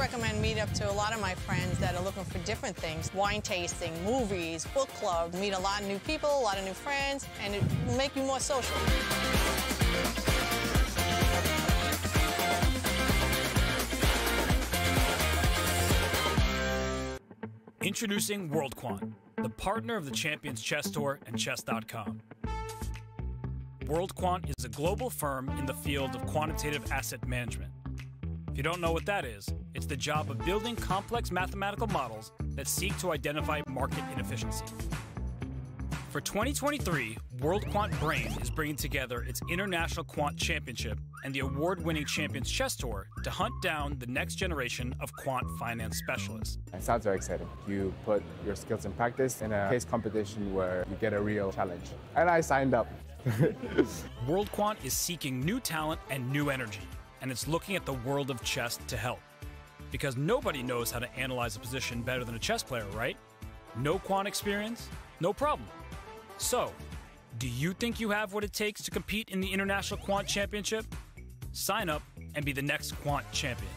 recommend Meetup to a lot of my friends that are looking for different things. Wine tasting, movies, book club. Meet a lot of new people, a lot of new friends, and it will make you more social. Introducing WorldQuant, the partner of the Champions Chess Tour and chess.com. WorldQuant is a global firm in the field of quantitative asset management. If you don't know what that is, it's the job of building complex mathematical models that seek to identify market inefficiency. For 2023, WorldQuant Brain is bringing together its International Quant Championship and the award-winning Champions Chess Tour to hunt down the next generation of quant finance specialists. It sounds very exciting. You put your skills in practice in a case competition where you get a real challenge. And I signed up. WorldQuant is seeking new talent and new energy, and it's looking at the world of chess to help. Because nobody knows how to analyze a position better than a chess player, right? No quant experience? No problem. So, do you think you have what it takes to compete in the International Quant Championship? Sign up and be the next quant champion.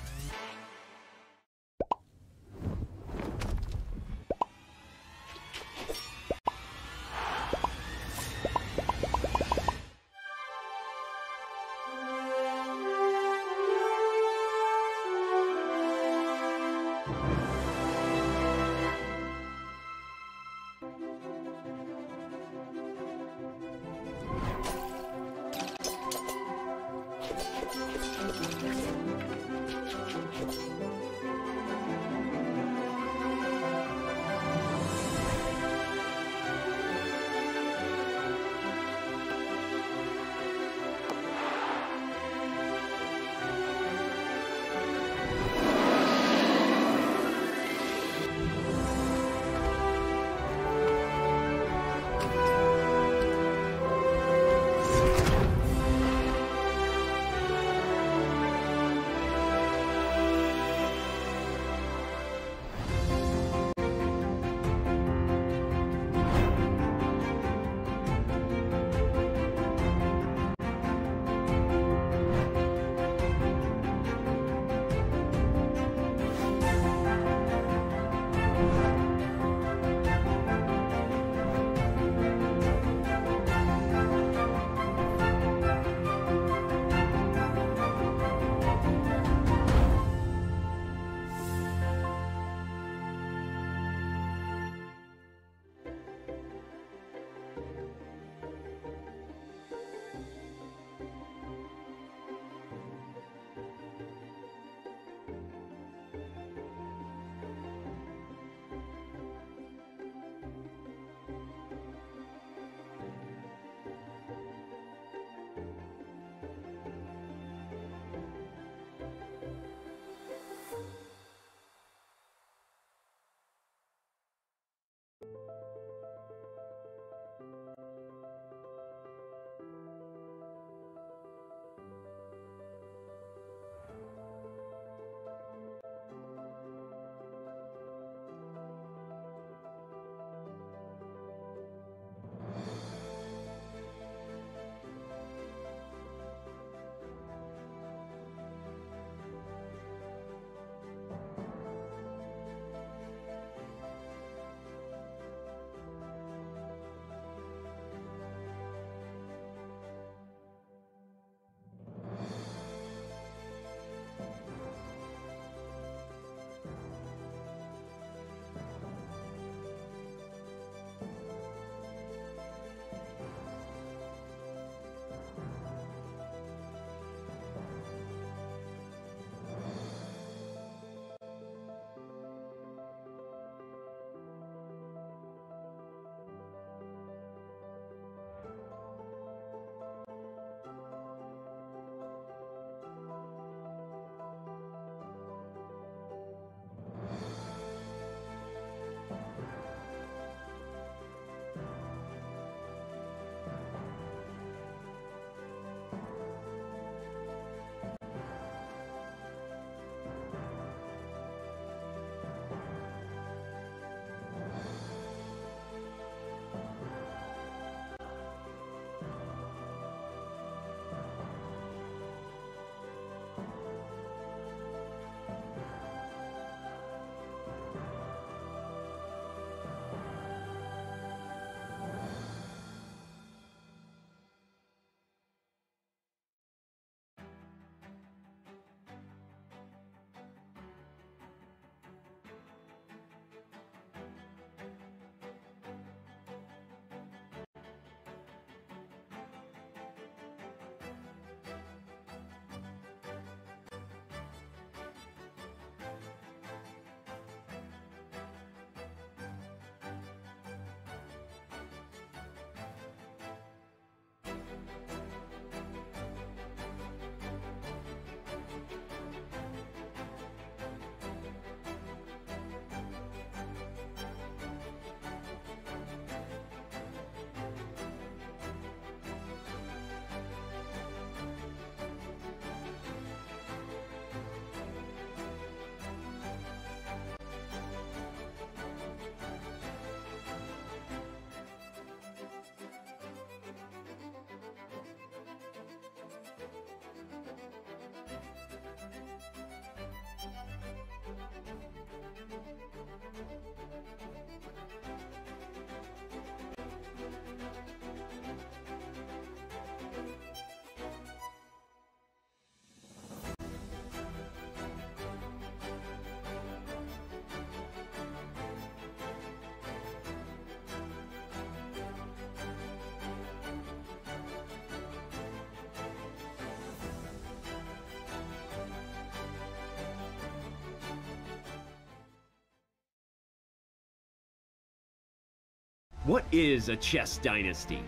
What is a chess dynasty?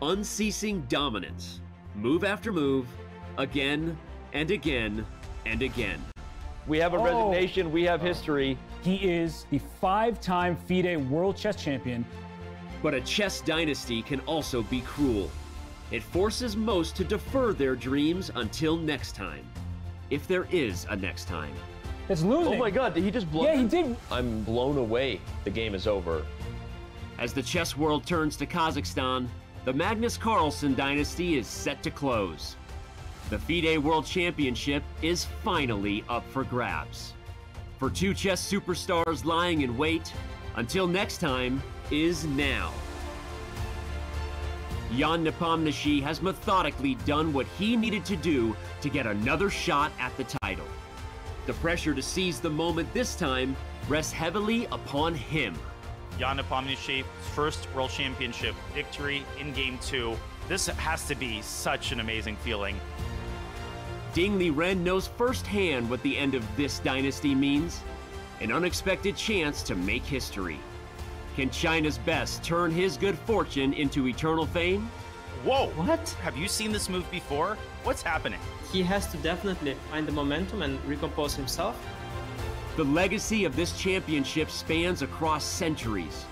Unceasing dominance, move after move, again and again and again. We have a resignation, we have history. He is the five-time FIDE World Chess Champion. But a chess dynasty can also be cruel. It forces most to defer their dreams until next time. If there is a next time. That's losing. Oh my God, did he just blow? Yeah, he did. I'm blown away. The game is over. As the chess world turns to Kazakhstan, the Magnus Carlsen dynasty is set to close. The FIDE World Championship is finally up for grabs. For two chess superstars lying in wait, until next time is now. Ian Nepomniachtchi has methodically done what he needed to do to get another shot at the title. The pressure to seize the moment this time rests heavily upon him. Ian Nepomniachtchi's first World Championship victory in Game 2. This has to be such an amazing feeling. Ding Liren knows firsthand what the end of this dynasty means. An unexpected chance to make history. Can China's best turn his good fortune into eternal fame? Whoa! What? Have you seen this move before? What's happening? He has to definitely find the momentum and recompose himself. The legacy of this championship spans across centuries.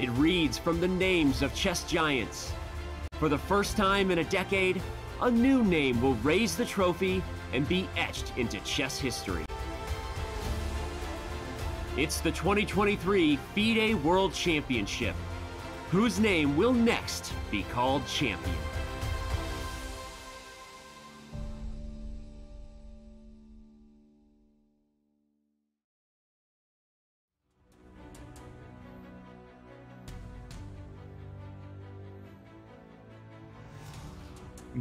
It reads from the names of chess giants. For the first time in a decade, a new name will raise the trophy and be etched into chess history. It's the 2023 FIDE World Championship. Whose name will next be called champion?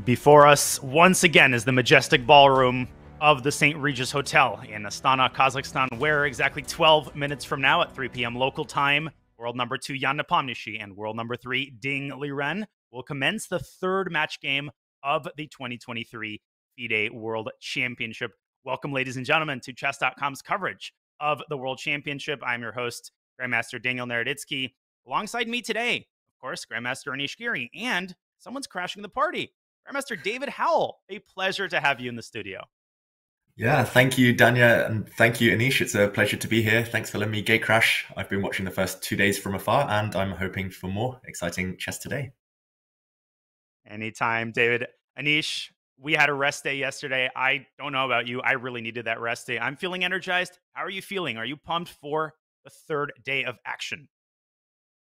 Before us, once again, is the majestic ballroom of the St. Regis Hotel in Astana, Kazakhstan, where exactly 12 minutes from now at 3 p.m. local time, world number 2 Ian Nepomniachtchi and world number 3 Ding Liren will commence the third match game of the 2023 FIDE World Championship. Welcome, ladies and gentlemen, to chess.com's coverage of the World Championship. I'm your host, Grandmaster Daniel Naroditsky. Alongside me today, of course, Grandmaster Anish Giri, and someone's crashing the party. Grandmaster David Howell, a pleasure to have you in the studio. Yeah, thank you, Danya, and thank you, Anish. It's a pleasure to be here. Thanks for letting me gate crash. I've been watching the first 2 days from afar, and I'm hoping for more exciting chess today. Anytime, David. Anish, we had a rest day yesterday. I don't know about you. I really needed that rest day. I'm feeling energized. How are you feeling? Are you pumped for the third day of action?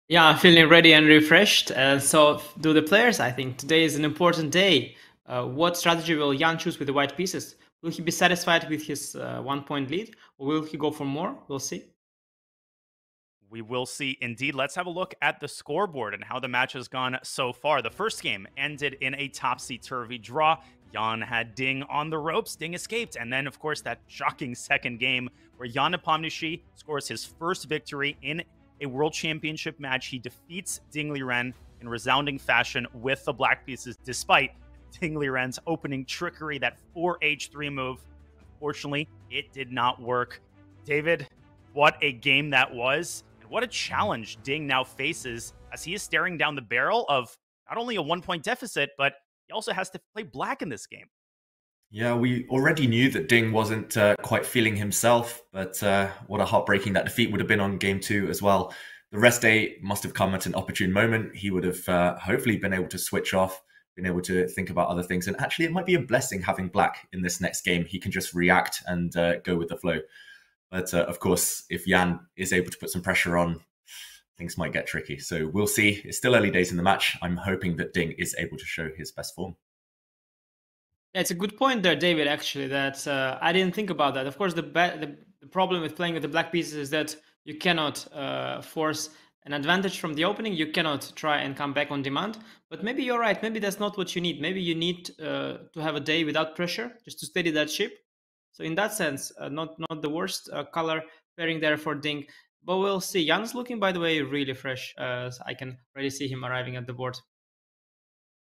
Yeah, I'm feeling ready and refreshed. So do the players. I think today is an important day. What strategy will Jan choose with the white pieces? Will he be satisfied with his one-point lead, or will he go for more? We'll see. We will see indeed. Let's have a look at the scoreboard and how the match has gone so far. The first game ended in a topsy-turvy draw. Jan had Ding on the ropes. Ding escaped. And then, of course, that shocking second game where Ian Nepomniachtchi scores his first victory in a World Championship match. He defeats Ding Liren in resounding fashion with the black pieces, despite Ding Liren's opening trickery, that 4h3 move. Unfortunately, it did not work. David, what a game that was, and what a challenge Ding now faces as he is staring down the barrel of not only a 1-point deficit, but he also has to play black in this game. Yeah, we already knew that Ding wasn't quite feeling himself, but what a heartbreaking that defeat would have been on game two as well. The rest day must have come at an opportune moment. He would have hopefully been able to switch off, been able to think about other things. And actually, it might be a blessing having black in this next game. He can just react and go with the flow. But of course, if Yan is able to put some pressure on, things might get tricky. So we'll see. It's still early days in the match. I'm hoping that Ding is able to show his best form. It's a good point there, David, actually, that I didn't think about that. Of course, the problem with playing with the black pieces is that you cannot force an advantage from the opening. You cannot try and come back on demand. But maybe you're right. Maybe that's not what you need. Maybe you need to have a day without pressure, just to steady that ship. So in that sense, not the worst color pairing there for Ding. But we'll see. Jan's looking, by the way, really fresh. So I can already see him arriving at the board.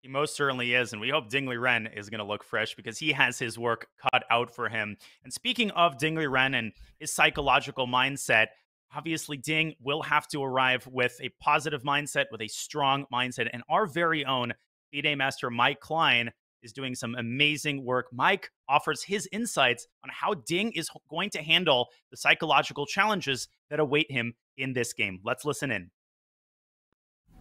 He most certainly is, and we hope Ding Liren is going to look fresh because he has his work cut out for him. And speaking of Ding Liren and his psychological mindset, obviously Ding will have to arrive with a positive mindset, with a strong mindset. And our very own FIDE master Mike Klein is doing some amazing work. Mike offers his insights on how Ding is going to handle the psychological challenges that await him in this game. Let's listen in.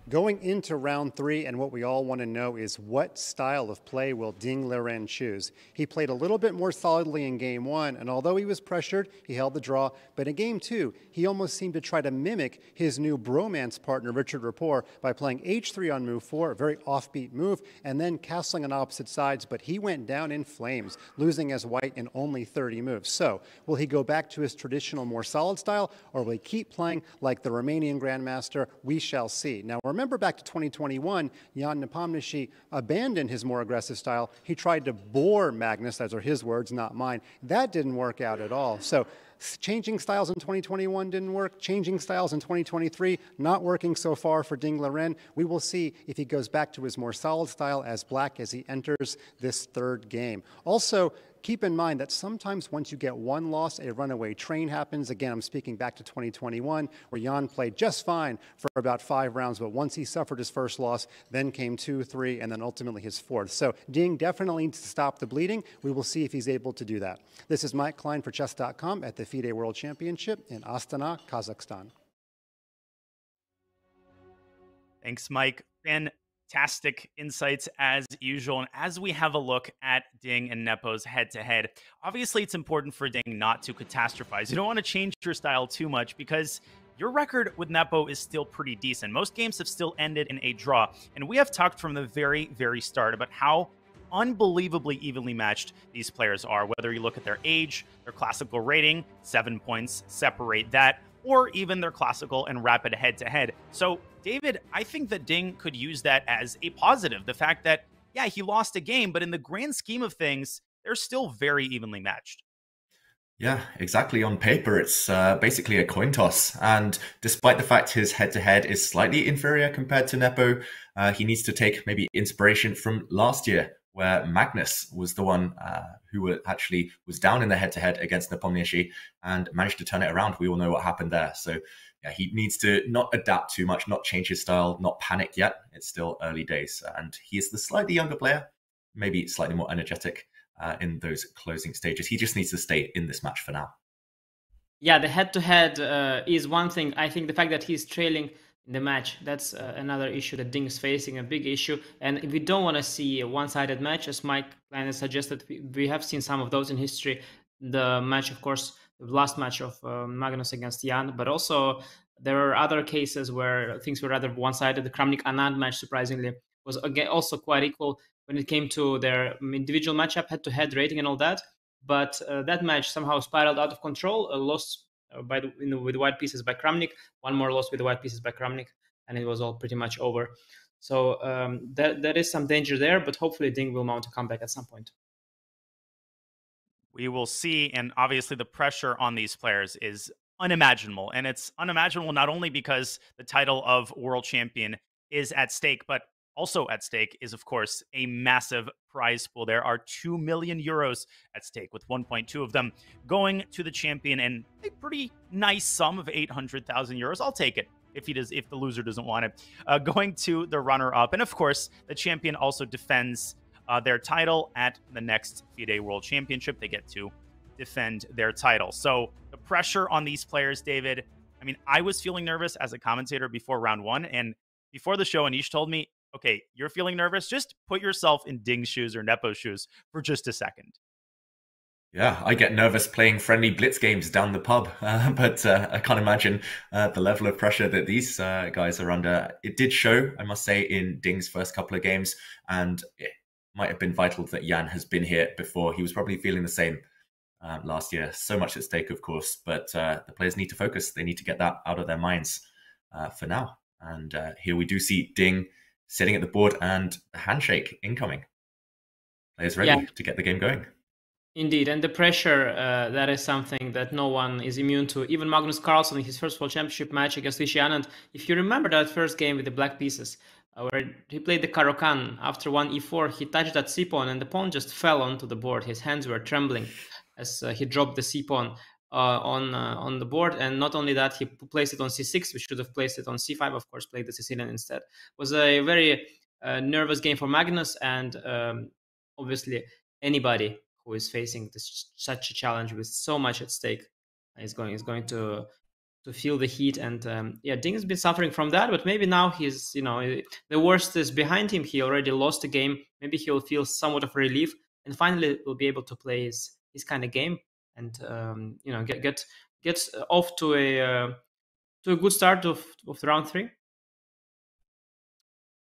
Going into round three, and what we all want to know is what style of play will Ding Liren choose? He played a little bit more solidly in game one, and although he was pressured, he held the draw. But in game two, he almost seemed to try to mimic his new bromance partner, Richard Rapport, by playing h3 on move four, a very offbeat move, and then castling on opposite sides. But he went down in flames, losing as white in only 30 moves. So will he go back to his traditional, more solid style, or will he keep playing like the Romanian grandmaster? We shall see. Now, remember back to 2021, Ian Nepomniachtchi abandoned his more aggressive style. He tried to bore Magnus, those are his words, not mine. That didn't work out at all. So changing styles in 2021 didn't work. Changing styles in 2023, not working so far for Ding Liren. We will see if he goes back to his more solid style as black as he enters this third game. Also, keep in mind that sometimes once you get one loss, a runaway train happens. Again, I'm speaking back to 2021, where Jan played just fine for about 5 rounds, but once he suffered his first loss, then came 2, 3, and then ultimately his 4th. So Ding definitely needs to stop the bleeding. We will see if he's able to do that. This is Mike Klein for chess.com at the FIDE World Championship in Astana, Kazakhstan. Thanks, Mike. Fantastic insights as usual. And as we have a look at Ding and Nepo's head-to-head, obviously it's important for Ding not to catastrophize. You don't want to change your style too much because your record with Nepo is still pretty decent. Most games have still ended in a draw. And we have talked from the very, very start about how unbelievably evenly matched these players are, whether you look at their age, their classical rating, 7 points separate that, or even their classical and rapid head-to-head. So David, I think that Ding could use that as a positive. The fact that, yeah, he lost a game, but in the grand scheme of things, they're still very evenly matched. Yeah, exactly. On paper, it's basically a coin toss. And despite the fact his head-to-head is slightly inferior compared to Nepo, he needs to take maybe inspiration from last year, where Magnus was the one who actually was down in the head-to-head against Nepomniachtchi and managed to turn it around. We all know what happened there. So yeah, he needs to not adapt too much, not change his style, not panic yet. It's still early days. And he is the slightly younger player, maybe slightly more energetic in those closing stages. He just needs to stay in this match for now. Yeah, the head-to-head is one thing. I think the fact that he's trailing the match, that's another issue that Ding's facing, a big issue. And if we don't want to see a one-sided match, as Mike Klein has suggested, we have seen some of those in history. The match, of course, the last match of Magnus against Jan, but also there are other cases where things were rather one-sided. The Kramnik-Anand match, surprisingly, was again also quite equal when it came to their individual matchup, head-to-head rating and all that. But that match somehow spiraled out of control, lost with white pieces by Kramnik, one more loss with the white pieces by Kramnik, and it was all pretty much over. So that is some danger there, but hopefully Ding will mount a comeback at some point. We will see, and obviously the pressure on these players is unimaginable, and it's unimaginable not only because the title of world champion is at stake, but also at stake is, of course, a massive prize pool. There are €2 million at stake, with 1.2 of them going to the champion and a pretty nice sum of €800,000. I'll take it. if the loser doesn't want it, going to the runner-up. And of course, the champion also defends their title at the next FIDE World Championship. They get to defend their title. So the pressure on these players, David, I mean, I was feeling nervous as a commentator before round one. And before the show, Anish told me, okay, you're feeling nervous. Just put yourself in Ding's shoes or Nepo's shoes for just a second. Yeah, I get nervous playing friendly blitz games down the pub, but I can't imagine the level of pressure that these guys are under. It did show, I must say, in Ding's first couple of games, and it might have been vital that Jan has been here before. He was probably feeling the same last year. So much at stake, of course, but the players need to focus. They need to get that out of their minds for now. And here we do see Ding sitting at the board and a handshake incoming. Players ready to get the game going. Indeed, and the pressure, that is something that no one is immune to. Even Magnus Carlsen in his first World Championship match against Viswanathan Anand, if you remember that first game with the black pieces, where he played the Karokan, after 1e4, he touched that c-pawn and the pawn just fell onto the board. His hands were trembling as he dropped the c-pawn on the board. And not only that, he placed it on c6, which should have placed it on c5, of course, played the Sicilian instead. It was a very nervous game for Magnus, and obviously anybody who is facing this, such a challenge with so much at stake, is going to feel the heat. And yeah, Ding has been suffering from that, but maybe now he's, you know, the worst is behind him. He already lost the game. Maybe he'll feel somewhat of relief, and finally will be able to play his kind of game, and you know, get off to a good start of round three.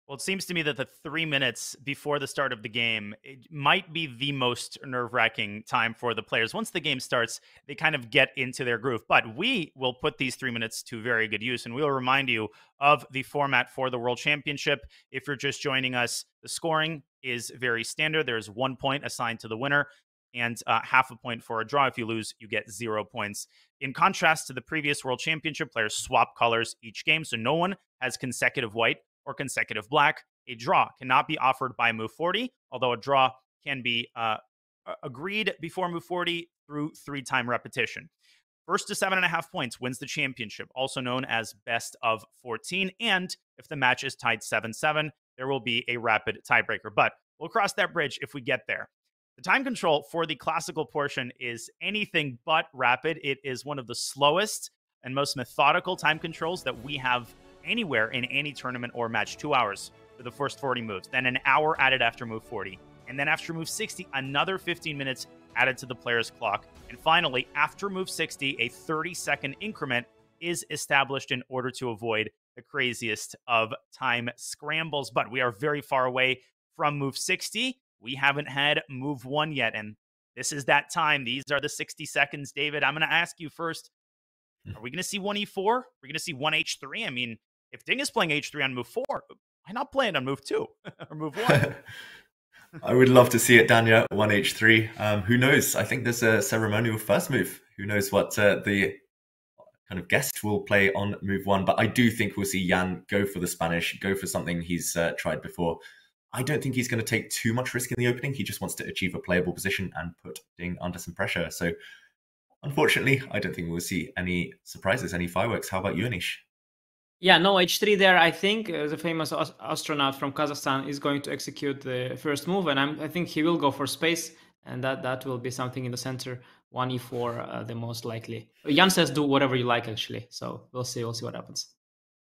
Well, it seems to me that the 3 minutes before the start of the game, it might be the most nerve-wracking time for the players. Once the game starts, they kind of get into their groove. But we will put these 3 minutes to very good use, and we will remind you of the format for the World Championship. If you're just joining us, the scoring is very standard. There's 1 point assigned to the winner and half a point for a draw. If you lose, you get 0 points. In contrast to the previous World Championship, players swap colors each game, so no one has consecutive white or consecutive black. A draw cannot be offered by move 40, although a draw can be agreed before move 40 through 3-time repetition. First to 7.5 points wins the championship, also known as best of 14. And if the match is tied 7-7, there will be a rapid tiebreaker. But we'll cross that bridge if we get there. The time control for the classical portion is anything but rapid. It is one of the slowest and most methodical time controls that we have anywhere in any tournament or match. 2 hours for the first 40 moves, then an hour added after move 40, and then after move 60, another 15 minutes added to the player's clock, and finally after move 60, a 30-second increment is established in order to avoid the craziest of time scrambles. But we are very far away from move 60. We haven't had move 1 yet, and this is that time. These are the 60 seconds, David. I'm going to ask you first, are we going to see 1e4? We're going to see 1h3? I mean, if Ding is playing H3 on move 4, why not play it on move 2 or move 1? I would love to see it, Dania, 1h3. Who knows? I think there's a ceremonial first move. Who knows what the kind of guest will play on move 1. But I do think we'll see Jan go for the Spanish, go for something he's tried before. I don't think he's going to take too much risk in the opening. He just wants to achieve a playable position and put Ding under some pressure. So unfortunately, I don't think we'll see any surprises, any fireworks. How about you, Anish? Yeah, no, H3 there. I think the famous astronaut from Kazakhstan is going to execute the first move, and I think he will go for space, and that will be something in the center. 1e4, the most likely. Jan says do whatever you like, actually. So we'll see what happens.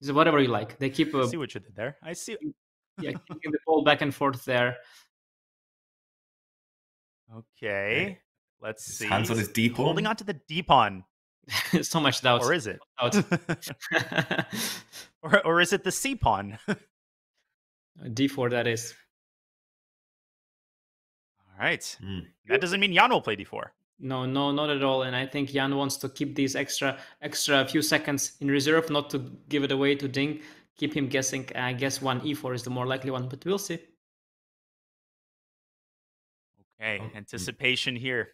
It's whatever you like. They keep... I see what you did there. I see. Yeah, keeping the ball back and forth there. Okay, let's see. Hands on his d-pawn. Holding on to the d-pawn. So much doubt. Or is it? or is it the c pawn? D4, that is. All right. That doesn't mean Jan will play d4. No, not at all. And I think Jan wants to keep these extra few seconds in reserve, not to give it away to Ding. Keep him guessing. I guess 1e4 is the more likely one, but we'll see. Okay, anticipation here.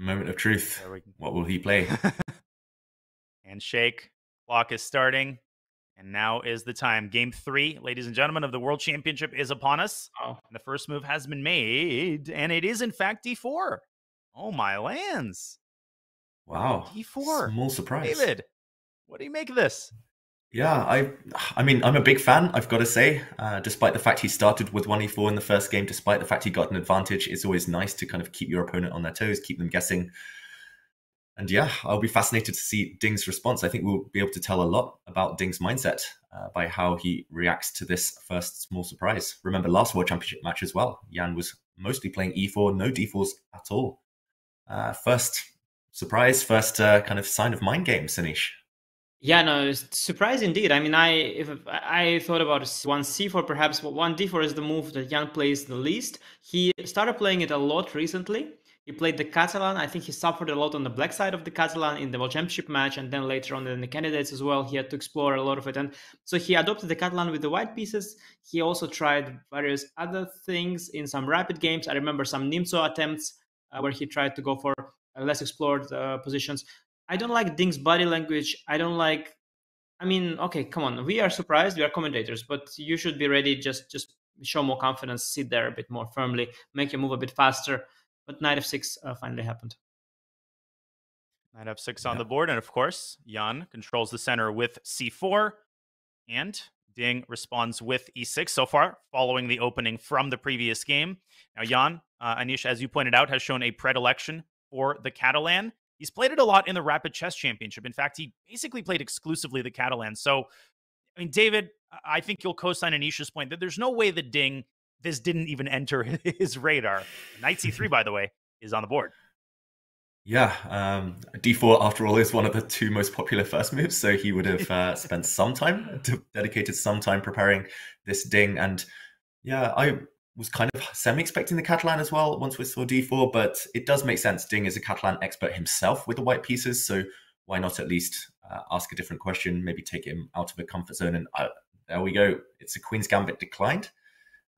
Moment of truth. What will he play? Handshake. Clock is starting. And now is the time. Game 3, ladies and gentlemen, of the World Championship is upon us. Oh. And the first move has been made. And it is, in fact, D4. Oh, my lands. Wow. D4. Small surprise. David, What do you make of this? Yeah, I mean, I'm a big fan, I've got to say, despite the fact he started with 1e4 in the first game, despite the fact he got an advantage. It's always nice to kind of keep your opponent on their toes, keep them guessing. And yeah, I'll be fascinated to see Ding's response. I think we'll be able to tell a lot about Ding's mindset by how he reacts to this first small surprise. Remember last World Championship match as well, Jan was mostly playing e4, no d4s at all. First surprise, first kind of sign of mind game, Anish. Yeah, no, surprise indeed. I mean, I thought about 1c4, perhaps, but 1d4 is the move that Jan plays the least. He started playing it a lot recently. He played the Catalan. I think he suffered a lot on the black side of the Catalan in the World Championship match, and then later on in the candidates as well. He had to explore a lot of it. And so he adopted the Catalan with the white pieces. He also tried various other things in some rapid games. I remember some Nimzo attempts where he tried to go for less explored positions. I don't like Ding's body language. I mean, okay, come on. We are surprised. We are commentators, but you should be ready. Just show more confidence. Sit there a bit more firmly. Make your move a bit faster. But knight f6 finally happened. Knight f6 on the board. And of course, Jan controls the center with c4. And Ding responds with e6 so far, following the opening from the previous game. Now, Jan, Anish, as you pointed out, has shown a predilection for the Catalan. He's played it a lot in the Rapid Chess Championship. In fact, he basically played exclusively the Catalan. So, I mean, David, I think you'll co-sign Anish's point that there's no way that Ding, this didn't even enter his radar. Knight c3, by the way, is on the board. Yeah, d4, after all, is one of the two most popular first moves. So he would have spent some time, dedicated some time preparing this Ding. And yeah, I was kind of semi-expecting the Catalan as well once we saw d4, but it does make sense. Ding is a Catalan expert himself with the white pieces, so why not at least ask a different question, maybe take him out of the comfort zone, and there we go. It's a Queen's Gambit declined,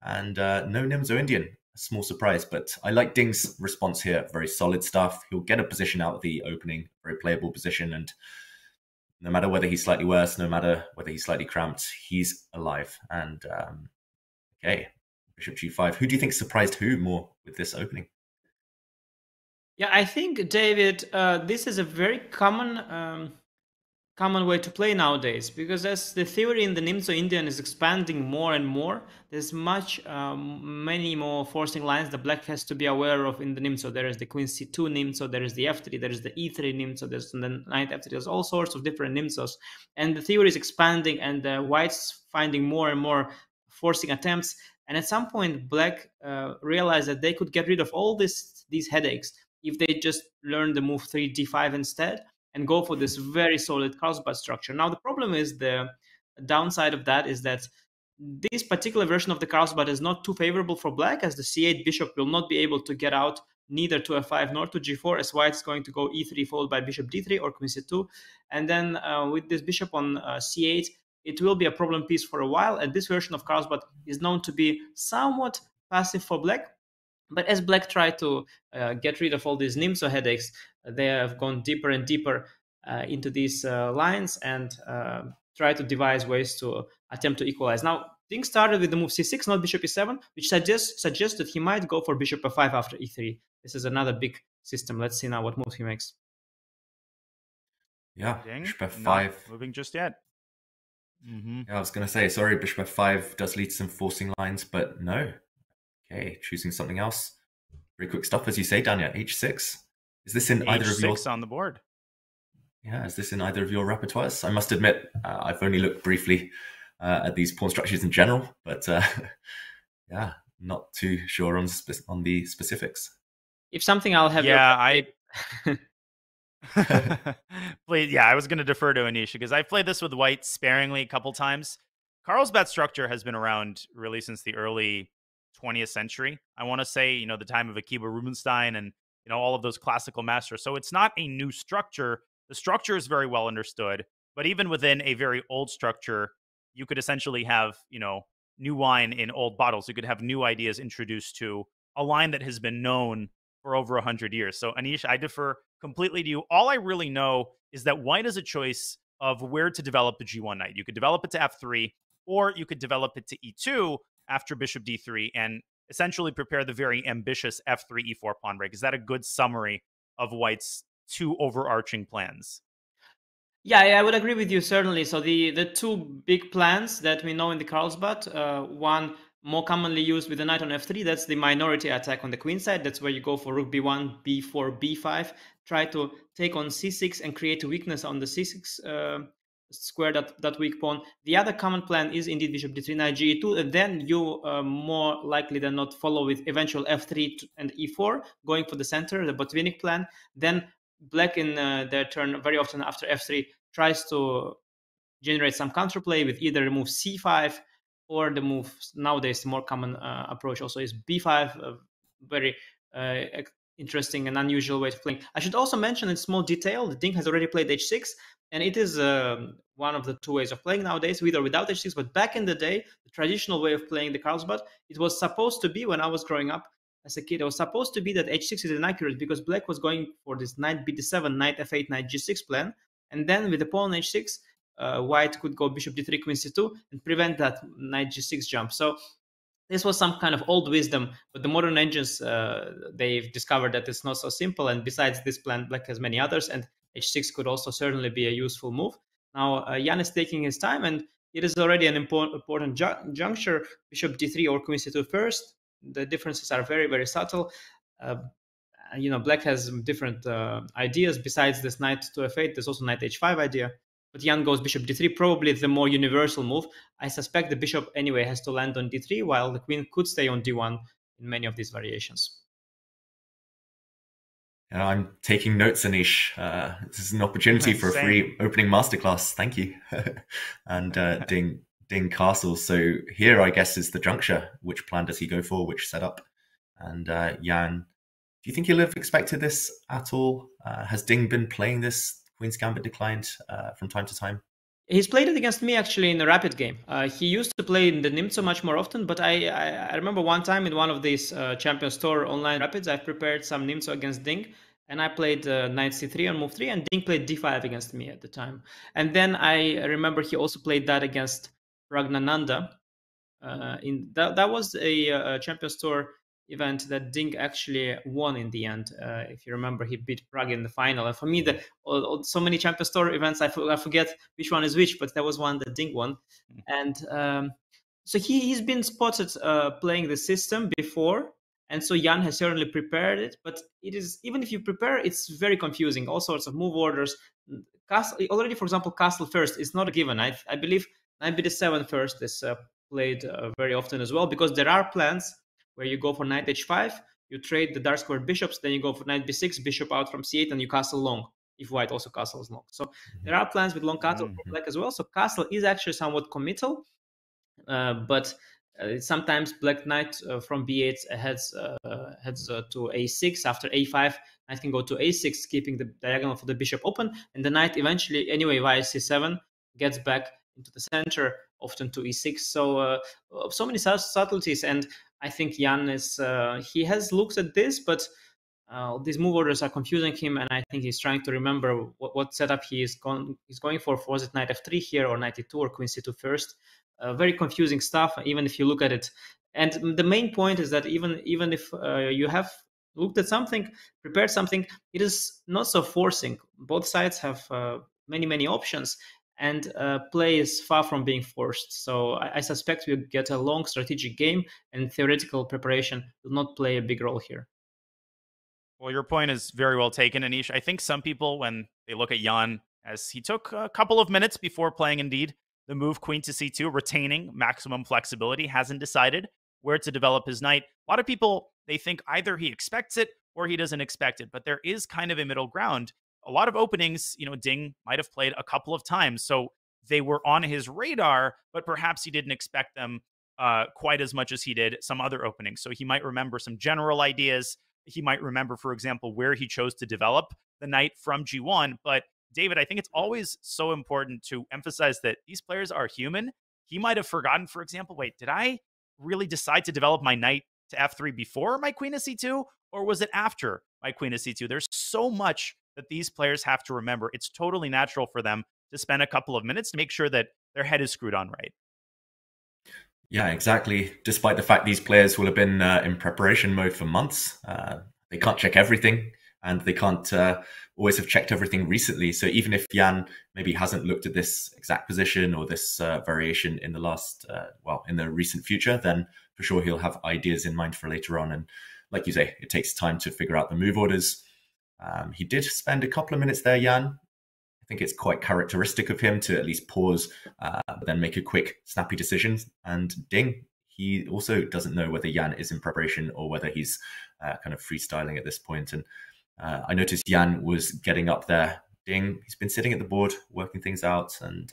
and no Nimzo Indian. A small surprise, but I like Ding's response here. Very solid stuff. He'll get a position out of the opening, very playable position, and no matter whether he's slightly worse, no matter whether he's slightly cramped, he's alive. And okay. Bishop g5. Who do you think surprised who more with this opening? Yeah, I think, David, this is a very common way to play nowadays, because as the theory in the Nimzo Indian is expanding more and more, there's many more forcing lines the black has to be aware of in the Nimzo. There is the Queen c2 Nimzo, there is the f3, there is the e3 Nimzo, there's the knight f3, there's all sorts of different Nimzos. And the theory is expanding, and the white's finding more and more forcing attempts. And at some point, black realized that they could get rid of all these headaches if they just learn the move 3d5 instead and go for this very solid Carlsbad structure. Now, the problem is, the downside of that is that this particular version of the Carlsbad is not too favorable for black, as the c8 bishop will not be able to get out neither to f5 nor to g4, as white's going to go e3 followed by bishop d3 or queen c2. And then with this bishop on c8, it will be a problem piece for a while, and this version of Carlsbad is known to be somewhat passive for black. But as black tried to get rid of all these Nimzo headaches, they have gone deeper and deeper into these lines and try to devise ways to attempt to equalize. Now, Ding started with the move c6, not bishop e7, which suggests that he might go for bishop f5 after e3. This is another big system. Let's see now what moves he makes. Yeah, Ding, bishop f5. Not moving just yet. Yeah, I was going to say, sorry, bishop f5 does lead to some forcing lines, but no. Okay, choosing something else. Very quick stuff, as you say, Dania. h6. Is this in either of your... h6 on the board. Yeah, is this in either of your repertoires? I must admit, I've only looked briefly at these pawn structures in general, but yeah, not too sure on the specifics. If something, I'll have... Yeah, Please, yeah, I was going to defer to Anish because I've played this with white sparingly a couple times. Carlsbad structure has been around really since the early 20th century. I want to say, you know, the time of Akiba Rubinstein and, you know, all of those classical masters. So it's not a new structure. The structure is very well understood, but even within a very old structure, you could essentially have, you know, new wine in old bottles. You could have new ideas introduced to a line that has been known for over 100 years. So Anish, I defer completely to you. All I really know is that white is a choice of where to develop the g1 knight. You could develop it to f3, or you could develop it to e2 after bishop d3 and essentially prepare the very ambitious f3 e4 pawn break. Is that a good summary of white's two overarching plans? Yeah, I would agree with you, certainly. So the two big plans that we know in the Carlsbad, one more commonly used with the knight on f3, that's the minority attack on the queen side. That's where you go for rook b1, b4, b5, try to take on c6 and create a weakness on the c6 square, that weak pawn. The other common plan is indeed bishop d3, knight g2, and then you more likely than not follow with eventual f3 and e4, going for the center, the Botvinnik plan. Then black in their turn very often after f3 tries to generate some counterplay with either the move c5 or the move nowadays more common approach also is b5, a very interesting and unusual way of playing. I should also mention in small detail, the Ding has already played h6, and it is one of the two ways of playing nowadays, with or without h6. But back in the day, the traditional way of playing the Carlsbad, it was supposed to be, when I was growing up as a kid, it was supposed to be that h6 is inaccurate because black was going for this knight bd7, knight f8, knight g6 plan. And then with the pawn h6, white could go bishop d3, queen c2, and prevent that knight g6 jump. So this was some kind of old wisdom, but the modern engines, they've discovered that it's not so simple. And besides this plan, black has many others, and h6 could also certainly be a useful move. Now, Jan is taking his time, and it is already an important juncture, bishop d3 or queen c2 first. The differences are very, very subtle. You know, black has different ideas. Besides this knight to f8, there's also knight h5 idea. But Jan goes bishop d3, probably the more universal move. I suspect the bishop anyway has to land on d3, while the queen could stay on d1 in many of these variations. And I'm taking notes, Anish. This is an opportunity for a free opening masterclass. Thank you. And Ding Castle. So here, I guess, is the juncture. Which plan does he go for? Which setup? And Jan, do you think he'll have expected this at all? Has Ding been playing this Queen's Gambit declined from time to time? He's played it against me, actually, in a rapid game. He used to play in the Nimzo much more often, but I remember one time in one of these Champions Tour online rapids, I prepared some Nimzo against Ding, and I played knight c3 on move 3, and Ding played d5 against me at the time. And then I remember he also played that against Ragnananda. That was a Champions Tour event that Ding actually won in the end. If you remember, he beat Prague in the final. And for me, so many Champions Tour events, I forget which one is which, but that was one that Ding won. And so he's been spotted playing the system before. And so Jan has certainly prepared it, but it is, even if you prepare, it's very confusing. All sorts of move orders. Already, for example, castle first is not a given. I believe knight bd7 first is played very often as well, because there are plans where you go for knight h5, you trade the dark squared bishops, then you go for knight b6, bishop out from c8, and you castle long, if white also castles long. So there are plans with long castle for black as well. So castle is actually somewhat committal, but sometimes black knight from b8 heads to a6. After a5, knight can go to a6, keeping the diagonal for the bishop open, and the knight eventually, anyway, via c7, gets back into the center, often to e6. So so many subtleties, and I think Jan is he has looked at this, but these move orders are confusing him, and I think he's trying to remember what setup he's going for. Was it knight f3 here, or knight e2, or queen c2 first? Very confusing stuff, even if you look at it. And the main point is that even if you have looked at something, prepared something, it is not so forcing. Both sides have many options, and play is far from being forced. So I suspect we'll get a long strategic game, and theoretical preparation will not play a big role here. Well, your point is very well taken, Anish. I think some people, when they look at Jan, as he took a couple of minutes before playing, indeed, the move queen to c2, retaining maximum flexibility, hasn't decided where to develop his knight. A lot of people, they think either he expects it or he doesn't expect it, but there is kind of a middle ground. A lot of openings, you know, Ding might have played a couple of times, so they were on his radar, but perhaps he didn't expect them quite as much as he did some other openings. So he might remember some general ideas. He might remember, for example, where he chose to develop the knight from G1. But David, I think it's always so important to emphasize that these players are human. He might have forgotten, for example, wait, did I really decide to develop my knight to f3 before my queen to c2, or was it after my queen to c2? There's so much that these players have to remember. It's totally natural for them to spend a couple of minutes to make sure that their head is screwed on right. Yeah, exactly. Despite the fact these players will have been in preparation mode for months, they can't check everything, and they can't always have checked everything recently. So even if Jan maybe hasn't looked at this exact position or this variation in the last, well, in the recent future, then for sure he'll have ideas in mind for later on. And like you say, it takes time to figure out the move orders. He did spend a couple of minutes there, Jan. I think it's quite characteristic of him to at least pause, but then make a quick, snappy decision. And ding, he also doesn't know whether Jan is in preparation or whether he's kind of freestyling at this point. And I noticed Jan was getting up there. Ding, he's been sitting at the board, working things out. And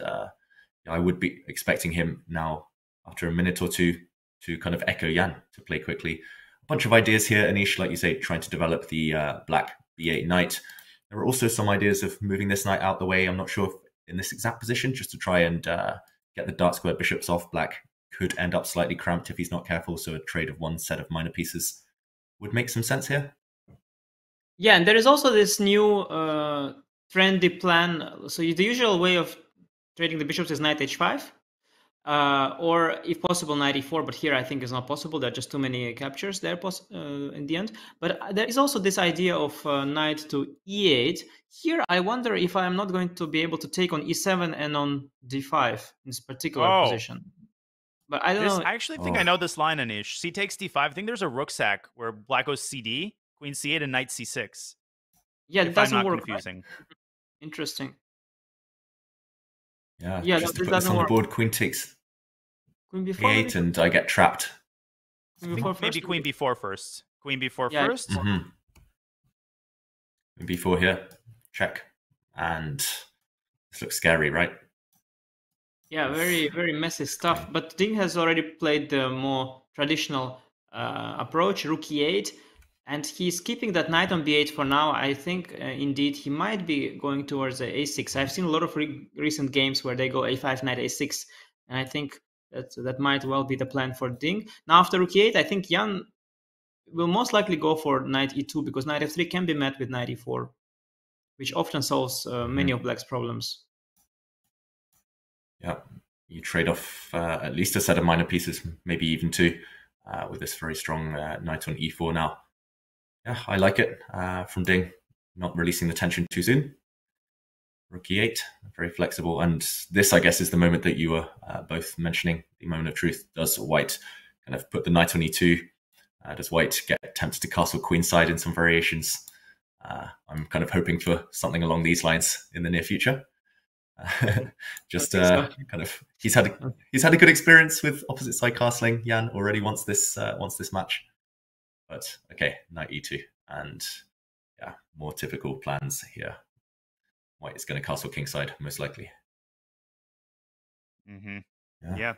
I would be expecting him now, after a minute or two, to kind of echo Jan, to play quickly. A bunch of ideas here, Anish, like you say, trying to develop the black B8 knight. There were also some ideas of moving this knight out the way. I'm not sure if in this exact position, just to try and get the dark square bishops off. Black could end up slightly cramped if he's not careful. So a trade of one set of minor pieces would make some sense here. Yeah, and there is also this new trendy plan. So the usual way of trading the bishops is knight h5, or if possible knight e4, but here I think is not possible. There are just too many captures there in the end. But there is also this idea of knight to e8. Here I wonder if I am not going to be able to take on e7 and on d5 in this particular position. But I don't know. I actually think I know this line, Anish. C takes d5. I think there's a rook sack where black goes cd. Queen c8 and knight c6. Yeah, it doesn't work. Confusing. Right? Interesting. Yeah, yeah, just to put this on the board, queen takes b8 and I get trapped. Maybe queen b4 first. Queen b4 first. Mm-hmm. Queen b4 here. Check. And this looks scary, right? Yeah, very, very messy stuff. But Ding has already played the more traditional approach, rook e8. And he's keeping that knight on b8 for now. I think, indeed, he might be going towards a6. I've seen a lot of recent games where they go a5, knight, a6. And I think that might well be the plan for Ding. Now, after rook e8, I think Jan will most likely go for knight e2, because knight f3 can be met with knight e4, which often solves many of Black's problems. Yeah, you trade off at least a set of minor pieces, maybe even two, with this very strong knight on e4 now. Yeah, I like it from Ding, not releasing the tension too soon. Rook e8, very flexible. And this, I guess, is the moment that you were both mentioning, the moment of truth. Does white kind of put the knight on e2? Does white get tempted to castle queenside in some variations? I'm kind of hoping for something along these lines in the near future. Just kind of, he's had a good experience with opposite side castling. Jan already wants this match. But okay, knight e2, and yeah, more typical plans here. White is going to castle kingside, most likely. Mm-hmm. Yeah,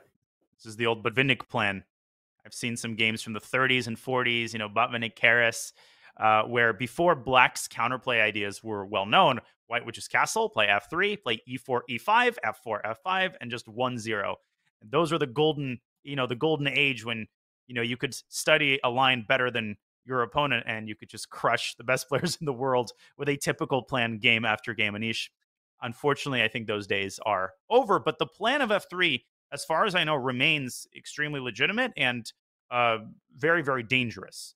this is the old Botvinnik plan. I've seen some games from the 30s and 40s, you know, Botvinnik, Karas, where before Black's counterplay ideas were well known, White would just castle, play f3, play e4, e5, f4, f5, and just 1-0. And those were the golden, you know, the golden age when, you know, you could study a line better than your opponent and you could just crush the best players in the world with a typical plan game after game. Anish, unfortunately, I think those days are over, but the plan of F3, as far as I know, remains extremely legitimate and very, very dangerous.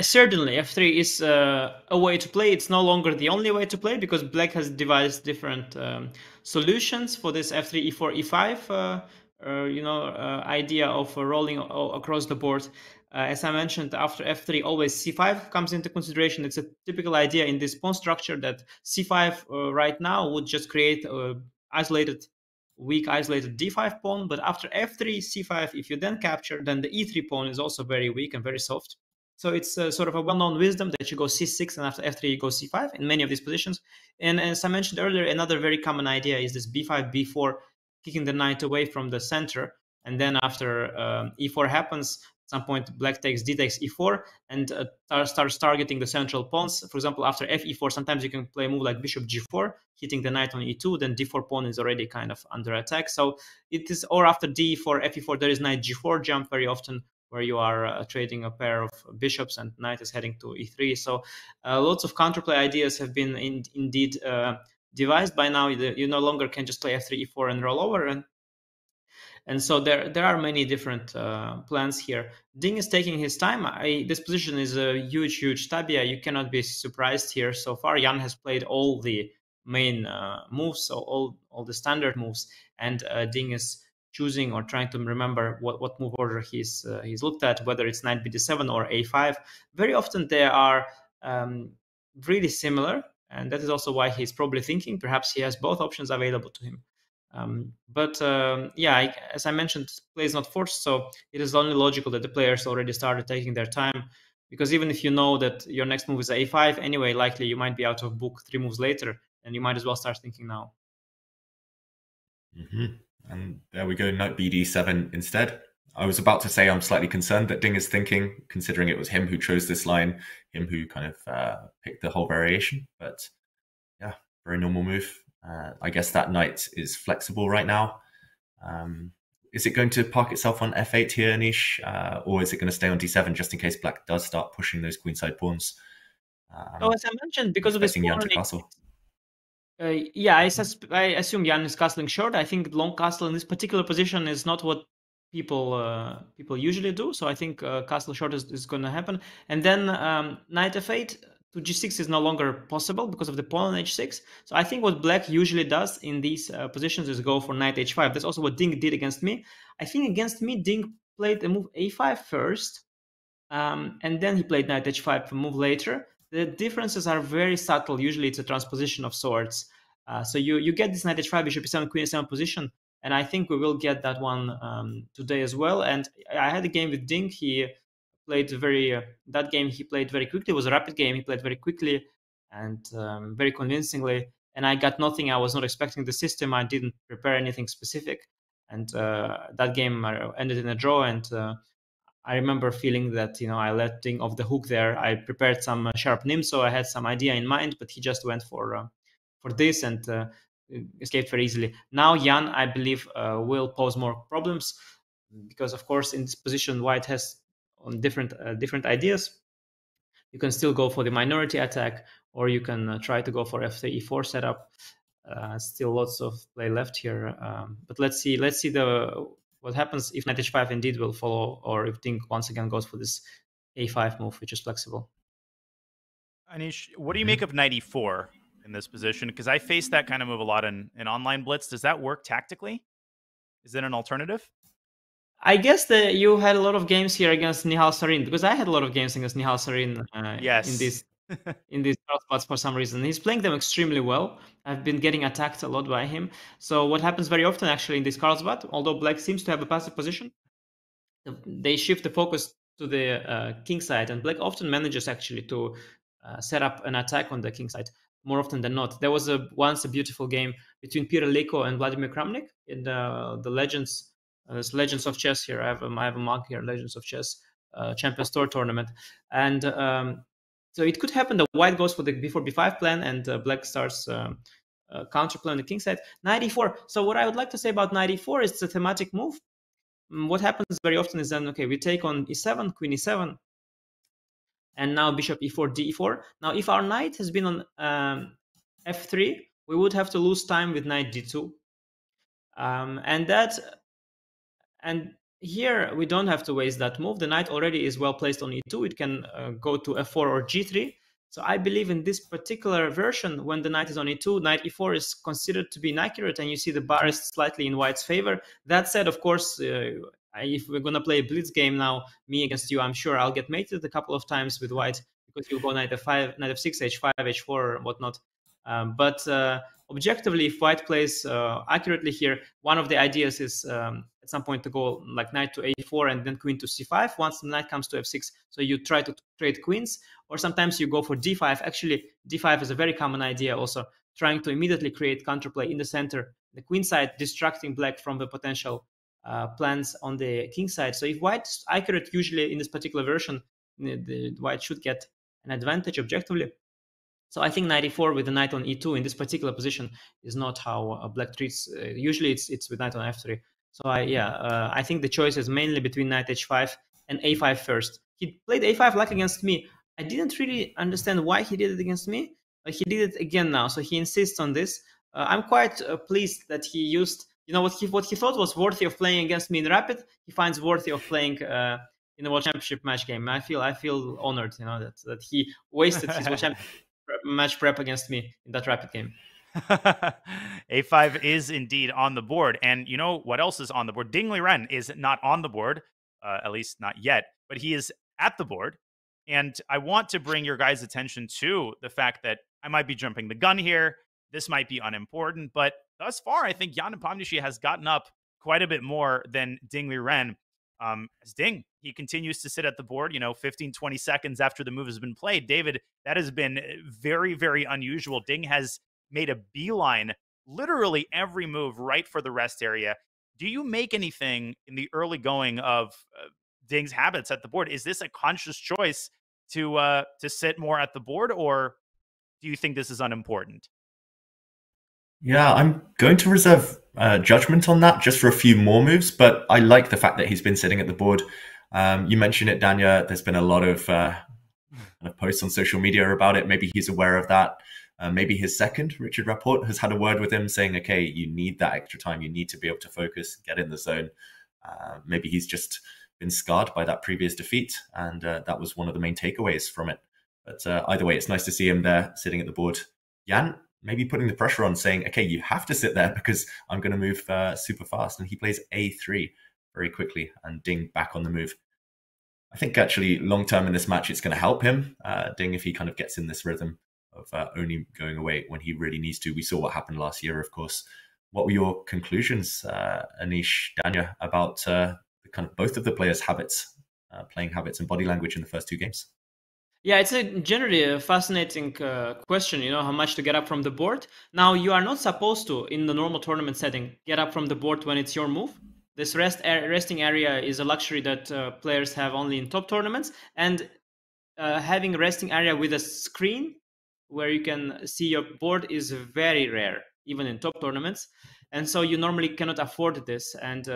Certainly, F3 is a way to play. It's no longer the only way to play because Black has devised different solutions for this F3, E4, E5 idea of rolling across the board. As I mentioned, after f3, always c5 comes into consideration. It's a typical idea in this pawn structure that c5 right now would just create a weak isolated d5 pawn. But after f3, c5, if you then capture, then the e3 pawn is also very weak and very soft. So it's sort of a well-known wisdom that you go c6 and after f3 you go c5 in many of these positions. And as I mentioned earlier, another very common idea is this b5, b4, kicking the knight away from the center. And then after e4 happens, at some point Black takes d takes e4 and starts targeting the central pawns. For example, after f e4, sometimes you can play a move like bishop g4, hitting the knight on e2, then d4 pawn is already kind of under attack. So it is, or after d4, f e4, there is knight g4 jump very often, where you are trading a pair of bishops and knight is heading to e3. So lots of counterplay ideas have been indeed devised by now. You no longer can just play f3, e4 and roll over. And And so there are many different plans here. Ding is taking his time. This position is a huge tabia. You cannot be surprised here so far. Jan has played all the main moves, so all the standard moves, and Ding is choosing or trying to remember what move order he's looked at, whether it's knight bd7 or a5. Very often they are really similar, and that is also why he's probably thinking perhaps he has both options available to him. Yeah, as I mentioned, play is not forced, so it is only logical that the players already started taking their time, because even if you know that your next move is a5 anyway, likely you might be out of book 3 moves later, and you might as well start thinking now. And there we go, knight bd7 instead. I was about to say I'm slightly concerned that Ding is thinking, considering it was him who chose this line, him who kind of picked the whole variation. But yeah, very normal move. I guess that knight is flexible right now. Is it going to park itself on f8 here, Anish? Or is it going to stay on d7 just in case black does start pushing those queenside pawns? Oh, as I mentioned, because of this pawn, yeah, I assume Jan is castling short. I think long castle in this particular position is not what people usually do. So I think castle short is going to happen. And then knight f8 to g6 is no longer possible because of the pawn on h6. So I think what black usually does in these positions is go for knight h5. That's also what Ding did against me. I think against me, Ding played the move a5 first, and then he played knight h5 for a move later. The differences are very subtle. Usually it's a transposition of sorts. So you get this knight h5, bishop e7, queen e7 position, and I think we will get that one today as well. And I had a game with Ding. He played very, that game he played very quickly. It was a rapid game. He played very quickly and very convincingly. And I got nothing. I was not expecting the system. I didn't prepare anything specific. And that game ended in a draw. And I remember feeling that, you know, I let Ding off the hook there. I prepared some sharp Nimzo, so I had some idea in mind, but he just went for this and escaped very easily. Now Jan, I believe, will pose more problems because, of course, in this position, white has on different ideas. You can still go for the minority attack, or you can try to go for f3e4 setup. Still lots of play left here, but let's see what happens if knight h5 indeed will follow, or if Ding once again goes for this a5 move, which is flexible. Anish, what do you make of knight e4 in this position? Because I face that kind of move a lot in online blitz. Does that work tactically? Is it an alternative? I guess that you had a lot of games here against Nihal Sarin, because I had a lot of games against Nihal Sarin in these spots for some reason. He's playing them extremely well. I've been getting attacked a lot by him. So what happens very often actually in this Carlsbad, although black seems to have a passive position, they shift the focus to the king side, and black often manages actually to set up an attack on the king side more often than not. There was once a beautiful game between Peter Leko and Vladimir Kramnik in the Legends. There's Legends of Chess here. I have a mug here, Legends of Chess Champions Tour tournament. And so it could happen that white goes for the before b5 plan, and black starts counter play on the king side. Knight e4. So what I would like to say about knight e4 is it's a thematic move. What happens very often is then, okay, we take on e7, queen e7, and now bishop e4, d4. Now, if our knight has been on f3, we would have to lose time with knight d2. And here we don't have to waste that move. The knight already is well placed on e2. It can go to f4 or g3. So I believe in this particular version, when the knight is on e2, knight e4 is considered to be inaccurate, and you see the bar is slightly in white's favor. That said, of course, if we're going to play a blitz game now, me against you, I'm sure I'll get mated a couple of times with white, because you'll go knight f5, knight f6, h5, h4, or whatnot. Objectively, if white plays accurately here, one of the ideas is at some point to go like knight to a4 and then queen to c5 once the knight comes to f6. So you try to trade queens, or sometimes you go for d5. Actually, d5 is a very common idea also, trying to immediately create counterplay in the center, the queen side, distracting black from the potential plans on the king side. So if white is accurate, usually in this particular version, the white should get an advantage objectively. So I think knight e4 with the knight on e2 in this particular position is not how black treats. Usually it's with knight on f3. So I think the choice is mainly between knight h5 and a5 first. He played a5 like against me. I didn't really understand why he did it against me, but he did it again now. So he insists on this. I'm quite pleased that he used you know, what he thought was worthy of playing against me in Rapid, he finds worthy of playing in the World Championship match game. I feel honored, you know, that he wasted his World Championship match prep against me in that Rapid game. A5 is indeed on the board. And you know what else is on the board? Ding Liren is not on the board, at least not yet, but he is at the board. And I want to bring your guys' attention to the fact that I might be jumping the gun here. This might be unimportant, but thus far, I think Ian Nepomniachtchi has gotten up quite a bit more than Ding Liren. As Ding, he continues to sit at the board, you know, 15, 20 seconds after the move has been played. David, that has been very, very unusual. Ding has made a beeline, literally every move right for the rest area. Do you make anything in the early going of Ding's habits at the board? Is this a conscious choice to sit more at the board, or do you think this is unimportant? Yeah, I'm going to reserve judgment on that just for a few more moves, but I like the fact that he's been sitting at the board. You mentioned it, Danya. There's been a lot of posts on social media about it. Maybe he's aware of that. Maybe his second, Richard Rapport, has had a word with him saying, okay, you need that extra time. You need to be able to focus, get in the zone. Maybe he's just been scarred by that previous defeat, and that was one of the main takeaways from it. But either way, it's nice to see him there sitting at the board. Jan, maybe putting the pressure on, saying, okay, you have to sit there because I'm going to move super fast. And he plays A3 very quickly, and Ding back on the move. I think actually long-term in this match, it's going to help him, Ding, if he kind of gets in this rhythm of only going away when he really needs to. We saw what happened last year, of course. What were your conclusions, Anish, Danya, about kind of both of the players' habits, playing habits and body language in the first two games? Yeah, it's generally a fascinating question, you know, how much to get up from the board. Now, you are not supposed to, in the normal tournament setting, get up from the board when it's your move. This resting area is a luxury that players have only in top tournaments. And having a resting area with a screen where you can see your board is very rare, even in top tournaments. And so you normally cannot afford this. And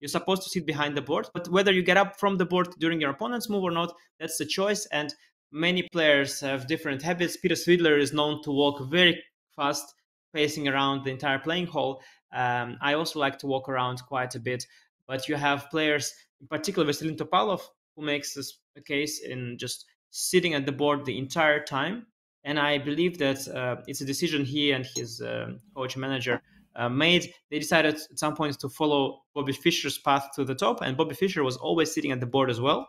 you're supposed to sit behind the board. But whether you get up from the board during your opponent's move or not, that's the choice. And many players have different habits. Peter Swidler is known to walk very fast, pacing around the entire playing hall. I also like to walk around quite a bit. But you have players, in particular Vasilin Topalov, who makes this case in just sitting at the board the entire time. And I believe that it's a decision he and his coach manager made. They decided at some point to follow Bobby Fischer's path to the top, and Bobby Fischer was always sitting at the board as well.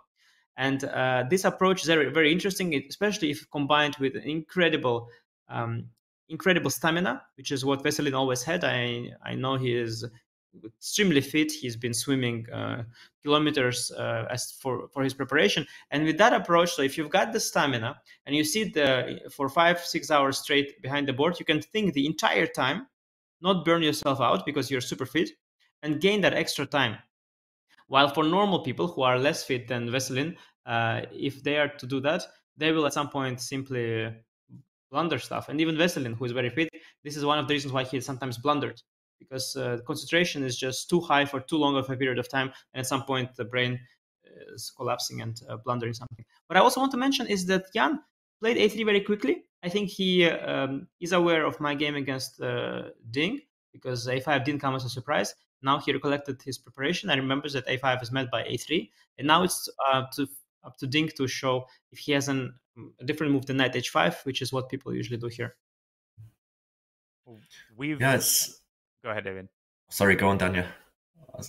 And this approach is very, very interesting, especially if combined with incredible, incredible stamina, which is what Veselin always had. I know he is extremely fit. He's been swimming kilometers for his preparation. And with that approach, so if you've got the stamina and you sit for 5-6 hours straight behind the board, you can think the entire time, not burn yourself out because you're super fit, and gain that extra time. While for normal people who are less fit than Veselin, if they are to do that, they will at some point simply blunder stuff. And even Veselin, who is very fit, this is one of the reasons why he sometimes blundered, because concentration is just too high for too long of a period of time. And at some point, the brain is collapsing and blundering something. What I also want to mention is that Jan played A3 very quickly. I think he is aware of my game against Ding, because A5 didn't come as a surprise. Now he recollected his preparation and remembers that A5 is met by A3. And now it's up to Ding to show if he has a different move than knight H5, which is what people usually do here. Yes. Go ahead, David. Sorry, go on, Danya.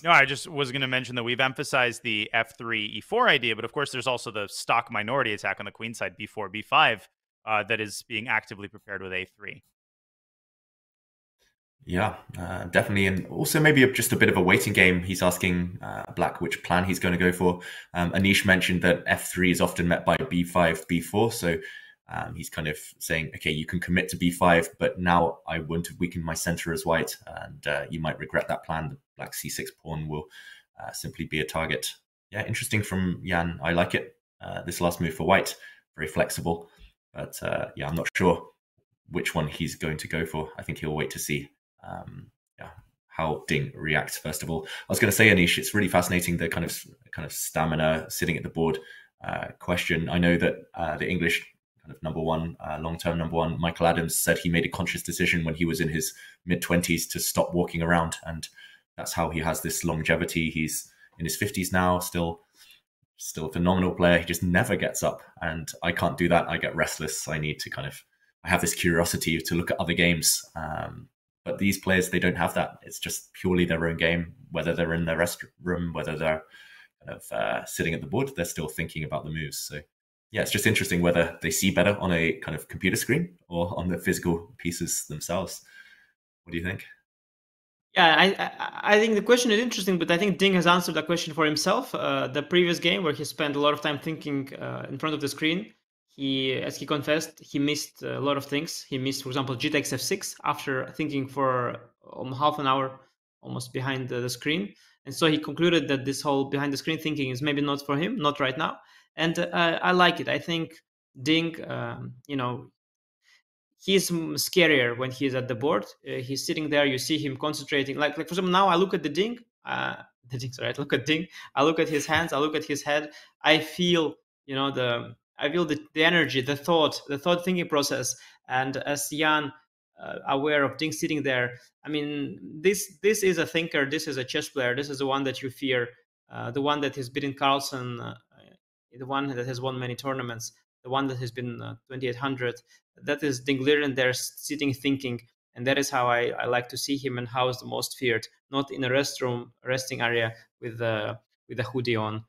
No, I just was going to mention that we've emphasized the F3, E4 idea, but of course there's also the stock minority attack on the queen side, B4, B5, that is being actively prepared with A3. Yeah, definitely. And also maybe just a bit of a waiting game. He's asking Black which plan he's going to go for. Anish mentioned that F3 is often met by B5, B4. So he's kind of saying, okay, you can commit to B5, but now I want to weaken my center as white. And you might regret that plan. The black C6 pawn will simply be a target. Yeah, interesting from Jan. I like it. This last move for white, very flexible. But yeah, I'm not sure which one he's going to go for. I think he'll wait to see. Yeah, how Ding reacts first of all. I was going to say, Anish, it's really fascinating, the kind of stamina sitting at the board question. I know that the English kind of number one, long-term number one, Michael Adams, said he made a conscious decision when he was in his mid-20s to stop walking around. And that's how he has this longevity. He's in his 50s now, still a phenomenal player. He just never gets up. And I can't do that. I get restless. I need to kind of, I have this curiosity to look at other games. But these players, they don't have that. It's just purely their own game, whether they're in their rest room, whether they're kind of sitting at the board, they're still thinking about the moves. So yeah, it's just interesting whether they see better on a kind of computer screen or on the physical pieces themselves. What do you think? Yeah, I think the question is interesting, but I think Ding has answered that question for himself. The previous game where he spent a lot of time thinking in front of the screen, as he confessed, he missed a lot of things. He missed, for example, g-takes f6 after thinking for half an hour almost behind the screen. And so he concluded that this whole behind the screen thinking is maybe not for him, not right now. And I like it. I think Ding, you know, he's scarier when he's at the board. He's sitting there. You see him concentrating. Like for example, now I look at I look at Ding. I look at his hands. I look at his head. I feel, you know, the energy, the thought thinking process. And as Jan, aware of Ding sitting there, I mean, this is a thinker. This is a chess player. This is the one that you fear. The one that has beaten Carlsen. The one that has won many tournaments. The one that has been 2800. That is Ding Liren there sitting thinking, and that is how I like to see him and how is the most feared, not in a restroom resting area with a hoodie on,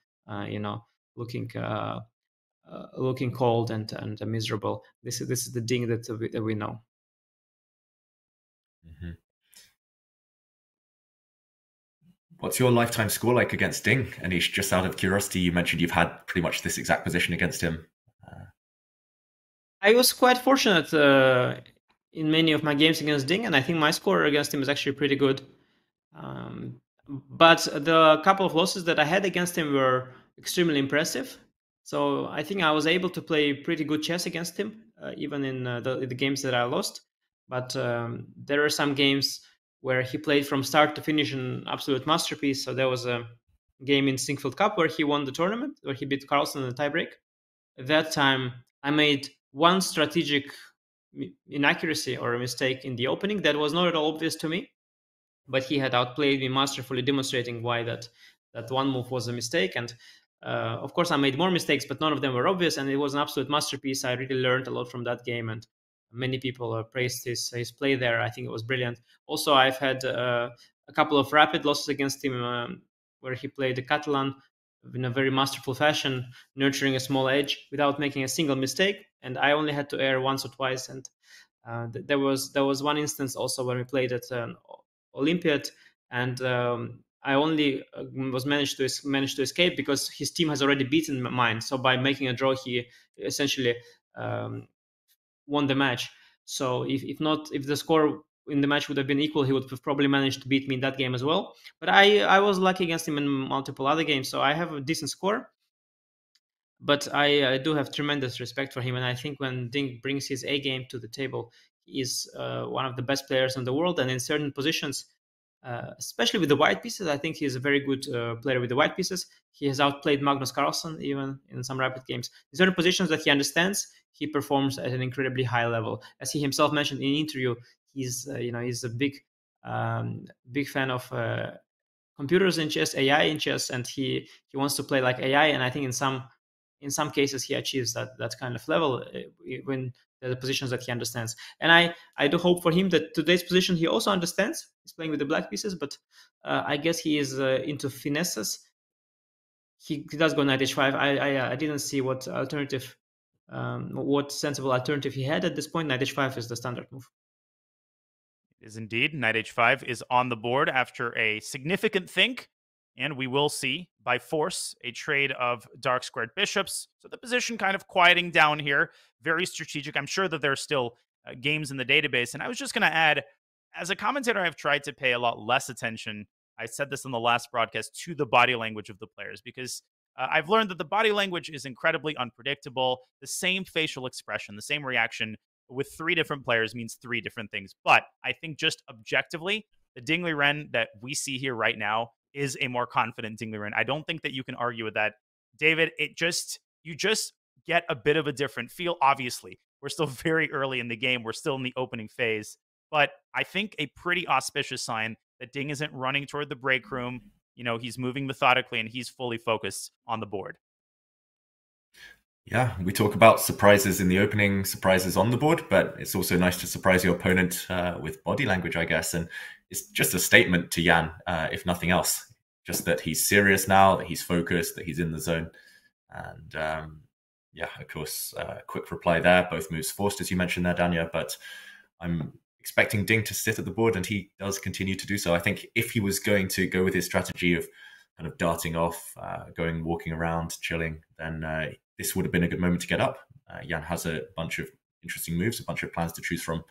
you know, looking cold and miserable. This is the Ding that we know. Mm-hmm. What's your lifetime score like against Ding? Anish, just out of curiosity, you mentioned you've had pretty much this exact position against him. I was quite fortunate in many of my games against Ding, and I think my score against him is actually pretty good. But the couple of losses that I had against him were extremely impressive. So I think I was able to play pretty good chess against him, even in the games that I lost. But there were some games where he played from start to finish an absolute masterpiece. So there was a game in Singfield Cup where he won the tournament, where he beat Carlsen in the tiebreak. At that time, I made one strategic inaccuracy or a mistake in the opening that was not at all obvious to me, but he had outplayed me masterfully, demonstrating why that one move was a mistake. And of course, I made more mistakes, but none of them were obvious, and it was an absolute masterpiece. I really learned a lot from that game, and many people praised his play there. I think it was brilliant. Also, I've had a couple of rapid losses against him where he played the Catalan in a very masterful fashion, nurturing a small edge without making a single mistake. And I only had to err once or twice. And there was one instance also when we played at an Olympiad, and I only was managed to escape because his team has already beaten mine. So by making a draw, he essentially won the match. So if the score in the match would have been equal, he would have probably managed to beat me in that game as well. But I was lucky against him in multiple other games, so I have a decent score. But I do have tremendous respect for him, and I think when Ding brings his A game to the table, he is one of the best players in the world. And in certain positions, especially with the white pieces, I think he is a very good player with the white pieces. He has outplayed Magnus Carlsen even in some rapid games. In certain positions that he understands, he performs at an incredibly high level. As he himself mentioned in an interview, he's a big fan of computers in chess, AI in chess, and he wants to play like AI. And I think in some cases he achieves that kind of level when there are positions that he understands. And I do hope for him that today's position he also understands. He's playing with the black pieces, but I guess he is into finesses. He does go knight h5. I didn't see what sensible alternative he had at this point. Knight h5 is the standard move. It is indeed. Knight h5 is on the board after a significant think, and we will see, by force, a trade of dark squared bishops. So the position kind of quieting down here, very strategic. I'm sure that there are still games in the database. And I was just going to add, as a commentator, I've tried to pay a lot less attention, I said this in the last broadcast, to the body language of the players, because I've learned that the body language is incredibly unpredictable. The same facial expression, the same reaction with three different players means three different things. But I think just objectively, the Ding Liren that we see here right now is a more confident Ding Liren. I don't think that you can argue with that. David, you just get a bit of a different feel. Obviously, we're still very early in the game. We're still in the opening phase. But I think a pretty auspicious sign that Ding isn't running toward the break room. You know, he's moving methodically and he's fully focused on the board. Yeah, we talk about surprises in the opening, surprises on the board, but it's also nice to surprise your opponent with body language, I guess. And it's just a statement to Jan, if nothing else, just that he's serious now, that he's focused, that he's in the zone. And yeah, of course, quick reply there. Both moves forced, as you mentioned there, Dania, but I'm expecting Ding to sit at the board, and he does continue to do so. I think if he was going to go with his strategy of kind of darting off, going, walking around, chilling, then this would have been a good moment to get up. Jan has a bunch of interesting moves, a bunch of plans to choose from,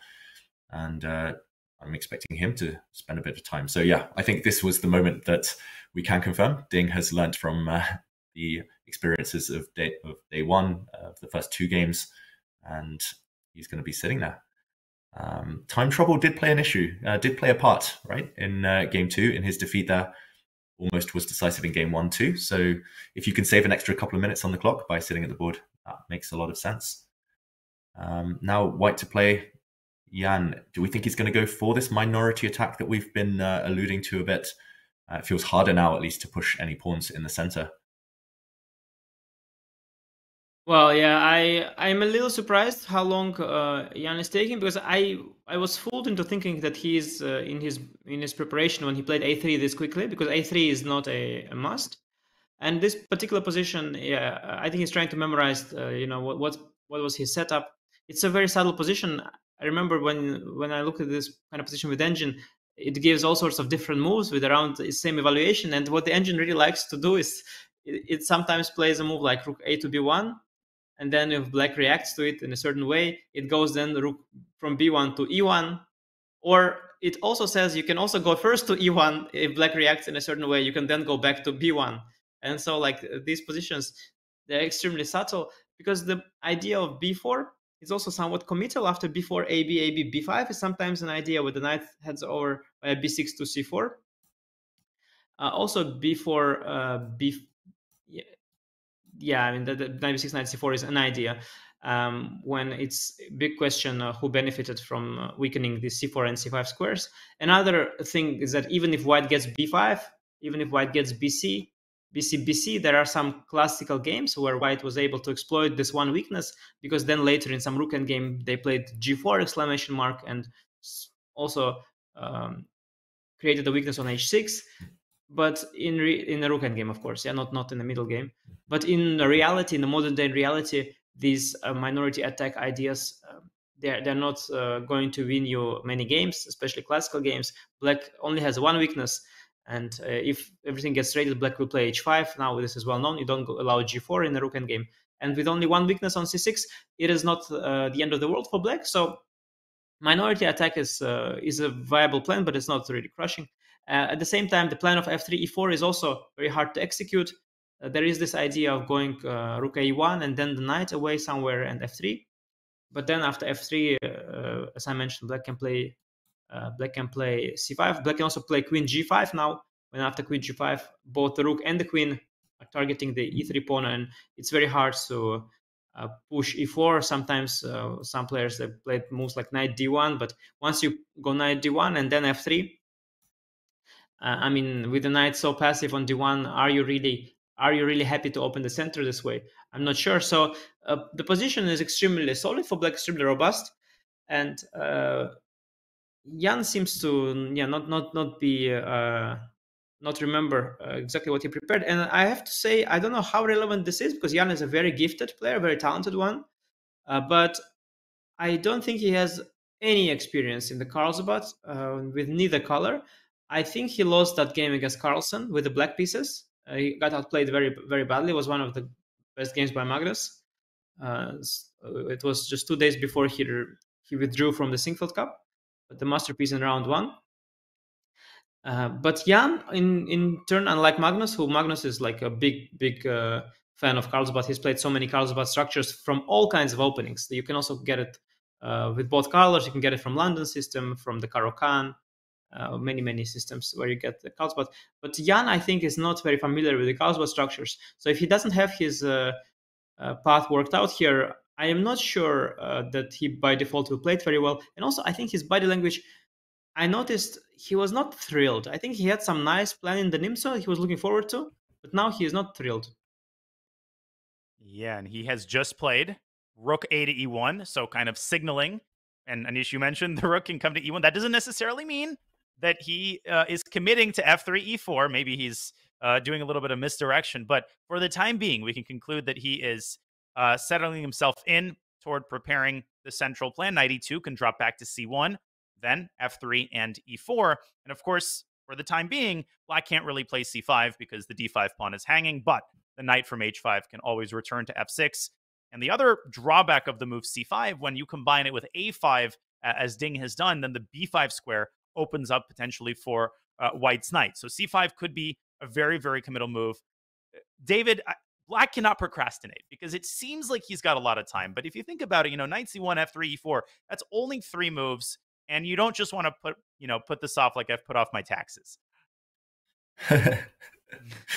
and I'm expecting him to spend a bit of time. So yeah, I think this was the moment that we can confirm Ding has learned from the experiences of day one of the first two games, and he's going to be sitting there. Time trouble did play an issue, did play a part, right, in game two in his defeat there. Almost was decisive in game one too. So if you can save an extra couple of minutes on the clock by sitting at the board, that makes a lot of sense. Now white to play. Jan, do we think he's going to go for this minority attack that we've been alluding to a bit? It feels harder now, at least, to push any pawns in the center. Well, yeah, I'm a little surprised how long Jan is taking, because I was fooled into thinking that he's in his preparation when he played a3 this quickly, because a3 is not a must, and this particular position, yeah, I think he's trying to memorize, you know, what was his setup. It's a very subtle position. I remember when I looked at this kind of position with engine, it gives all sorts of different moves with around the same evaluation, and what the engine really likes to do is it sometimes plays a move like rook a to b1. And then if black reacts to it in a certain way, it goes then rook from b1 to e1. Or it also says you can also go first to e1. If black reacts in a certain way, you can then go back to b1. And so like these positions, they're extremely subtle, because the idea of b4 is also somewhat committal. After b4, ab, b5 is sometimes an idea where the knight heads over by b6 to c4. Also b4, b5. Yeah, I mean, the 96, 94 is an idea when it's a big question who benefited from weakening the c4 and c5 squares. Another thing is that even if white gets b5, even if white gets bc, bc, bc, there are some classical games where white was able to exploit this one weakness, because then later in some rook end game, they played g4 exclamation mark and also created a weakness on h6. But in the rook end game, of course, yeah, not in the middle game. But in reality, in the modern day reality, these minority attack ideas, they're not going to win you many games, especially classical games. Black only has one weakness, and if everything gets raided, black will play h5. Now this is well known. You don't allow g4 in the rook end game, and with only one weakness on c6, it is not the end of the world for black. So minority attack is a viable plan, but it's not really crushing. At the same time, the plan of f3, e4 is also very hard to execute. There is this idea of going rook a1 and then the knight away somewhere and f3. But then after f3, as I mentioned, black can play c5. Black can also play queen g5 now. When after queen g5, both the rook and the queen are targeting the e3 pawn, and it's very hard to push e4. Sometimes some players have played moves like knight d1, but once you go knight d1 and then f3, I mean, with the knight so passive on d1, are you really happy to open the center this way? I'm not sure. So the position is extremely solid for black, extremely robust, and Jan seems to not remember exactly what he prepared. And I have to say, I don't know how relevant this is, because Jan is a very gifted player, very talented one, but I don't think he has any experience in the Carlsbad with neither color. I think he lost that game against Carlsen with the black pieces. He got outplayed very, very badly. It was one of the best games by Magnus. It was just 2 days before he withdrew from the Singfield Cup, the masterpiece in round one. But Jan, in turn, unlike Magnus, Magnus is like a big fan of Carlsbad. He's played so many Carlsbad structures from all kinds of openings. You can also get it with both colors. You can get it from London system, from the Karokan. Many systems where you get the Carlsbad, but Jan I think is not very familiar with the Carlsbad structures. So if he doesn't have his path worked out here, I am not sure that he by default will play it very well. And also, I think his body language, I noticed he was not thrilled. I think he had some nice plan in the Nimzo he was looking forward to, but now he is not thrilled. Yeah, and he has just played rook a to e1, so kind of signaling. And Anish, you mentioned the rook can come to e1. That doesn't necessarily mean that he is committing to f3, e4. Maybe he's doing a little bit of misdirection. But for the time being, we can conclude that he is settling himself in toward preparing the central plan. Knight e2 can drop back to c1, then f3 and e4. And of course, for the time being, black can't really play c5 because the d5 pawn is hanging, but the knight from h5 can always return to f6. And the other drawback of the move c5, when you combine it with a5, as Ding has done, then the b5 square opens up potentially for white's knight. So c5 could be a very, very committal move. David, black cannot procrastinate because it seems like he's got a lot of time. But if you think about it, you know, knight c1, f3, e4, that's only 3 moves. And you don't just want to put this off like I've put off my taxes.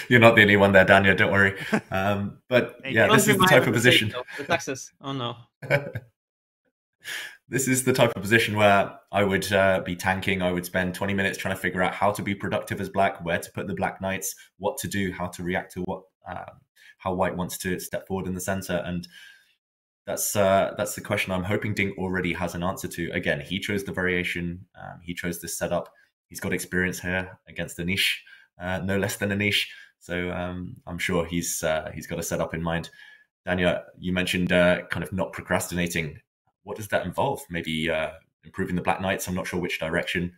You're not the only one there, Daniel. Don't worry. But yeah, this is the type of position. The taxes. Oh no. This is the type of position where I would be tanking. I would spend 20 minutes trying to figure out how to be productive as black, where to put the black knights, what to do, how to react to what, how white wants to step forward in the center. And that's the question I'm hoping Ding already has an answer to. Again, he chose the variation. He chose this setup. He's got experience here against Anish, no less than Anish. So I'm sure he's got a setup in mind. Daniel, you mentioned kind of not procrastinating. What does that involve? Maybe improving the black knights. I'm not sure which direction.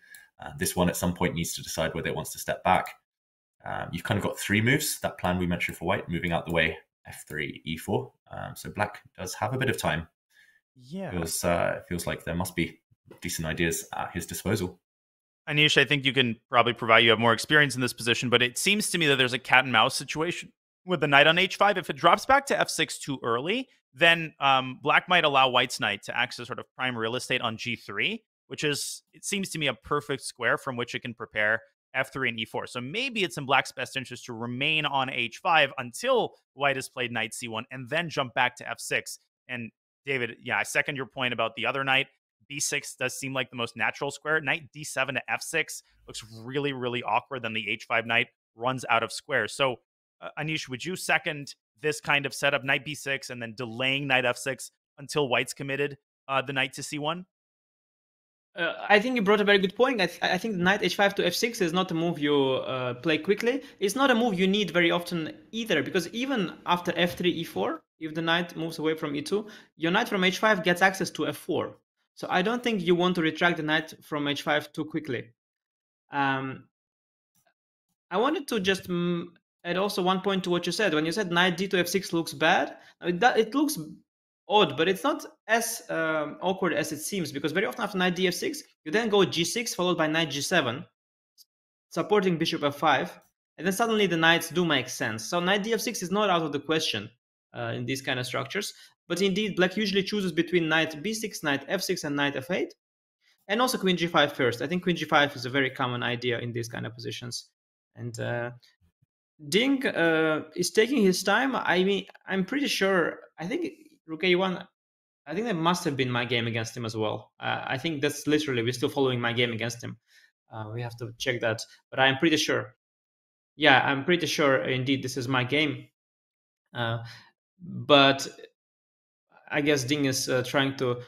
This one at some point needs to decide whether it wants to step back. You've kind of got 3 moves. That plan we mentioned for white, moving out the way, f3, e4. So black does have a bit of time. Yeah. Feels like there must be decent ideas at his disposal. Anish, I think you can probably provide, you have more experience in this position, but it seems to me that there's a cat and mouse situation with the knight on h5. If it drops back to f6 too early, then black might allow white's knight to access sort of prime real estate on g3, which is, it seems to me, a perfect square from which it can prepare f3 and e4. So maybe it's in black's best interest to remain on h5 until white has played knight c1 and then jump back to f6. And David, yeah, I second your point about the other knight. b6 does seem like the most natural square. Knight d7 to f6 looks really, really awkward. Then the h5 knight runs out of square. So Anish, would you second this kind of setup, knight b6 and then delaying knight f6 until white's committed the knight to c1? I think you brought a very good point. I think knight h5 to f6 is not a move you play quickly. It's not a move you need very often either, because even after f3, e4, if the knight moves away from e2, your knight from h5 gets access to f4. So I don't think you want to retract the knight from h5 too quickly. I wanted to just add also one point to what you said. When you said knight d to f6 looks bad, it looks odd, but it's not as awkward as it seems, because very often after knight df6, you then go g6 followed by knight g7, supporting bishop f5, and then suddenly the knights do make sense. So knight df6 is not out of the question in these kind of structures, but indeed black usually chooses between knight b6, knight f6, and knight f8, and also queen g5 first. I think queen g5 is a very common idea in these kind of positions, and Ding is taking his time. I mean, I'm pretty sure, I think rook a1, I think that must have been my game against him as well. I think that's literally, we're still following my game against him. We have to check that, but I'm pretty sure. Yeah, I'm pretty sure indeed this is my game. But I guess Ding is trying to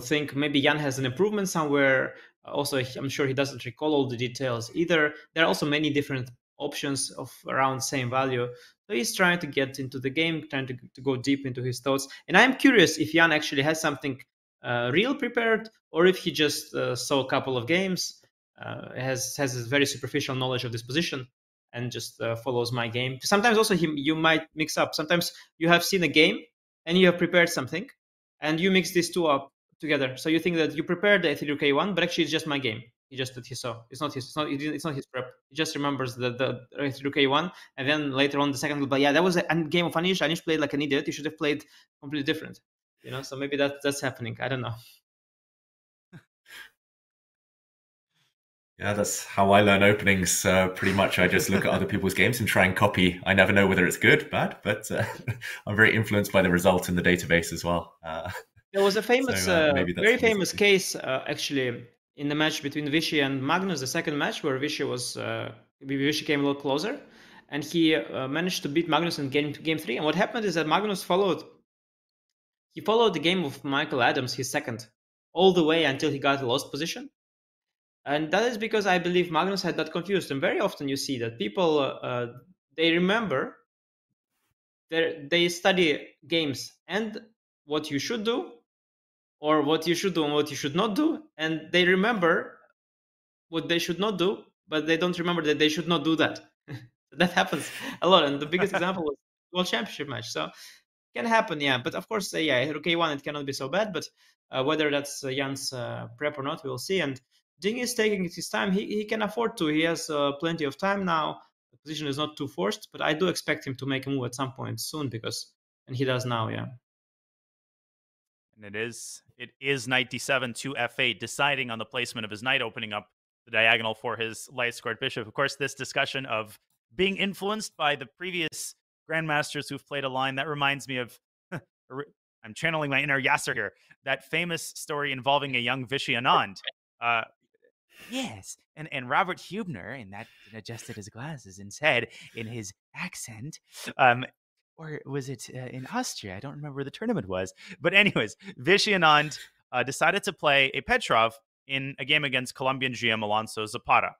think maybe Jan has an improvement somewhere. Also, I'm sure he doesn't recall all the details either. There are also many different options of around same value. So he's trying to get into the game, trying to go deep into his thoughts. And I'm curious if Jan actually has something real prepared, or if he just saw a couple of games, has a very superficial knowledge of this position, and just follows my game. Sometimes also you might mix up. Sometimes you have seen a game, and you have prepared something, and you mix these two up together. So you think that you prepared the a3 rook a1, but actually it's just my game. He just that he saw. It's not his prep. He just remembers the rook a1, and then later on the second. But yeah, that was a game of Anish. Anish played like an idiot. He should have played completely different. You know. So maybe that's happening. I don't know. Yeah, that's how I learn openings. Pretty much, I just look at other people's games and try and copy. I never know whether it's good, bad, but I'm very influenced by the result in the database as well. There was a famous, very famous case, actually, in the match between Vichy and Magnus, the second match, where Vichy came a lot closer, and he managed to beat Magnus in game 3. And what happened is that Magnus followed the game of Michael Adams, his second, all the way until he got a lost position. And that is because I believe Magnus had that confused. And very often you see that people, they remember, they study games and what you should do, or what you should do and what you should not do. And they remember what they should not do, but they don't remember that they should not do that. That happens a lot. And the biggest example was the World Championship match. So it can happen, yeah. But of course, yeah, K1, it cannot be so bad. But whether that's Jan's prep or not, we'll see. And Ding is taking his time. He can afford to. He has plenty of time now. The position is not too forced, but I do expect him to make a move at some point soon, and he does now, yeah. And it is knight d7 to f8, deciding on the placement of his knight, opening up the diagonal for his light squared bishop. Of course, this discussion of being influenced by the previous grandmasters who've played a line, that reminds me of, I'm channeling my inner Yasser here, that famous story involving a young Vishy Anand. Yes, and Robert Huebner, and that adjusted his glasses and said in his accent, or was it in Austria? I don't remember where the tournament was. But anyways, Vishy Anand decided to play a Petrov in a game against Colombian GM Alonso Zapata.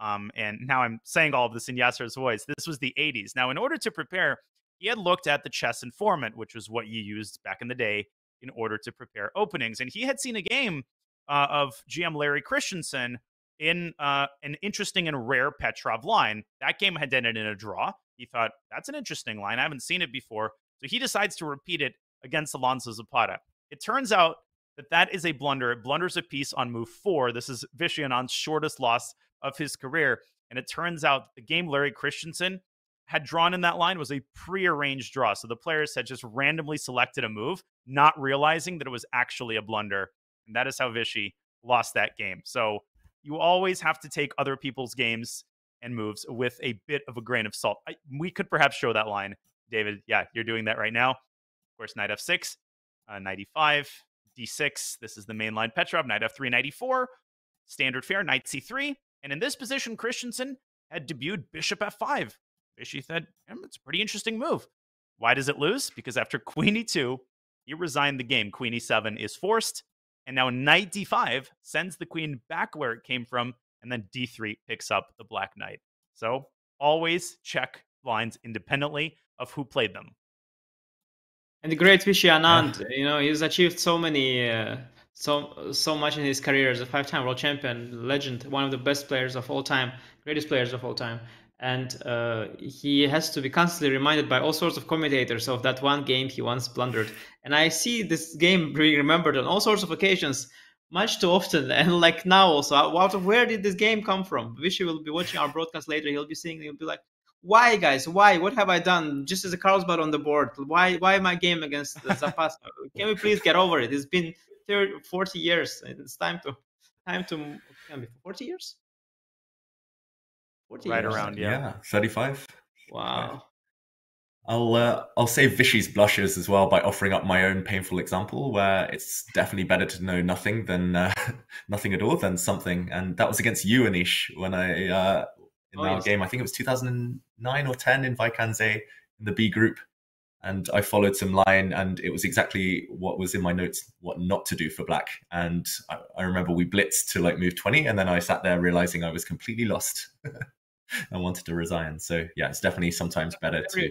And now I'm saying all of this in Yasser's voice. This was the 80s. Now, in order to prepare, he had looked at the Chess Informant, which was what you used back in the day in order to prepare openings. And he had seen a game of GM Larry Christensen in an interesting and rare Petrov line. That game had ended in a draw. He thought, that's an interesting line. I haven't seen it before. So he decides to repeat it against Alonso Zapata. It turns out that that is a blunder. It blunders a piece on move 4. This is Vishy Anand's shortest loss of his career. And it turns out the game Larry Christensen had drawn in that line was a prearranged draw. So the players had just randomly selected a move, not realizing that it was actually a blunder. And that is how Vishy lost that game. So you always have to take other people's games and moves with a bit of a grain of salt. We could perhaps show that line, David. Yeah, you're doing that right now. Of course, knight f6, knight e5, d6. This is the main line Petrov, knight f3, knight e4. Standard fare, knight c3. And in this position, Christensen had debuted bishop f5. Vishy said, it's a pretty interesting move. Why does it lose? Because after queen e2, he resigned the game. Queen e7 is forced. And now knight d5 sends the queen back where it came from, and then d3 picks up the black knight. So always check lines independently of who played them. And the great Vishy Anand, he's achieved so many, so much in his career as a 5-time world champion, legend, one of the best players of all time, greatest players of all time. And he has to be constantly reminded by all sorts of commentators of that one game he once blundered. And I see this game being remembered on all sorts of occasions, much too often. And like now also, out of where did this game come from? Vishy will be watching our broadcast later. He'll be seeing, he'll be like, why, guys? Why? What have I done? Just as a Carlsbad on the board. Why my game against Zapata? Can we please get over it? It's been 30, 40 years. It's time to 40 years? Right years. Around, yeah. 35. Wow. I'll save Vishy's blushes as well by offering up my own painful example, where it's definitely better to know nothing than nothing at all than something. And that was against you, Anish, when I in our game. I think it was 2009 or 10 in Vikanze in the B group, and I followed some line, and it was exactly what was in my notes, what not to do for black. And I remember we blitzed to like move 20, and then I sat there realizing I was completely lost. I wanted to resign. So yeah, it's definitely sometimes better to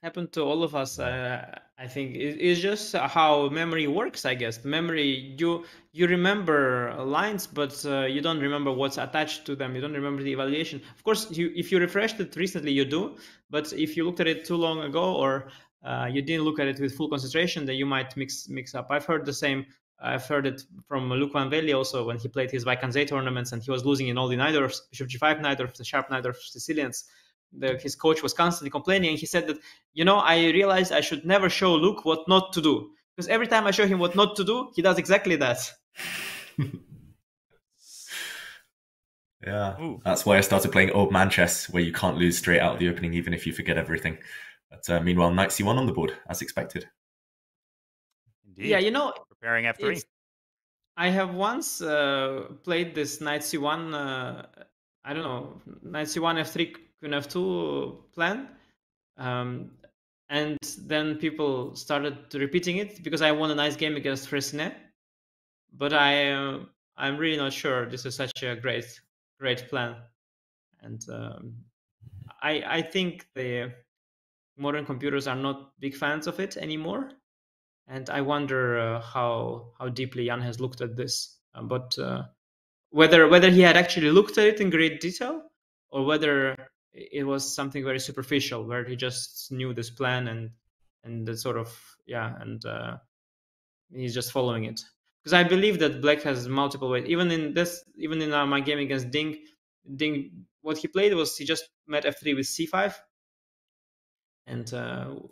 happen to all of us. I think it's just how memory works. I guess memory, you remember lines, but you don't remember what's attached to them. You don't remember the evaluation. Of course, if you refreshed it recently, you do. But if you looked at it too long ago, or you didn't look at it with full concentration, then you might mix up. I've heard the same. I've heard it from Luke Van Velde also when he played his Vikanze tournaments and he was losing in all the knight-dwarfs, bishop g5 knight-dwarf, the sharp knight-dwarf Sicilians. His coach was constantly complaining, and he said that, I realized I should never show Luke what not to do, because every time I show him what not to do, he does exactly that. Yeah. Ooh. That's why I started playing old man chess, where you can't lose straight out of the opening, even if you forget everything. But meanwhile, knight c1 on the board, as expected. Indeed. Yeah, you know, preparing f3. I have once played this knight c1, I don't know, knight c1, f3, queen f2 plan. And then people started repeating it because I won a nice game against Freycinet. But I'm really not sure this is such a great plan. And I think the modern computers are not big fans of it anymore. And I wonder how deeply Jan has looked at this, but whether he had actually looked at it in great detail, or whether it was something very superficial, where he just knew this plan and he's just following it. Because I believe that Black has multiple ways. Even in my game against Ding, what he played was he just met f3 with c5. And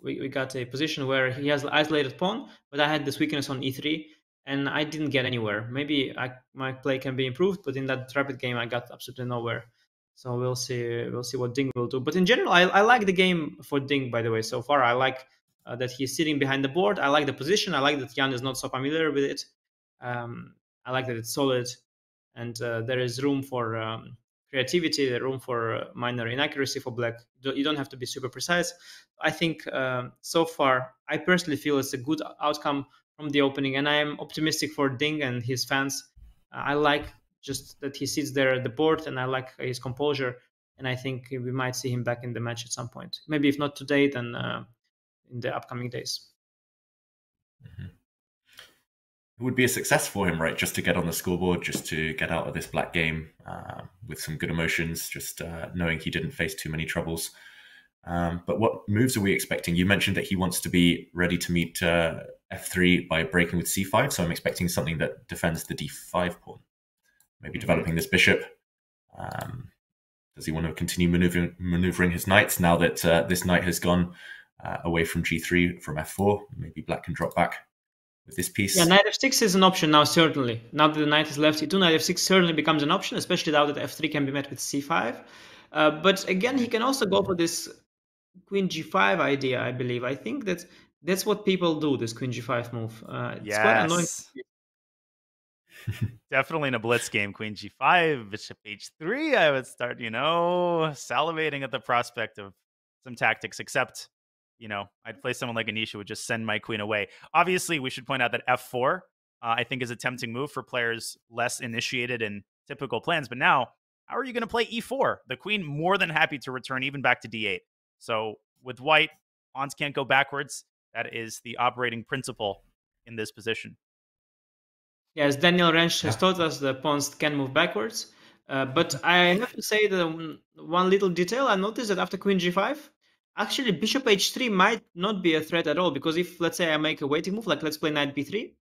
we got a position where he has isolated pawn, but I had this weakness on e3, and I didn't get anywhere. Maybe my play can be improved, but in that rapid game, I got absolutely nowhere. So we'll see what Ding will do. But in general, I like the game for Ding, by the way, so far. I like that he's sitting behind the board. I like the position. I like that Jan is not so familiar with it. I like that it's solid, and there is room for creativity, the room for minor inaccuracy for Black. You don't have to be super precise. I think so far, I personally feel it's a good outcome from the opening, and I am optimistic for Ding and his fans. I like just that he sits there at the board, and I like his composure, and I think we might see him back in the match at some point. Maybe if not today, then in the upcoming days. Mm-hmm. It would be a success for him, right? Just to get on the scoreboard, just to get out of this Black game with some good emotions, just knowing he didn't face too many troubles. But what moves are we expecting? You mentioned that he wants to be ready to meet f3 by breaking with c5, so I'm expecting something that defends the d5 pawn. Maybe developing this bishop. Does he want to continue maneuvering his knights now that this knight has gone away from g3 from f4? Maybe Black can drop back with this piece. Yeah, knight f6 is an option now, certainly. Now that the knight is left e2, knight f6 certainly becomes an option, especially now that f3 can be met with c5. But again, he can also go for this queen g5 idea, I believe. I think that's what people do, this queen g5 move. It's quite annoying. Definitely in a blitz game, queen g5, bishop h3, I would start, salivating at the prospect of some tactics, except... I'd play someone like Anish who would just send my queen away. Obviously, we should point out that f4, I think, is a tempting move for players less initiated in typical plans. But now, how are you going to play e4? The queen more than happy to return even back to d8. So with white, pawns can't go backwards. That is the operating principle in this position. Yes, Daniel Rensch has taught us the pawns can move backwards. But I have to say that one little detail I noticed that after queen g5, actually, bishop h3 might not be a threat at all, because if, let's say, I make a waiting move, like let's play knight b3,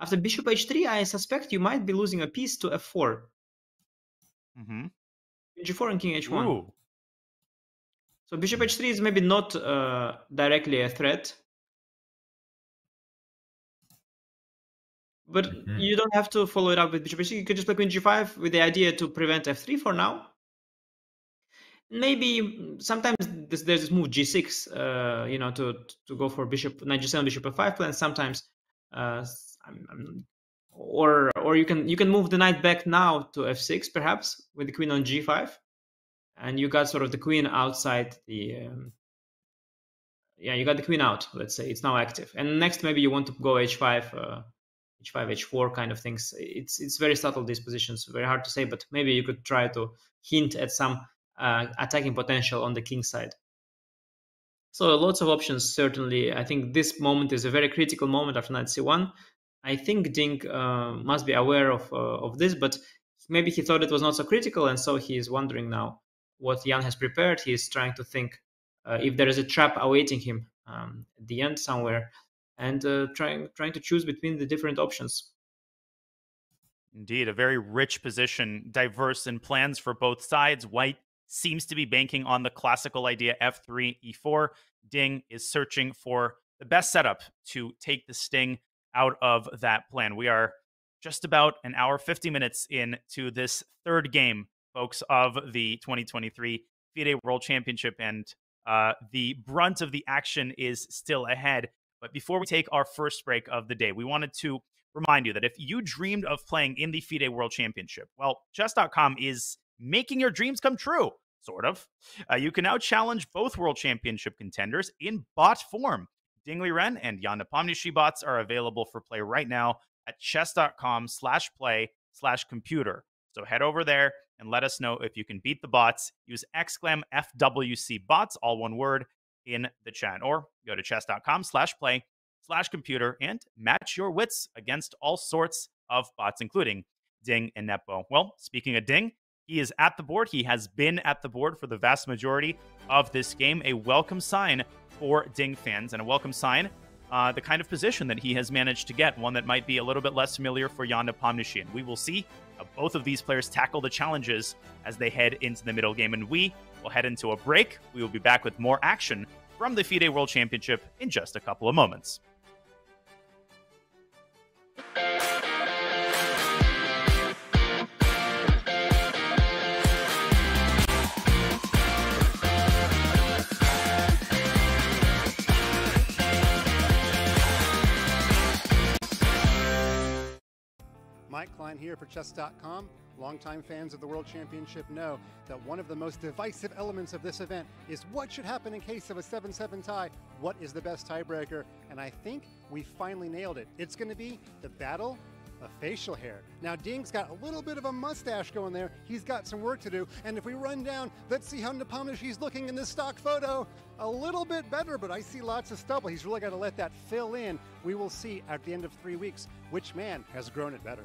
after bishop h3, I suspect you might be losing a piece to f4. Mm-hmm. g4 and king h1. Ooh. So bishop h3 is maybe not directly a threat. But you don't have to follow it up with bishop h3. You could just play queen g5 with the idea to prevent f3 for now. Maybe sometimes there's this move g6, to go for bishop knight g7, bishop f5 plan. Sometimes, or you can move the knight back now to f6 perhaps with the queen on g5, and you got sort of the queen outside the. You got the queen out. Let's say it's now active, and next maybe you want to go h5, h4 kind of things. It's very subtle, these positions, very hard to say, but maybe you could try to hint at some attacking potential on the king side. So lots of options, certainly. I think this moment is a very critical moment after knight c1. I think Ding must be aware of this, but maybe he thought it was not so critical, and so he is wondering now what Jan has prepared. He is trying to think if there is a trap awaiting him at the end somewhere, and trying to choose between the different options. Indeed, a very rich position, diverse in plans for both sides. White seems to be banking on the classical idea f3, e4. Ding is searching for the best setup to take the sting out of that plan. We are just about an hour, 50 minutes into this third game folks, of the 2023 FIDE World Championship, and the brunt of the action is still ahead. But before we take our first break of the day, we wanted to remind you that if you dreamed of playing in the FIDE World Championship, well, chess.com is making your dreams come true, sort of. You can now challenge both World Championship contenders in bot form. Ding Liren and Ian Nepomniachtchi bots are available for play right now at chess.com/play/computer. So head over there and let us know if you can beat the bots. Use !FWC bots, all one word, in the chat, or go to chess.com/play/computer and match your wits against all sorts of bots, including Ding and Nepo. Well, speaking of Ding, he is at the board. He has been at the board for the vast majority of this game. A welcome sign for Ding fans, and a welcome sign, the kind of position that he has managed to get, one that might be a little bit less familiar for Ian Nepomniachtchi. We will see how both of these players tackle the challenges as they head into the middle game, and we will head into a break. We will be back with more action from the FIDE World Championship in just a couple of moments. Mike Klein here for Chess.com. Longtime fans of the World Championship know that one of the most divisive elements of this event is what should happen in case of a 7-7 tie. What is the best tiebreaker? And I think we finally nailed it. It's going to be the battle of facial hair. Now, Ding's got a little bit of a mustache going there. He's got some work to do. And if we run down, let's see how Nepomniachtchi's looking in this stock photo. A little bit better, but I see lots of stubble. He's really got to let that fill in. We will see at the end of 3 weeks which man has grown it better.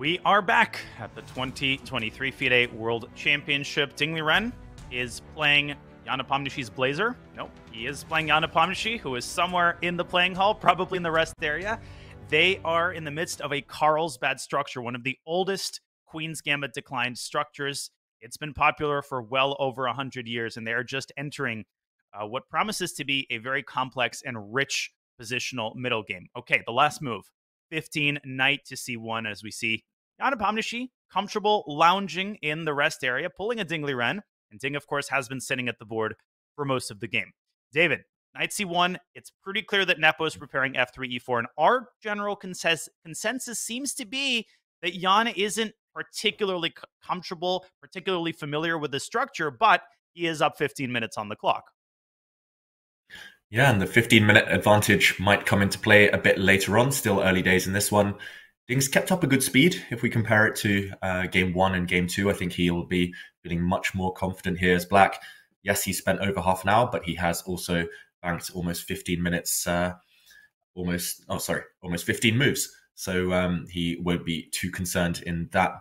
We are back at the 2023 FIDE World Championship. Ding Liren is playing Ian Nepomniachtchi's Blazer. Nope, he is playing Ian Nepomniachtchi, who is somewhere in the playing hall, probably in the rest area. They are in the midst of a Carlsbad structure, one of the oldest Queen's Gambit declined structures. It's been popular for well over 100 years, and they are just entering what promises to be a very complex and rich positional middle game. Okay, the last move, 15, knight to c1, as we see Ian Nepomniachtchi comfortable lounging in the rest area, pulling a Ding Liren, and Ding, of course, has been sitting at the board for most of the game. David, knight c1, it's pretty clear that Nepo is preparing f3, e4, and our general consensus seems to be that Ian isn't particularly comfortable, particularly familiar with the structure, but he is up 15 minutes on the clock. Yeah, and the 15-minute advantage might come into play a bit later on, still early days in this one. Ding's kept up a good speed. If we compare it to game one and game two, I think he'll be feeling much more confident here as black. Yes, he spent over half an hour, but he has also banked almost 15 minutes, almost 15 moves. So he won't be too concerned in that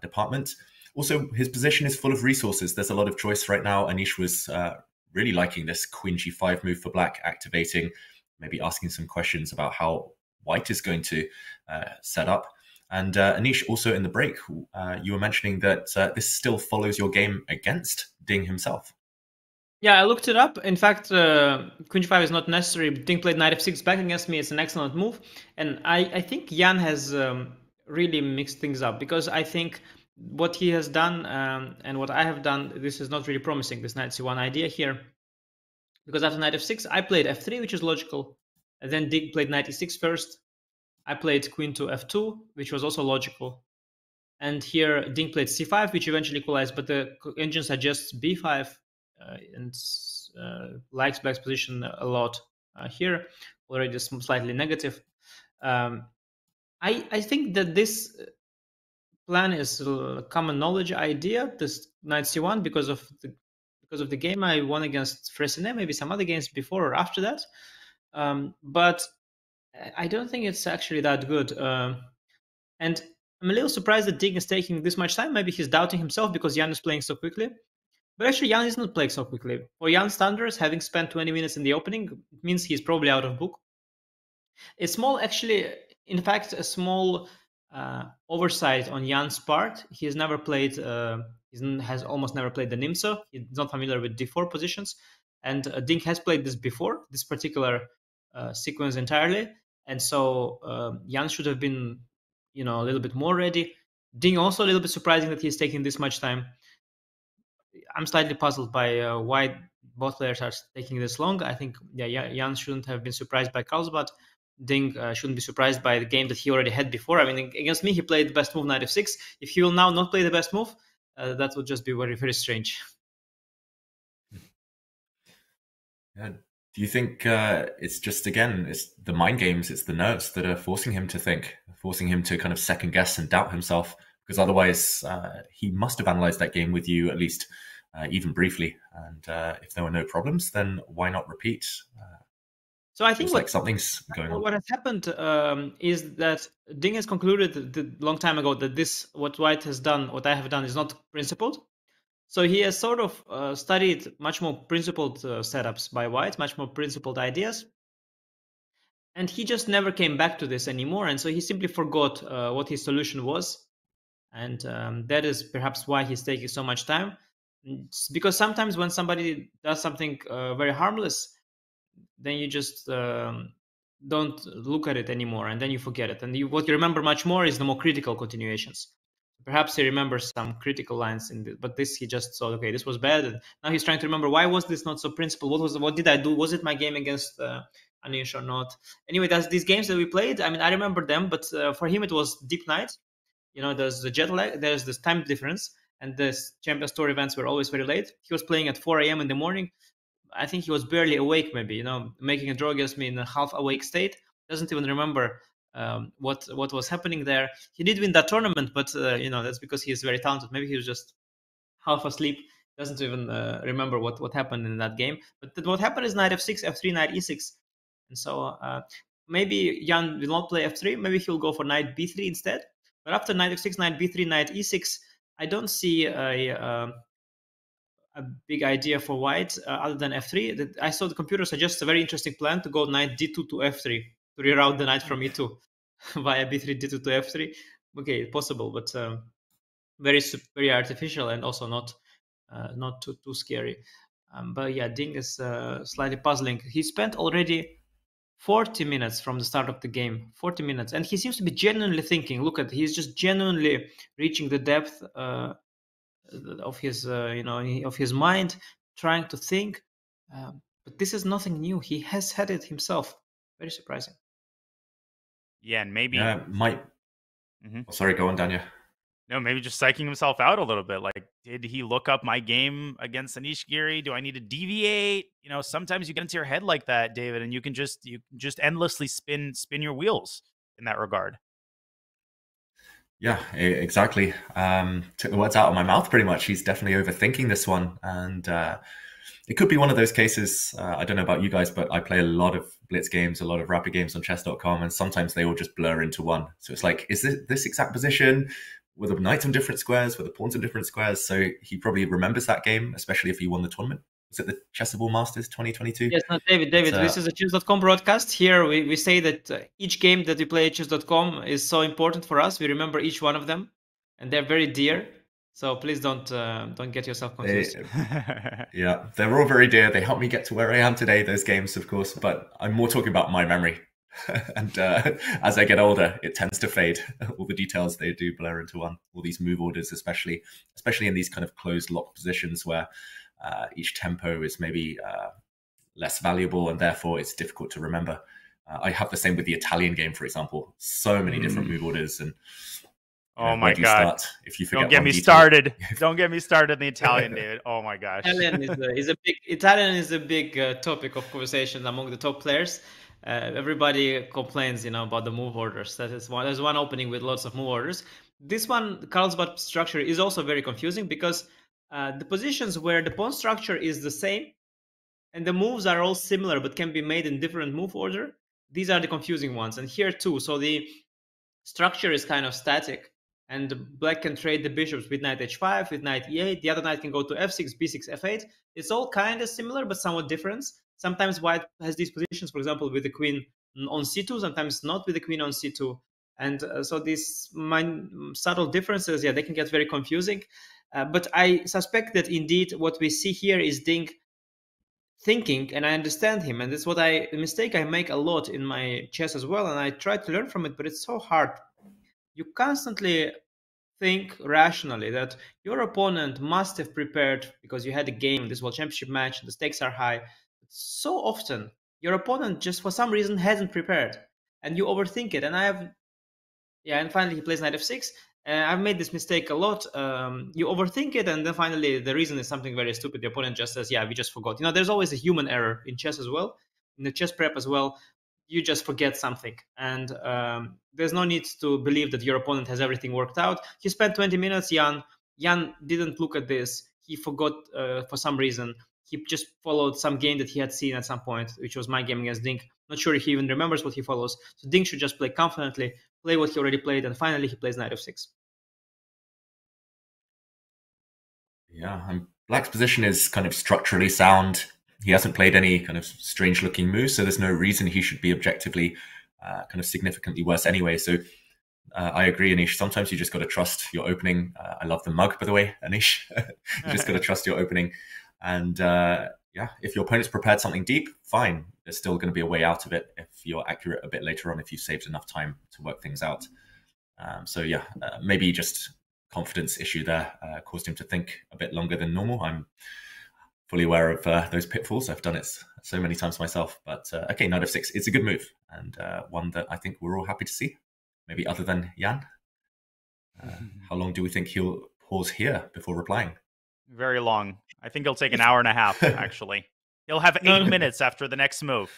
department. Also, his position is full of resources. There's a lot of choice right now. Anish was really liking this Queen G5 move for black, activating, maybe asking some questions about how white is going to set up. And Anish, also in the break, you were mentioning that this still follows your game against Ding himself. Yeah, I looked it up. In fact, Queen G5 is not necessary. But Ding played Knight F6 back against me. It's an excellent move. And I think Ian has really mixed things up, because I think what he has done and what I have done, this is not really promising, this Knight C1 idea here. Because after Knight F6, I played F3, which is logical. And then Ding played Knight E6 first. I played Queen to F2, which was also logical. And here Ding played C5, which eventually equalized, but the engine suggests B5 and likes black's position a lot here. Already slightly negative. I think that this plan is a common knowledge idea, this Knight C1, because of the game I won against Freycinet, maybe some other games before or after that. But I don't think it's actually that good. And I'm a little surprised that Ding is taking this much time. Maybe he's doubting himself because Ian is playing so quickly. But actually, Ian is not playing so quickly. For Ian's standards, having spent 20 minutes in the opening, it means he's probably out of book. A small, actually, in fact, a small oversight on Ian's part. He has never played, he has almost never played the Nimzo. He's not familiar with d4 positions. And Ding has played this before, this particular sequence entirely, and so Ian should have been, you know, a little bit more ready. Ding also a little bit surprising that he's taking this much time. I'm slightly puzzled by why both players are taking this long. I think, yeah, Ian shouldn't have been surprised by Carlsbad. Ding shouldn't be surprised by the game that he already had before. I mean, against me, he played the best move, Knight F6. If he will now not play the best move, that would just be very, very strange. Yeah. Do you think it's just, again, it's the mind games, it's the nerves that are forcing him to think, forcing him to kind of second guess and doubt himself? Because otherwise, he must have analyzed that game with you, at least even briefly. And if there were no problems, then why not repeat? So I think like something's going on. What has happened is that Ding has concluded a long time ago that this, what White has done, what I have done, is not principled. So he has sort of studied much more principled setups by White, much more principled ideas. And he just never came back to this anymore. And so he simply forgot what his solution was. And that is perhaps why he's taking so much time. Because sometimes when somebody does something very harmless, then you just don't look at it anymore. And then you forget it. And what you remember much more is the more critical continuations. Perhaps he remembers some critical lines, but this he just thought, okay, this was bad. And now he's trying to remember, why was this not so principled? What did I do? Was it my game against Anish or not? Anyway, that's these games that we played. I mean, I remember them, but for him it was deep night. You know, there's the jet lag, there's this time difference, and the Champions Tour events were always very late. He was playing at 4 a.m. in the morning. I think he was barely awake, maybe, you know, making a draw against me in a half-awake state. Doesn't even remember what was happening there. He did win that tournament, but you know, that's because he is very talented. Maybe he was just half asleep, doesn't even remember what happened in that game. But what happened is Knight f6, f3, Knight e6, and so maybe Ian will not play f3. Maybe he'll go for Knight b3 instead. But after knight f6, knight b3, knight e6, I don't see a big idea for white other than f3. I saw the computer suggests a very interesting plan to go knight d2 to f3, to reroute the knight from e2 via b3, d2 to f3. Okay, possible, but very artificial and also not too scary. But yeah, Ding is slightly puzzling. He spent already 40 minutes from the start of the game, 40 minutes. And he seems to be genuinely thinking. Look at, he's just genuinely reaching the depth of his, of his mind, trying to think. But this is nothing new. He has had it himself. Very surprising. Yeah, and maybe... Oh, sorry, go on, Daniel. No, maybe just psyching himself out a little bit. Like, did he look up my game against Anish Giri? Do I need to deviate? You know, sometimes you get into your head like that, David, and you can just endlessly spin your wheels in that regard. Yeah, exactly. Took the words out of my mouth pretty much. He's definitely overthinking this one, and it could be one of those cases. I don't know about you guys, but I play a lot of blitz games, a lot of rapid games on chess.com, and sometimes they all just blur into one. So it's like, is this exact position? Were the knights on different squares? Were the pawns on different squares? So he probably remembers that game, especially if he won the tournament. Was it the Chessable Masters 2022? Yes, no, David, this is a chess.com broadcast. Here we say that each game that we play at chess.com is so important for us. We remember each one of them, and they're very dear. So please don't get yourself confused. Yeah, they're all very dear. They helped me get to where I am today, those games, of course. But I'm more talking about my memory. And as I get older, it tends to fade. All the details, they do blur into one. All these move orders, especially in these kind of closed lock positions where each tempo is maybe less valuable, and therefore it's difficult to remember. I have the same with the Italian game, for example. So many different move orders, and oh my god! If you forget, don't get me started. Don't get me started in the Italian, David. Oh my gosh! Italian is a big topic of conversation among the top players. Everybody complains, about the move orders. That is one. There's one opening with lots of move orders. This one, Carlsbad structure, is also very confusing because the positions where the pawn structure is the same and the moves are all similar but can be made in different move order. These are the confusing ones, and here too. So the structure is kind of static, and black can trade the bishops with knight h5, with knight e8. The other knight can go to f6, b6, f8. It's all kind of similar but somewhat different. Sometimes white has these positions, for example, with the queen on c2, sometimes not with the queen on c2. And so these subtle differences, yeah, they can get very confusing. But I suspect that indeed what we see here is Ding thinking, and I understand him. And that's the mistake I make a lot in my chess as well, and I try to learn from it, but it's so hard. You constantly think rationally that your opponent must have prepared because you had a game, this World Championship match, the stakes are high. So often, your opponent just for some reason hasn't prepared, and you overthink it. And finally he plays knight f6. I've made this mistake a lot. You overthink it, and then finally the reason is something very stupid. The opponent just says, "Yeah, we just forgot." There's always a human error in chess as well, in the chess prep as well. You just forget something, and there's no need to believe that your opponent has everything worked out. He spent 20 minutes. Jan didn't look at this. He forgot for some reason. He just followed some game that he had seen at some point, which was my game against Ding. Not sure if he even remembers what he follows. So Ding should just play confidently, play what he already played, and finally he plays knight f6. Yeah, and black's position is kind of structurally sound. He hasn't played any kind of strange-looking moves, so there's no reason he should be objectively kind of significantly worse anyway. So I agree, Anish. Sometimes you just got to trust your opening. I love the mug, by the way, Anish. You just got to trust your opening. And yeah, if your opponent's prepared something deep, fine. There's still going to be a way out of it if you're accurate a bit later on, if you've saved enough time to work things out. So yeah, maybe just confidence issue there caused him to think a bit longer than normal. I'm fully aware of those pitfalls. I've done it so many times myself. But okay, knight f6, it's a good move, and one that I think we're all happy to see, maybe other than Jan. How long do we think he'll pause here before replying? Very long. I think it'll take an hour and a half, actually. He'll have 8 minutes after the next move.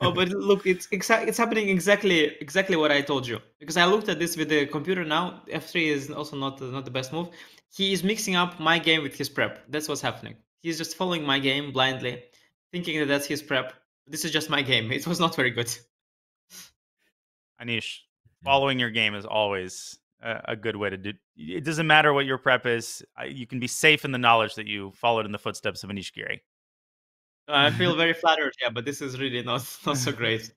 Oh, but look, it's happening exactly what I told you. Because I looked at this with the computer now. F3 is also not the best move. He is mixing up my game with his prep. That's what's happening. He's just following my game blindly, thinking that that's his prep. This is just my game. It was not very good. Anish, Following your game is always a good way to do. It doesn't matter what your prep is. You can be safe in the knowledge that you followed in the footsteps of Anish Giri. I feel very flattered, yeah, but this is really not so great.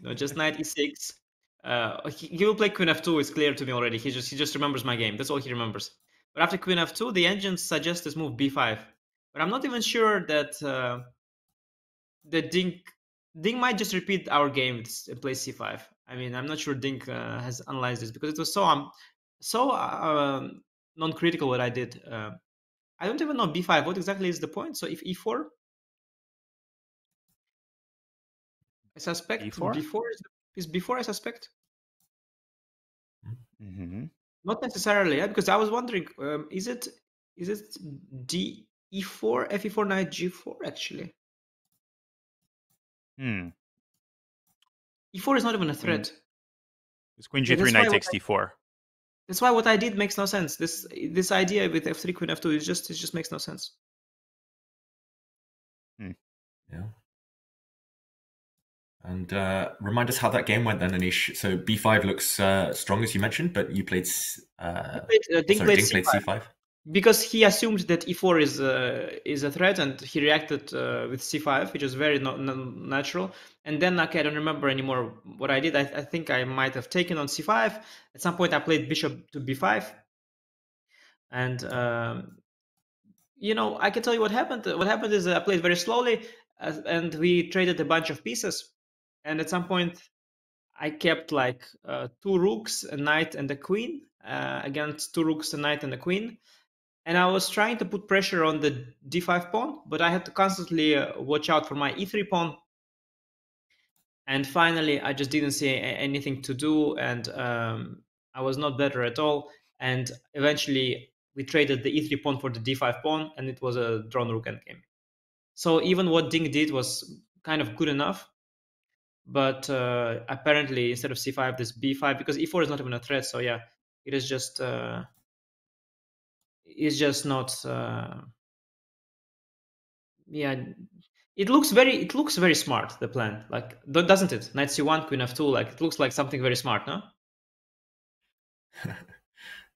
No, just knight e6. He will play queen f2. It's clear to me already. He just remembers my game. That's all he remembers. But after queen f2, the engine suggests this move b5. But I'm not even sure that Ding might just repeat our game and play c5. I mean, I'm not sure Ding has analyzed this, because it was so non-critical what I did. I don't even know b5. What exactly is the point? So if e4. I suspect B4 is before. I suspect not necessarily, yeah, because I was wondering, is it D E4 Fe4 Knight G4 actually? E4 is not even a threat. It's Queen G3 Knight takes D4. That's why what I did makes no sense. This idea with F3 Queen F2 is just makes no sense. Yeah. And remind us how that game went then, Anish. So b5 looks strong, as you mentioned, but you played. Ding played c5 because he assumed that e4 is a threat, and he reacted with c5, which is very natural. And then, okay, I don't remember anymore what I did. I think I might have taken on c5. At some point, I played bishop to b5, and you know, I can tell you what happened. What happened is I played very slowly, and we traded a bunch of pieces. And at some point, I kept like two rooks, a knight, and a queen against two rooks, a knight, and a queen. And I was trying to put pressure on the d5 pawn, but I had to constantly watch out for my e3 pawn. And finally, I just didn't see anything to do, and I was not better at all. And eventually, we traded the e3 pawn for the d5 pawn, and it was a drawn rook endgame. So even what Ding did was kind of good enough. But apparently, instead of c5, there's b5, because e4 is not even a threat. So yeah, it is just not. Yeah, it looks very smart, the plan, like, doesn't it? Knight c1, queen f2, like, it looks like something very smart, no?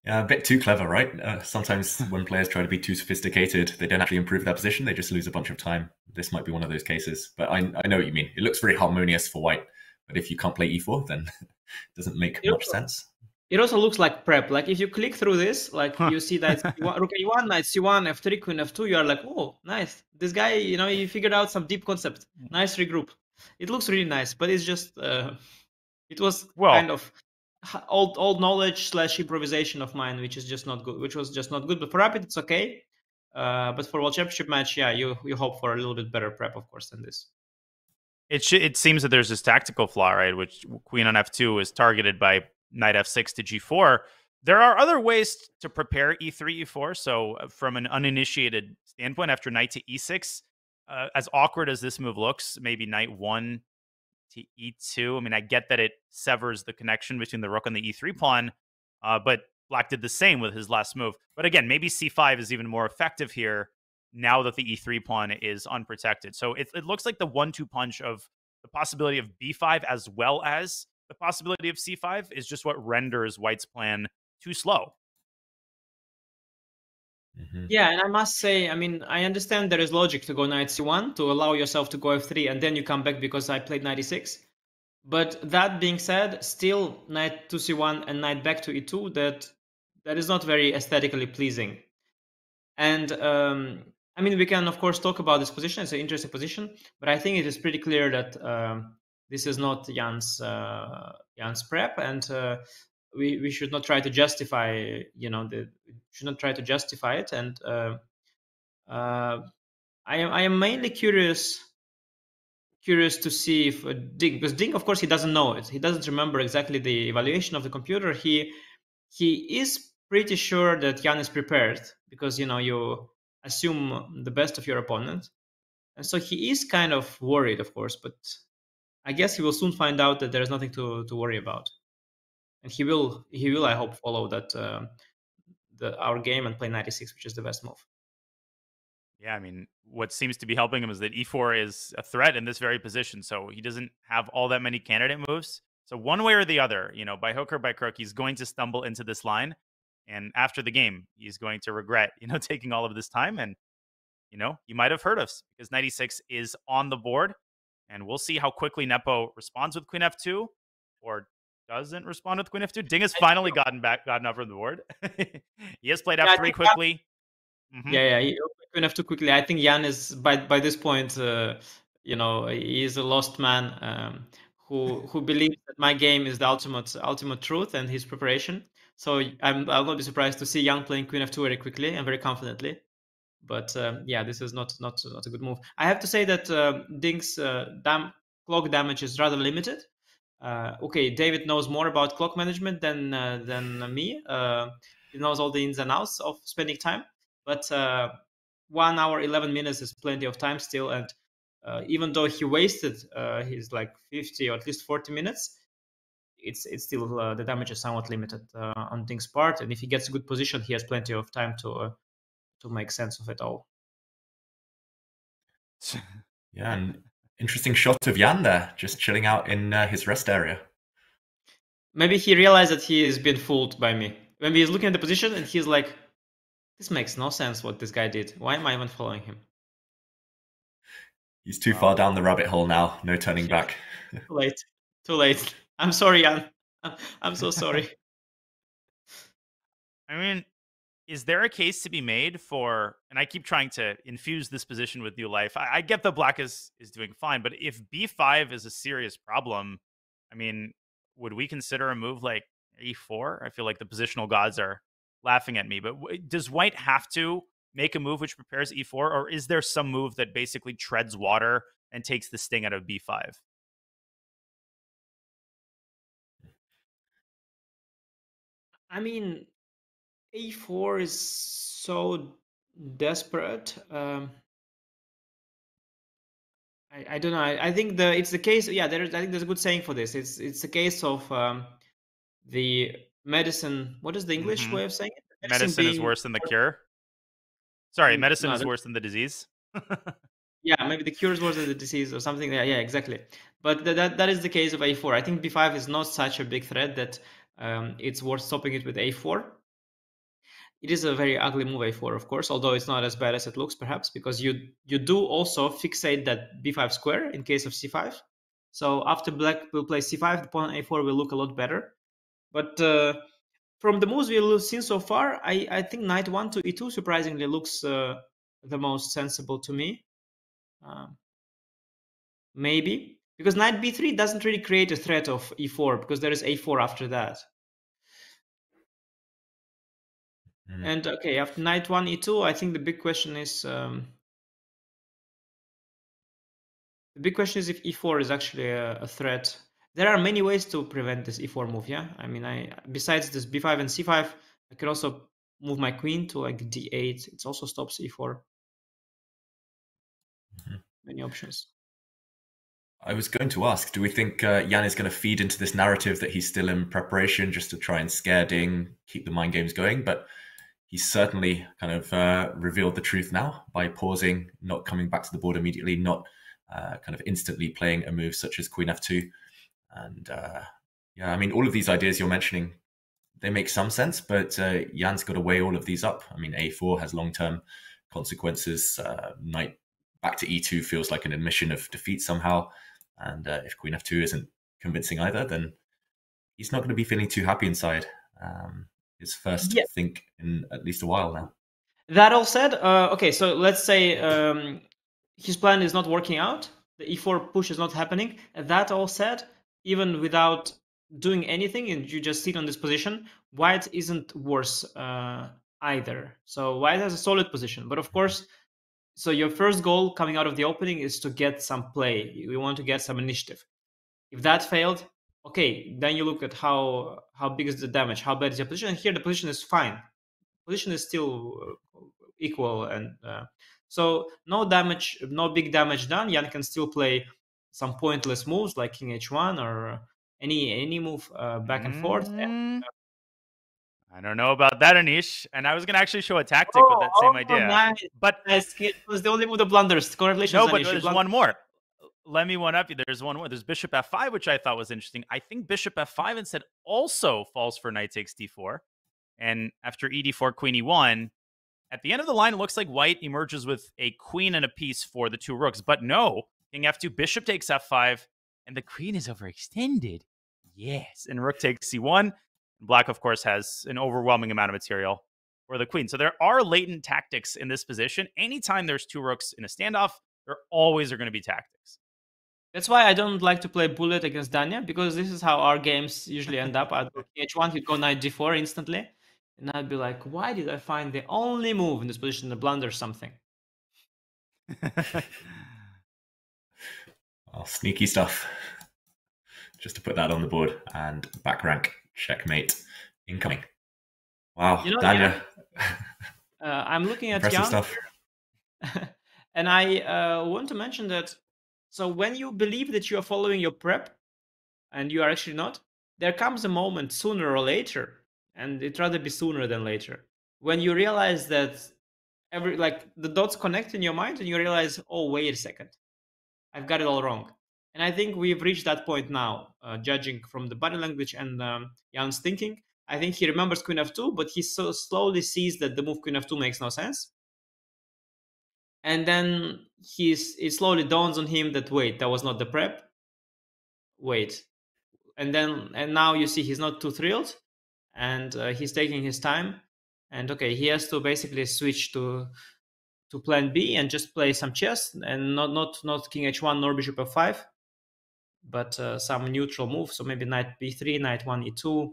Yeah, a bit too clever, right? Sometimes when players try to be too sophisticated, they don't actually improve their position. They just lose a bunch of time. This might be one of those cases. But I know what you mean. It looks very harmonious for white. But if you can't play e4, then it doesn't make much sense. It also looks like prep. Like, if you click through this, like, you see that rook a1, knight c1, f3, queen f2, you are like, oh, nice. This guy, you know, he figured out some deep concept. Nice regroup. It looks really nice, but it's just, it was kind of... Old knowledge / improvisation of mine, which is just not good, which was just not good. But for Rapid, it's okay. But for World Championship match, yeah, you hope for a little bit better prep, of course, than this. It seems that there's this tactical flaw, right? Which queen on f2 is targeted by knight f6 to g4. There are other ways to prepare e3, e4. So from an uninitiated standpoint, after knight to e6, as awkward as this move looks, maybe knight 1 to e2. I mean, I get that it severs the connection between the rook and the e3 pawn, but Black did the same with his last move. But again, maybe c5 is even more effective here now that the e3 pawn is unprotected. So it looks like the 1-2 punch of the possibility of b5 as well as the possibility of c5 is just what renders White's plan too slow. Yeah, and I must say, I mean, I understand there is logic to go knight c1 to allow yourself to go f3, and then you come back because I played knight e6. But that being said, still knight to c1 and knight back to e2, that is not very aesthetically pleasing. And I mean, we can of course talk about this position. It's an interesting position, but I think it is pretty clear that this is not Jan's prep, and we should not try to justify, you know, it. And I am mainly curious to see if Ding, because Ding, of course, he doesn't know it. He doesn't remember exactly the evaluation of the computer. He is pretty sure that Jan is prepared, because, you know, you assume the best of your opponent. And so he is kind of worried, of course, but I guess he will soon find out that there is nothing to worry about. And he will, I hope, follow that our game and play knight e6, which is the best move. Yeah, I mean, what seems to be helping him is that e4 is a threat in this very position, so he doesn't have all that many candidate moves. So one way or the other, you know, by hook or by crook, he's going to stumble into this line. And after the game, he's going to regret, you know, taking all of this time. And, you know, you might have heard of us because 96 is on the board. And we'll see how quickly Nepo responds with Queen F2 or doesn't respond with Queen F2. Ding has finally gotten up from the board. He has played F3 quickly. Mm-hmm. He Queen F2 quickly. I think Jan is, by this point, you know, he is a lost man who believes that my game is the ultimate truth and his preparation. So I'll not be surprised to see Jan playing Queen F2 very quickly and very confidently. But yeah, this is not a good move. I have to say that Ding's clock damage is rather limited. Okay, David knows more about clock management than me. He knows all the ins and outs of spending time. But 1 hour, 11 minutes is plenty of time still. And even though he wasted his like 50 or at least 40 minutes, it's still the damage is somewhat limited on Ding's part. And if he gets a good position, he has plenty of time to make sense of it all. Yeah, an interesting shot of Jan there, just chilling out in his rest area. Maybe he realized that he has been fooled by me. Maybe he's looking at the position and he's like, this makes no sense what this guy did. Why am I even following him? He's too far down the rabbit hole now. No turning back. Too late. Too late. I'm sorry, Jan. I'm so sorry. I mean, is there a case to be made for, and I keep trying to infuse this position with new life. I get that black is doing fine, but if B5 is a serious problem, I mean, would we consider a move like E4? I feel like the positional gods are laughing at me, but does white have to make a move which prepares E4, or is there some move that basically treads water and takes the sting out of B5? I mean, A4 is so desperate. I don't know. I think it's the case. Yeah, I think there's a good saying for this. It's a case of the medicine. What is the English way of saying it? Medicine is worse than the cure. Sorry, medicine is worse than the disease. Yeah, maybe the cure is worse than the disease or something. Yeah, exactly. But that is the case of A4. I think B5 is not such a big threat that it's worth stopping it with A4. It is a very ugly move, A4, of course, although it's not as bad as it looks, perhaps, because you do also fixate that B5 square in case of C5. So after black will play C5, the pawn A4 will look a lot better. But from the moves we've seen so far, I think knight 1 to E2 surprisingly looks the most sensible to me. Maybe. Because knight B3 doesn't really create a threat of E4, because there is A4 after that. And okay, after knight 1 E2, I think the big question is if E4 is actually a threat. There are many ways to prevent this E4 move. Yeah, I mean, besides this B5 and C5, I can also move my queen to like D8. It also stops E4. Many options. I was going to ask, do we think Jan is going to feed into this narrative that he's still in preparation just to try and scare Ding, keep the mind games going? But he certainly kind of revealed the truth now by pausing, not coming back to the board immediately, not kind of instantly playing a move such as Queen F2. And yeah, I mean, all of these ideas you're mentioning, they make some sense, but Jan's got to weigh all of these up. I mean, A4 has long-term consequences. Knight back to E2 feels like an admission of defeat somehow. And if Queen F2 isn't convincing either, then he's not going to be feeling too happy inside. His first think in at least a while now. That all said, okay, so let's say his plan is not working out. The E4 push is not happening. That all said, even without doing anything and you just sit on this position, white isn't worse either. So white has a solid position. But of course, so your first goal coming out of the opening is to get some play. You want to get some initiative. If that failed, okay, then you look at how big is the damage, how bad is your position. And here the position is fine. Position is still equal. And so no damage, no big damage done. Jan can still play some pointless moves like King H1 or any move back and forth. And, I don't know about that, Anish. And I was going to actually show a tactic with that same idea. Nice. But it was the only move that blunders. Congratulations, Anish. No, but there's one more. Let me one up you. There's one more. There's bishop f5, which I thought was interesting. I think bishop f5 instead also falls for knight takes d4. And after ed4, queen e1, at the end of the line, it looks like white emerges with a queen and a piece for the two rooks. But no, king f2, bishop takes f5, and the queen is overextended. Yes, and rook takes c1. Black, of course, has an overwhelming amount of material for the queen. So there are latent tactics in this position. Anytime there's two rooks in a standoff, there always are going to be tactics. That's why I don't like to play bullet against Dania, because this is how our games usually end up. At h1, he'd go knight d4 instantly. And I'd be like, why did I find the only move in this position to blunder something? Oh, sneaky stuff. Just to put that on the board. And back rank, checkmate, incoming. Wow, you know, Dania. Yeah. I'm looking at Jan stuff. And I want to mention that. So when you believe that you are following your prep and you are actually not, there comes a moment sooner or later, and it'd rather be sooner than later, when you realize that the dots connect in your mind and you realize, oh, wait a second, I've got it all wrong. And I think we've reached that point now, judging from the body language and Jan's thinking. I think he remembers queen f2, but he so slowly sees that the move queen f2 makes no sense. And then it slowly dawns on him that, wait, that was not the prep. Wait. And now you see he's not too thrilled. And he's taking his time. And, okay, he has to basically switch to plan B and just play some chess. And not king h1 nor bishop f5, but some neutral move. So maybe knight b3, knight 1 e2.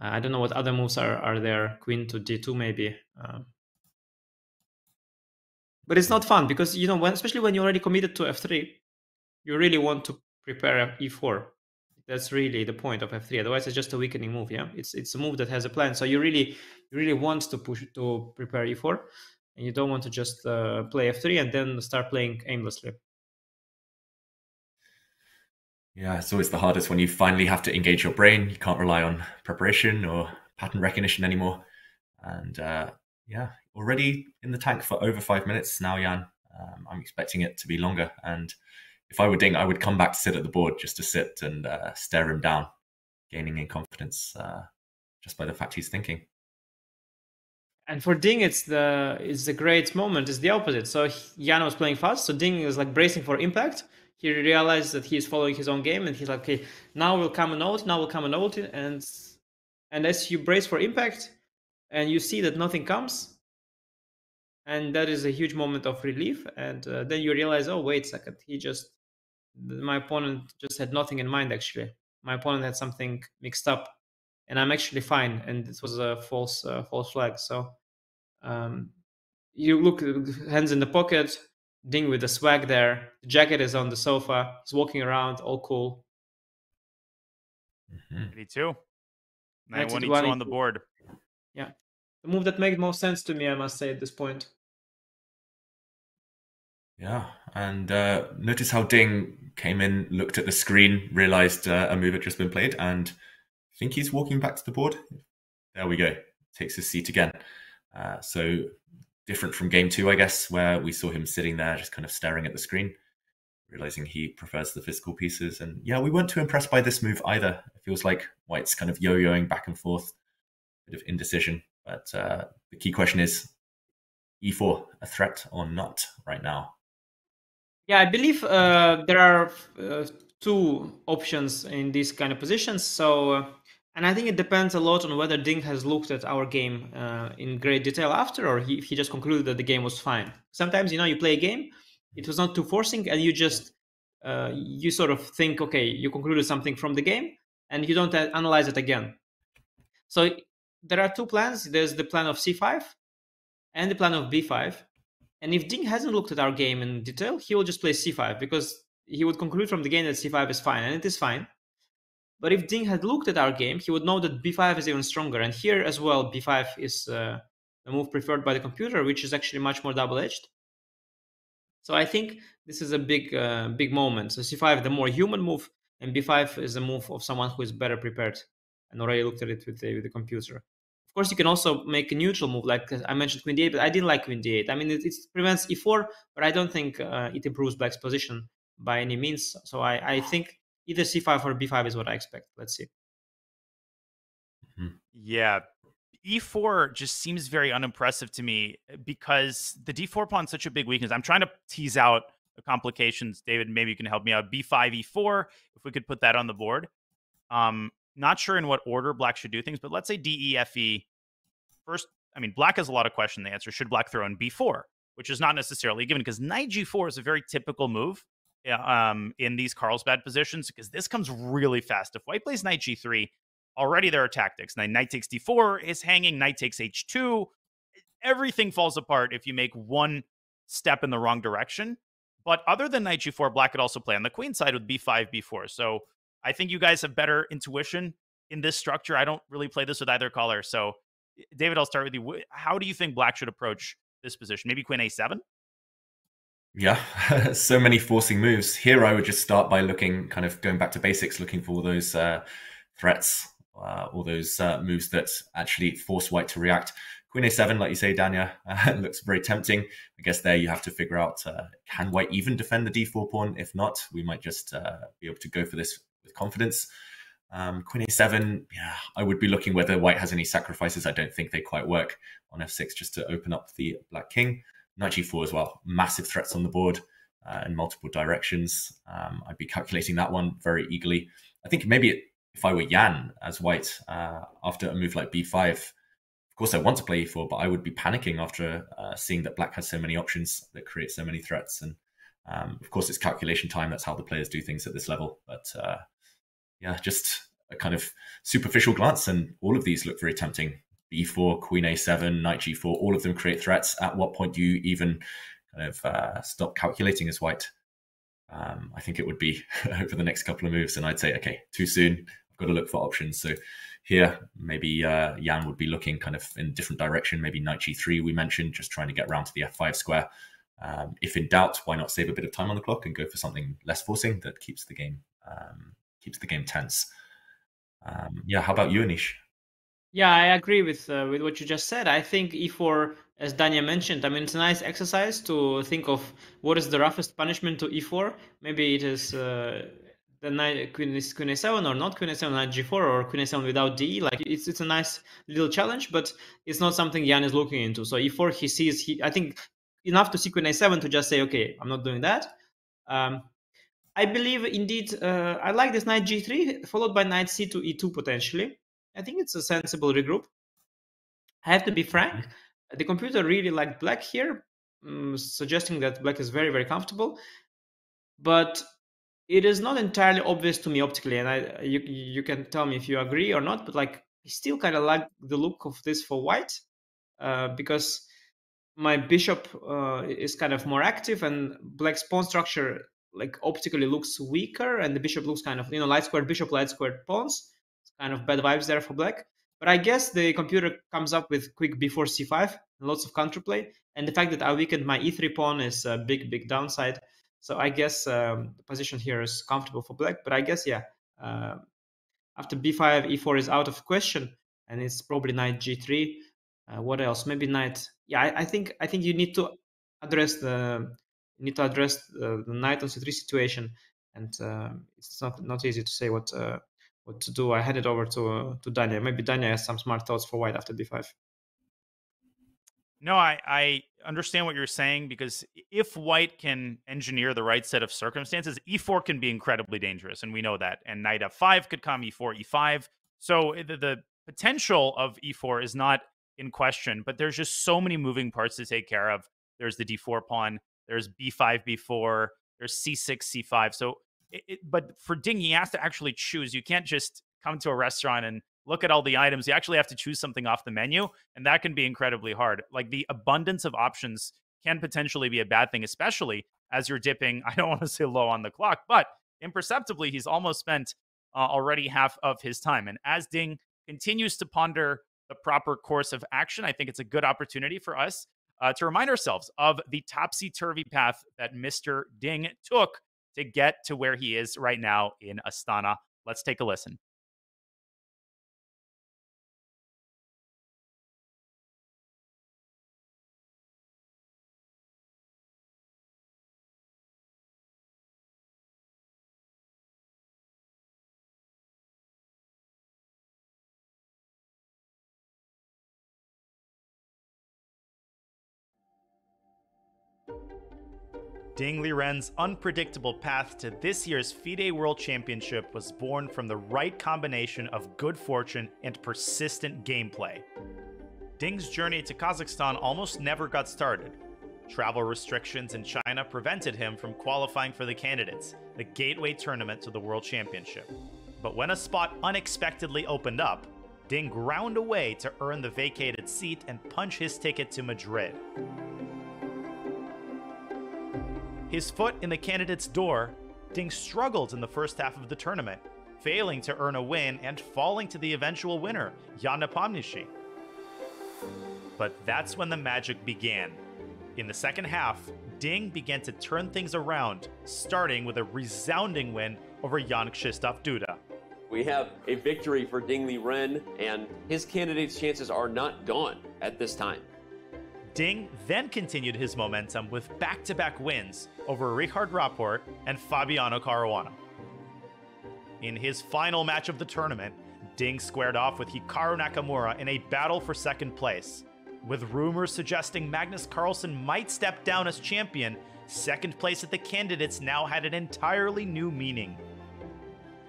I don't know what other moves are there. Queen to d2 maybe. But it's not fun because, you know, especially when you're already committed to f3, you really want to prepare e4. That's really the point of f3. Otherwise, it's just a weakening move. Yeah, it's a move that has a plan. So you really want to push to prepare e4, and you don't want to just play f3 and then start playing aimlessly. Yeah, it's always the hardest when you finally have to engage your brain. You can't rely on preparation or pattern recognition anymore, and yeah. Already in the tank for over 5 minutes now, Jan. I'm expecting it to be longer. And if I were Ding, I would come back to sit at the board just to sit and stare him down, gaining in confidence just by the fact he's thinking. And for Ding, it's the great moment. It's the opposite. So Jan was playing fast. So Ding is like bracing for impact. He realized that he's following his own game. And he's like, okay, now we'll come and ult. Now we'll come and ult. And as you brace for impact and you see that nothing comes, and that is a huge moment of relief. And then you realize, oh, wait a second. My opponent just had nothing in mind, actually. My opponent had something mixed up, and I'm actually fine. And this was a false flag. So you look, hands in the pocket, Ding with the swag there. The jacket is on the sofa. He's walking around, all cool. 82. 9-1-2 on the board. Yeah. The move that made most sense to me, I must say, at this point. Yeah, and notice how Ding came in, looked at the screen, realized a move had just been played, and I think he's walking back to the board. There we go. Takes his seat again. So different from game two, I guess, where we saw him sitting there just kind of staring at the screen, realizing he prefers the physical pieces. And yeah, we weren't too impressed by this move either. It feels like white's kind of yo-yoing back and forth, a bit of indecision. But the key question is, e4, a threat or not right now? Yeah, I believe there are two options in these kind of positions. So, and I think it depends a lot on whether Ding has looked at our game in great detail after, or he just concluded that the game was fine. Sometimes, you know, you play a game, it was not too forcing, and you just, you sort of think, okay, you concluded something from the game, and you don't analyze it again. So there are two plans. There's the plan of c5 and the plan of b5. And if Ding hasn't looked at our game in detail, he will just play c5 because he would conclude from the game that c5 is fine, and it is fine. But if Ding had looked at our game, he would know that b5 is even stronger. And here as well, b5 is the move preferred by the computer, which is actually much more double-edged. So I think this is a big moment. So c5, the more human move, and b5 is the move of someone who is better prepared and already looked at it with the computer. Of course, you can also make a neutral move, like I mentioned Queen D8, but I didn't like Queen D8. I mean, it prevents E4, but I don't think it improves Black's position by any means. So I think either C5 or B5 is what I expect. Let's see. Yeah, E4 just seems very unimpressive to me because the D4 pawn is such a big weakness. I'm trying to tease out the complications. David, maybe you can help me out. B5, E4, if we could put that on the board. Not sure in what order Black should do things, but let's say D, E, F, E. First, I mean, Black has a lot of questions. The answer, should Black throw in B4, which is not necessarily given because knight G4 is a very typical move in these Carlsbad positions because this comes really fast. If White plays knight G3, already there are tactics. Now, knight takes D4 is hanging, knight takes H2. Everything falls apart if you make one step in the wrong direction. But other than knight G4, Black could also play on the queen side with B5, B4. So I think you guys have better intuition in this structure. I don't really play this with either color. So, David, I'll start with you. How do you think Black should approach this position? Maybe queen A7? Yeah, so many forcing moves. Here I would just start by looking, kind of going back to basics, looking for all those threats, all those moves that actually force White to react. Queen A7, like you say, Dania, looks very tempting. I guess there you have to figure out, can White even defend the D4 pawn? If not, we might just be able to go for this with confidence. Queen A7, yeah, I would be looking whether White has any sacrifices. I don't think they quite work on F6 just to open up the Black King. Knight G4 as well, massive threats on the board in multiple directions. I'd be calculating that one very eagerly. I think maybe if I were Jan as White after a move like B5, of course I want to play E4, but I would be panicking after seeing that Black has so many options that create so many threats. And of course it's calculation time. That's how the players do things at this level. But yeah, just a kind of superficial glance, and all of these look very tempting. B4, Queen A7, Knight G4, all of them create threats. At what point do you even kind of stop calculating as White? I think it would be over the next couple of moves, and I'd say, okay, too soon. I've got to look for options. So here, maybe Jan would be looking kind of in a different direction. Maybe Knight G3 we mentioned, just trying to get round to the F5 square. If in doubt, why not save a bit of time on the clock and go for something less forcing that keeps the game tense. Yeah, how about you, Anish? Yeah, I agree with what you just said. I think E4, as Dania mentioned, I mean, it's a nice exercise to think of what is the roughest punishment to E4. Maybe it is the knight, queen A7, or not queen A7, knight G4, or queen A7 without D. Like, it's a nice little challenge, but it's not something Jan is looking into. So E4, he sees, I think, enough to see queen A7 to just say, okay, I'm not doing that. I believe, indeed, I like this knight G3, followed by knight C to E2, potentially. I think it's a sensible regroup. I have to be frank. The computer really liked Black here, suggesting that Black is very, very comfortable. But it is not entirely obvious to me optically, and you can tell me if you agree or not, but like, I still kind of like the look of this for White, because my bishop is kind of more active, and Black's pawn structure like optically looks weaker, and the bishop looks kind of, you know, light squared bishop, light squared pawns. Kind of bad vibes there for Black, but I guess the computer comes up with quick before c5, lots of counterplay, and the fact that I weakened my e3 pawn is a big downside. So I guess the position here is comfortable for Black, but I guess, yeah, after b5, e4 is out of question, and it's probably knight g3. What else? Maybe knight, yeah. I think you need to address the knight on c3 situation, and it's not easy to say what to do. I hand it over to Dania. Maybe Dania has some smart thoughts for White after B5. No, I understand what you're saying, because if White can engineer the right set of circumstances, E4 can be incredibly dangerous, and we know that. And knight F5 could come, E4, E5. So the potential of E4 is not in question, but there's just so many moving parts to take care of. There's the D4 pawn, there's B5, B4, there's C6, C5. So but for Ding, he has to actually choose. You can't just come to a restaurant and look at all the items. You actually have to choose something off the menu, and that can be incredibly hard. Like, the abundance of options can potentially be a bad thing, especially as you're dipping, I don't want to say low on the clock, but imperceptibly, he's almost spent already half of his time. And as Ding continues to ponder the proper course of action, I think it's a good opportunity for us to remind ourselves of the topsy-turvy path that Mr. Ding took to get to where he is right now in Astana. Let's take a listen. Ding Liren's unpredictable path to this year's FIDE World Championship was born from the right combination of good fortune and persistent gameplay. Ding's journey to Kazakhstan almost never got started. Travel restrictions in China prevented him from qualifying for the candidates, the gateway tournament to the World Championship. But when a spot unexpectedly opened up, Ding ground away to earn the vacated seat and punch his ticket to Madrid. His foot in the candidate's door, Ding struggled in the first half of the tournament, failing to earn a win and falling to the eventual winner, Ian Nepomniachtchi. But that's when the magic began. In the second half, Ding began to turn things around, starting with a resounding win over Jan Krzysztof Duda. We have a victory for Ding Liren, and his candidate's chances are not gone at this time. Ding then continued his momentum with back-to-back wins over Richard Rapport and Fabiano Caruana. In his final match of the tournament, Ding squared off with Hikaru Nakamura in a battle for second place. With rumors suggesting Magnus Carlsen might step down as champion, second place at the candidates now had an entirely new meaning.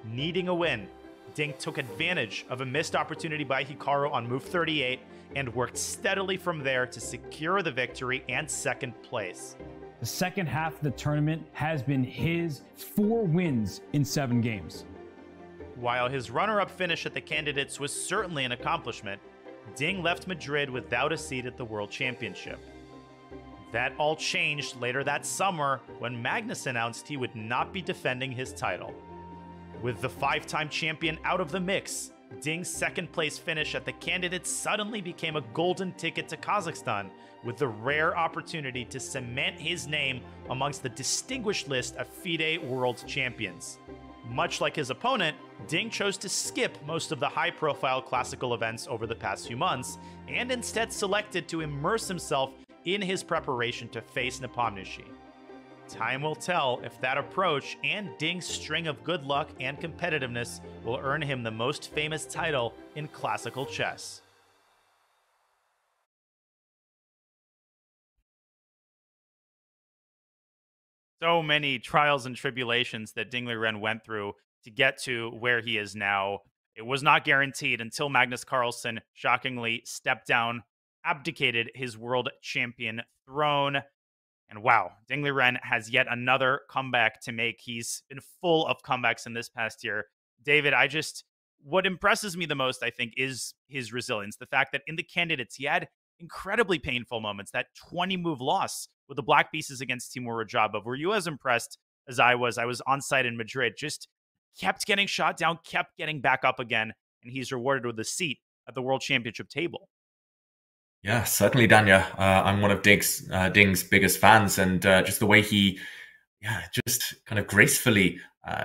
Needing a win, Ding took advantage of a missed opportunity by Hikaru on move 38 and worked steadily from there to secure the victory and second place. The second half of the tournament has been his 4 wins in 7 games. While his runner-up finish at the candidates was certainly an accomplishment, Ding left Madrid without a seat at the World Championship. That all changed later that summer when Magnus announced he would not be defending his title. With the 5-time champion out of the mix, Ding's second place finish at the candidates suddenly became a golden ticket to Kazakhstan, with the rare opportunity to cement his name amongst the distinguished list of FIDE World Champions. Much like his opponent, Ding chose to skip most of the high-profile classical events over the past few months, and instead selected to immerse himself in his preparation to face Nepomniachtchi. Time will tell if that approach and Ding's string of good luck and competitiveness will earn him the most famous title in classical chess. So many trials and tribulations that Ding Liren went through to get to where he is now. It was not guaranteed until Magnus Carlsen shockingly stepped down, abdicated his world champion throne. And wow, Ding Liren has yet another comeback to make. He's been full of comebacks in this past year. David, what impresses me the most, I think, is his resilience. The fact that in the candidates, he had incredibly painful moments. That 20-move loss with the black pieces against Timur Rajabov. Were you as impressed as I was? I was on site in Madrid, just kept getting shot down, kept getting back up again, and he's rewarded with a seat at the World Championship table. Yeah, certainly, Daniel. I'm one of Ding's biggest fans, and just the way he just kind of gracefully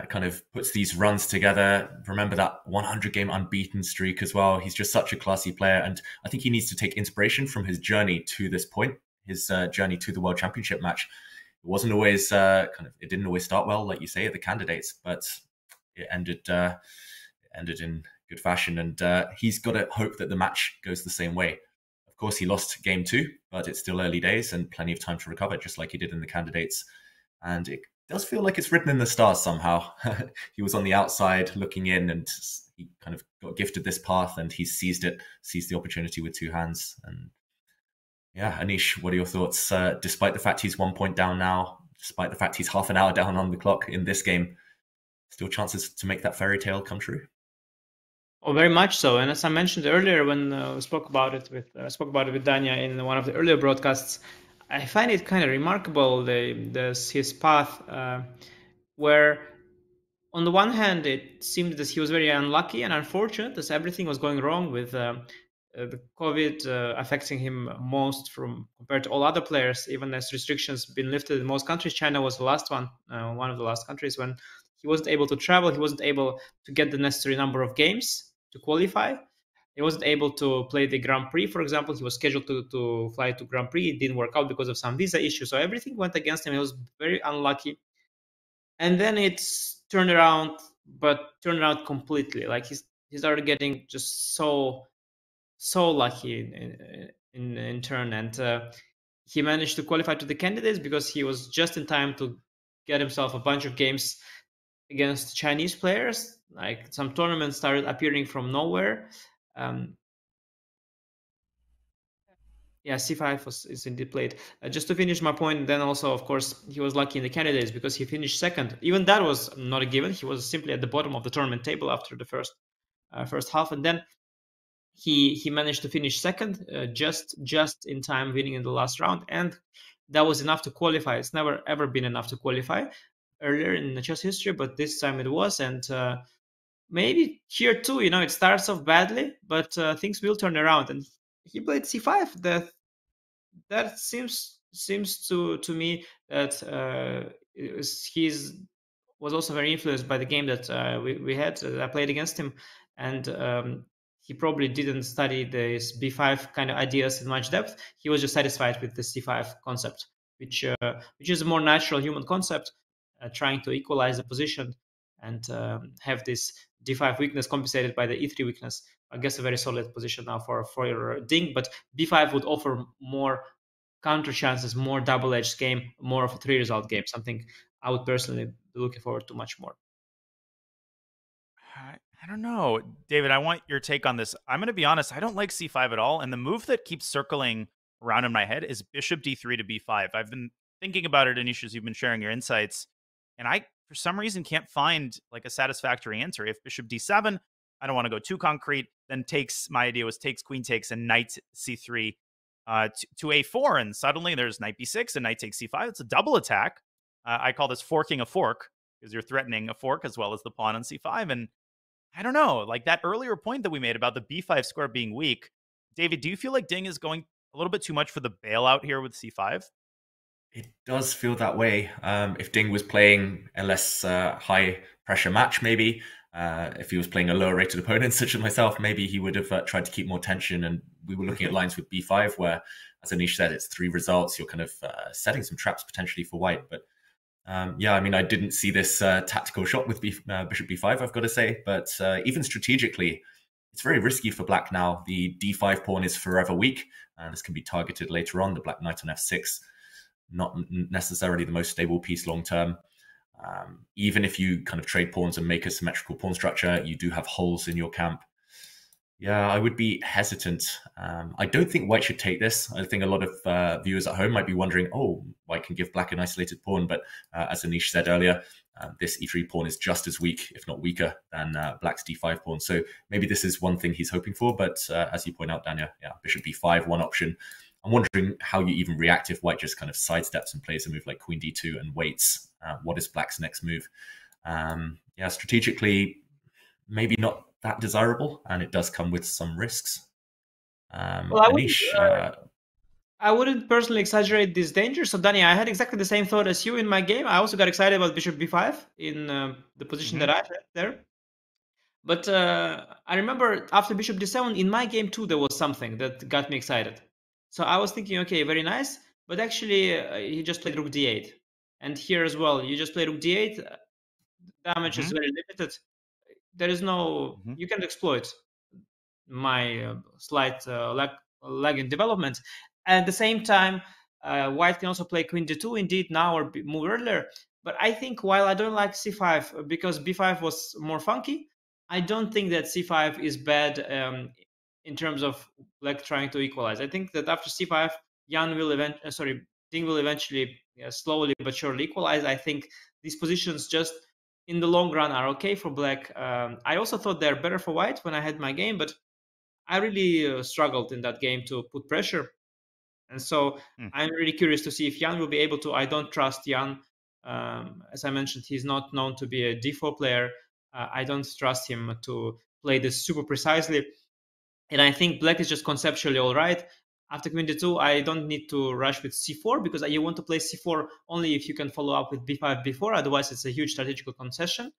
kind of puts these runs together. Remember that 100-game unbeaten streak as well. He's just such a classy player, and I think he needs to take inspiration from his journey to this point. His journey to the World Championship match. It wasn't always it didn't always start well, like you say, at the candidates, but it ended in good fashion. And he's got to hope that the match goes the same way. Of course, he lost game 2, but it's still early days and plenty of time to recover, just like he did in the candidates. And it does feel like it's written in the stars somehow. He was on the outside looking in, and he kind of got gifted this path, and he seized it, seized the opportunity with 2 hands. And yeah, Anish, what are your thoughts? Despite the fact he's 1 point down now, despite the fact he's half an hour down on the clock in this game, still chances to make that fairy tale come true? Oh, very much so. And as I mentioned earlier, when I spoke about it with Dania in one of the earlier broadcasts, I find it kind of remarkable his path, where on the one hand it seemed that he was very unlucky and unfortunate, as everything was going wrong with the COVID affecting him most compared to all other players, even as restrictions been lifted in most countries. China was the last one, of the last countries, when he wasn't able to travel, he wasn't able to get the necessary number of games to qualify. He wasn't able to play the Grand Prix, for example. He was scheduled to fly to Grand Prix. It didn't work out because of some visa issues. So everything went against him. He was very unlucky. And then it's turned around, but turned around completely. Like he started getting just so lucky in turn, and he managed to qualify to the candidates because he was just in time to get himself a bunch of games against Chinese players. Like, some tournaments started appearing from nowhere. Yeah, C5 is indeed played. Just to finish my point, then also, of course, he was lucky in the candidates because he finished second. Even that was not a given. He was simply at the bottom of the tournament table after the first half, and then he managed to finish second, just in time, winning in the last round, and that was enough to qualify. It's never ever been enough to qualify earlier in the chess history, but this time it was, and maybe here too, you know, it starts off badly, but things will turn around. And he played c5. That seems to me that he was also very influenced by the game that we had. I played against him, and he probably didn't study this b5 kind of ideas in much depth. He was just satisfied with the c5 concept, which is a more natural human concept, trying to equalize the position and have this d5 weakness compensated by the e3 weakness. I guess a very solid position now for your Ding, but b5 would offer more counter chances, more double-edged game, more of a three-result game, something I would personally be looking forward to much more. I don't know. David, I want your take on this. I'm going to be honest. I don't like c5 at all, and the move that keeps circling around in my head is bishop d3 to b5. I've been thinking about it, Anish, as you've been sharing your insights, and I, for some reason, can't find like a satisfactory answer. If bishop d7, I don't want to go too concrete. Then takes, my idea was takes, queen takes, and knight c3 to a4. And suddenly there's knight b6 and knight takes c5. It's a double attack. I call this forking a fork, because you're threatening a fork as well as the pawn on c5. And I don't know, like that earlier point that we made about the b5 square being weak. David, do you feel like Ding is going a little bit too much for the bailout here with c5? It does feel that way. If Ding was playing a less high pressure match, maybe, if he was playing a lower rated opponent such as myself, maybe he would have tried to keep more tension. And we were looking at lines with b5 where, as Anish said, it's three results. You're kind of setting some traps potentially for white. But yeah, I mean, I didn't see this tactical shot with bishop b5, I've got to say. But even strategically, it's very risky for black now. The d5 pawn is forever weak, and this can be targeted later on. The black knight on f6, not necessarily the most stable piece long term. Even if you kind of trade pawns and make a symmetrical pawn structure, you do have holes in your camp. Yeah, I would be hesitant. I don't think white should take this. I think a lot of viewers at home might be wondering, oh, white can give black an isolated pawn. But as Anish said earlier, this e3 pawn is just as weak, if not weaker, than black's d5 pawn. So maybe this is one thing he's hoping for. But as you point out, Daniel, yeah, bishop b5, one option. I'm wondering how you even react if white just kind of sidesteps and plays a move like queen d2 and waits. What is black's next move? Yeah, strategically, maybe not that desirable, and it does come with some risks. Well, Anish, I wouldn't personally exaggerate this danger. So, Danny, I had exactly the same thought as you in my game. I also got excited about bishop b5 in the position that I had there. But I remember after bishop d7, in my game too, there was something that got me excited. So I was thinking, okay, very nice, but actually he just played rook d8. And here as well, you just play rook d8, damage is very limited. There is no, you can exploit my slight lag in development. At the same time, white can also play queen d2, indeed, now or move earlier. But I think while I don't like c5, because b5 was more funky, I don't think that c5 is bad in terms of like trying to equalize. I think that after c5, Ding will eventually slowly but surely equalize. I think these positions just in the long run are okay for black. I also thought they're better for white when I had my game, but I really struggled in that game to put pressure. And so I'm really curious to see if Jan will be able to. I don't trust Jan. As I mentioned, he's not known to be a d4 player. I don't trust him to play this super precisely. And I think black is just conceptually all right. After queen d2, I don't need to rush with c4, because you want to play c4 only if you can follow up with b5 before. Otherwise, it's a huge strategical concession.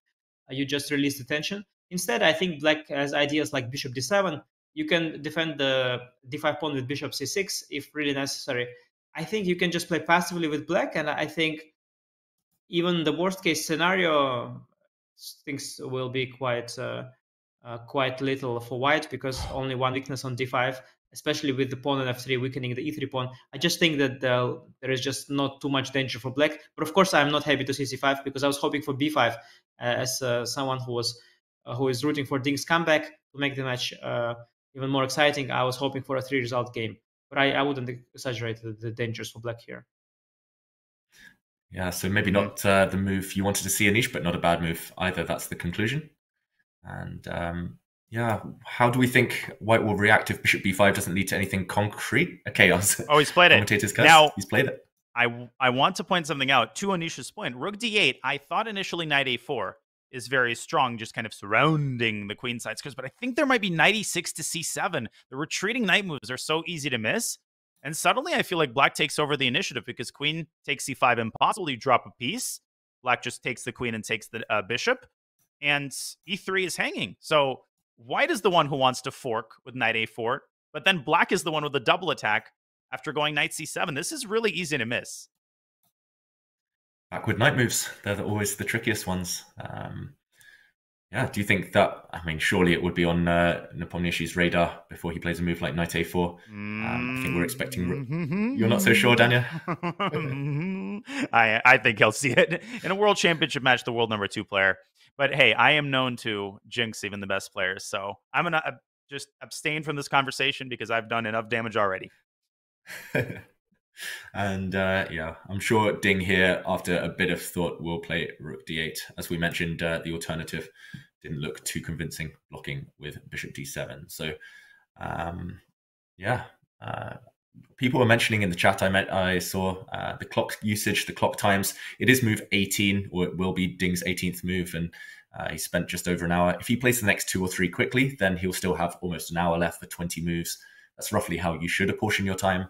You just release the tension. Instead, I think black has ideas like bishop d7. You can defend the d5 pawn with bishop c6 if really necessary. I think you can just play passively with black. And I think even the worst case scenario, things will be quite little for white, because only one weakness on d5 especially with the pawn on f3 weakening the e3 pawn. I just think that there is just not too much danger for black. But of course, I'm not happy to see c5 because I was hoping for b5 as someone who was who is rooting for Ding's comeback to make the match even more exciting. I was hoping for a 3-result game, but I wouldn't exaggerate the dangers for black here. Yeah, so maybe not the move you wanted to see, Anish, but not a bad move either. That's the conclusion. And yeah, how do we think white will react if bishop b5 doesn't lead to anything concrete? A chaos. Oh, he's played it. Now, he's played it. I want to point something out. To Anish's point, rook d8, I thought initially knight a4 is very strong, just kind of surrounding the queen side squares. But I think there might be knight e6 to c7. The retreating knight moves are so easy to miss. And suddenly I feel like black takes over the initiative because queen takes c5 impossible. You drop a piece. Black just takes the queen and takes the bishop. And e3 is hanging. So white is the one who wants to fork with knight a4. But then black is the one with a double attack after going knight c7. This is really easy to miss. Backward knight moves. They're always the trickiest ones. Yeah, do you think that, I mean, surely it would be on Nepomniachtchi's radar before he plays a move like knight a4. I think we're expecting... You're not so sure, Daniel? I think he'll see it. In a world championship match, the world #2 player. But hey, I am known to jinx even the best players. So I'm going to just abstain from this conversation because I've done enough damage already. And yeah, I'm sure Ding here, after a bit of thought, will play rook d8. As we mentioned, the alternative didn't look too convincing, blocking with bishop d7. So yeah, people were mentioning in the chat, I saw the clock usage, the clock times. It is move 18, or it will be Ding's 18th move, and he spent just over an hour. If he plays the next 2 or 3 quickly, then he'll still have almost an hour left for 20 moves. That's roughly how you should apportion your time.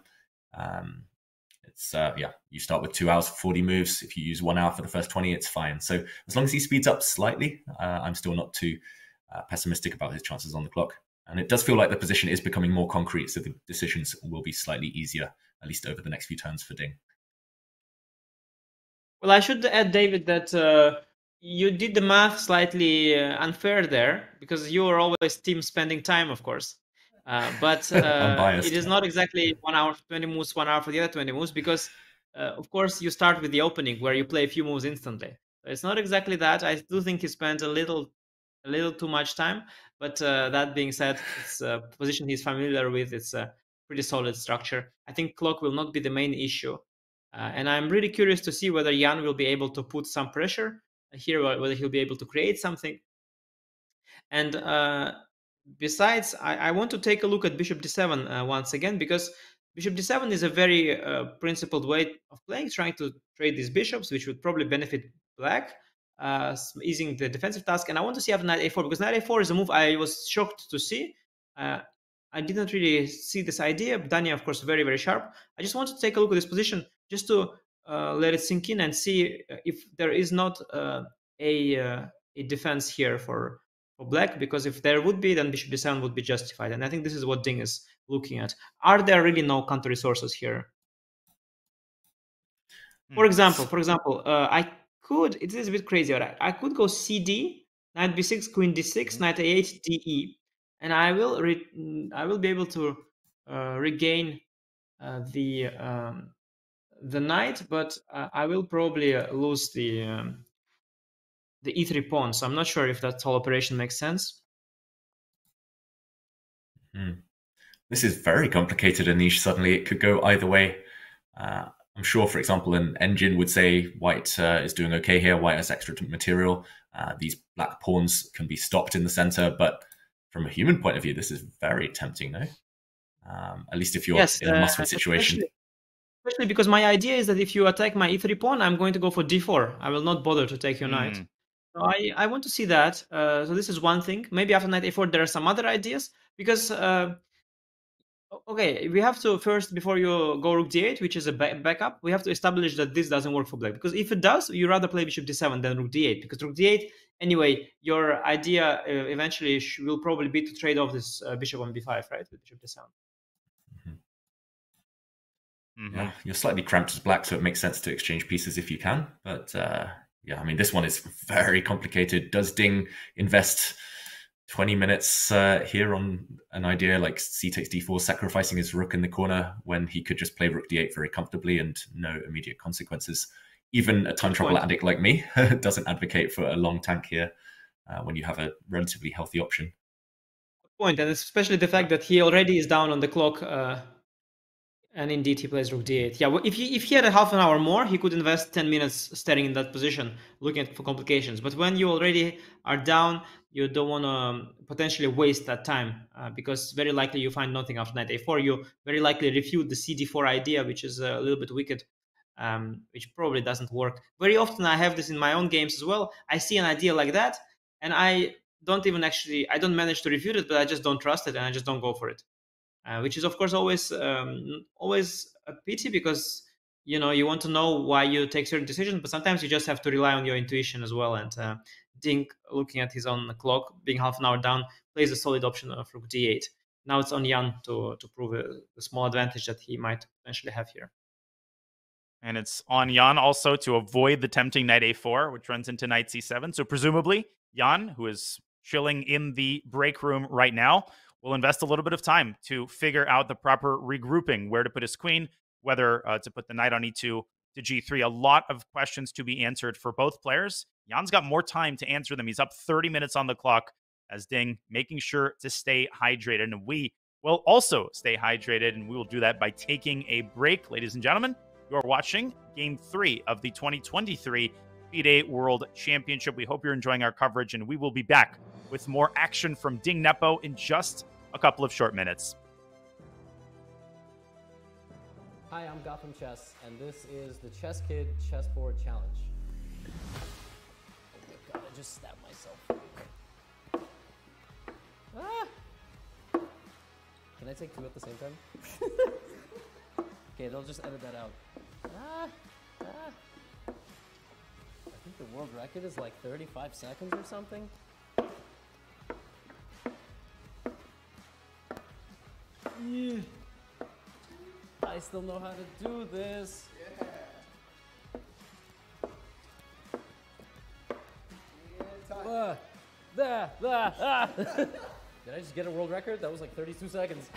Yeah, you start with 2 hours for 40 moves. If you use 1 hour for the first 20, it's fine. So as long as he speeds up slightly, I'm still not too pessimistic about his chances on the clock. And it does feel like the position is becoming more concrete, so the decisions will be slightly easier, at least over the next few turns for Ding. Well, I should add, David, that you did the math slightly unfair there, because you are always team spending time, of course. It is not exactly 1 hour for 20 moves, 1 hour for the other 20 moves, because, of course, you start with the opening where you play a few moves instantly. It's not exactly that. I do think he spent a little too much time. But that being said, it's a position he's familiar with. It's a pretty solid structure. I think clock will not be the main issue. And I'm really curious to see whether Jan will be able to put some pressure here, whether he'll be able to create something. And... besides, I want to take a look at bishop d7 once again, because bishop d7 is a very principled way of playing, trying to trade these bishops, which would probably benefit black, easing the defensive task. And I want to see after knight a4, because knight a4 is a move I was shocked to see. I didn't really see this idea. Daniel, of course, very, very sharp. I just want to take a look at this position just to let it sink in and see if there is not a defense here for black, because if there would be, then bishop d7 would be justified. And I think this is what Ding is looking at. Are there really no counter resources here? For example, I could, it is a bit crazy, right? I could go cd, knight b6, queen d6, knight a8, de, and I will be able to regain the knight, but I will probably lose the e3 pawn, so I'm not sure if that whole operation makes sense. This is very complicated, Anish. Suddenly it could go either way. I'm sure, for example, an engine would say white is doing okay here, white has extra material, these black pawns can be stopped in the center, but from a human point of view, this is very tempting, no? At least if you're in a must-win situation. Especially because my idea is that if you attack my e3 pawn, I'm going to go for d4. I will not bother to take your knight. So I want to see that. So this is one thing. Maybe after knight a4, there are some other ideas. Because, okay, we have to first, before you go rook d8, which is a backup, we have to establish that this doesn't work for black. Because if it does, you rather play bishop d7 than rook d8. Because rook d8, anyway, your idea eventually will probably be to trade off this bishop on b5, right, with bishop d7. Yeah, you're slightly cramped as black, so it makes sense to exchange pieces if you can. But yeah, I mean, this one is very complicated. Does Ding invest 20 minutes here on an idea like c takes d4, sacrificing his rook in the corner when he could just play rook d8 very comfortably and no immediate consequences. Even a time travel addict like me doesn't advocate for a long tank here when you have a relatively healthy option. And especially the fact that he already is down on the clock, and indeed he plays rook d8. Yeah, well, if he had a half an hour more, he could invest 10 minutes staring in that position, looking for complications. But when you already are down, you don't want to potentially waste that time, because very likely you find nothing after knight a4. You very likely refute the cd4 idea, which is a little bit wicked, which probably doesn't work. Very often I have this in my own games as well. I see an idea like that, and I don't manage to refute it, but I just don't trust it and I just don't go for it, which is of course always always a pity, because you know you want to know why you take certain decisions, but sometimes you just have to rely on your intuition as well. And Ding, looking at his own clock, being half an hour down, plays a solid option of rook d8. Now it's on Jan to prove the small advantage that he might potentially have here. And it's on Jan also to avoid the tempting knight a4, which runs into knight c7. So presumably Jan, who is chilling in the break room right now, will invest a little bit of time to figure out the proper regrouping, where to put his queen, whether to put the knight on e2 to g3. A lot of questions to be answered for both players. Jan's got more time to answer them. He's up 30 minutes on the clock, as Ding, making sure to stay hydrated. And we will also stay hydrated, and we will do that by taking a break. Ladies and gentlemen, you are watching Game 3 of the 2023 FIDE World Championship. We hope you're enjoying our coverage, and we will be back with more action from Ding Nepo in just a couple of short minutes. Hi, I'm Gotham Chess, and this is the Chess Kid Chessboard Challenge. Oh my God, I just stabbed myself. Ah! Can I take two at the same time? Okay, they'll just edit that out. Ah! Ah! I think the world record is like 35 seconds or something. Yeah. I still know how to do this. Yeah. Did I just get a world record? That was like 32 seconds.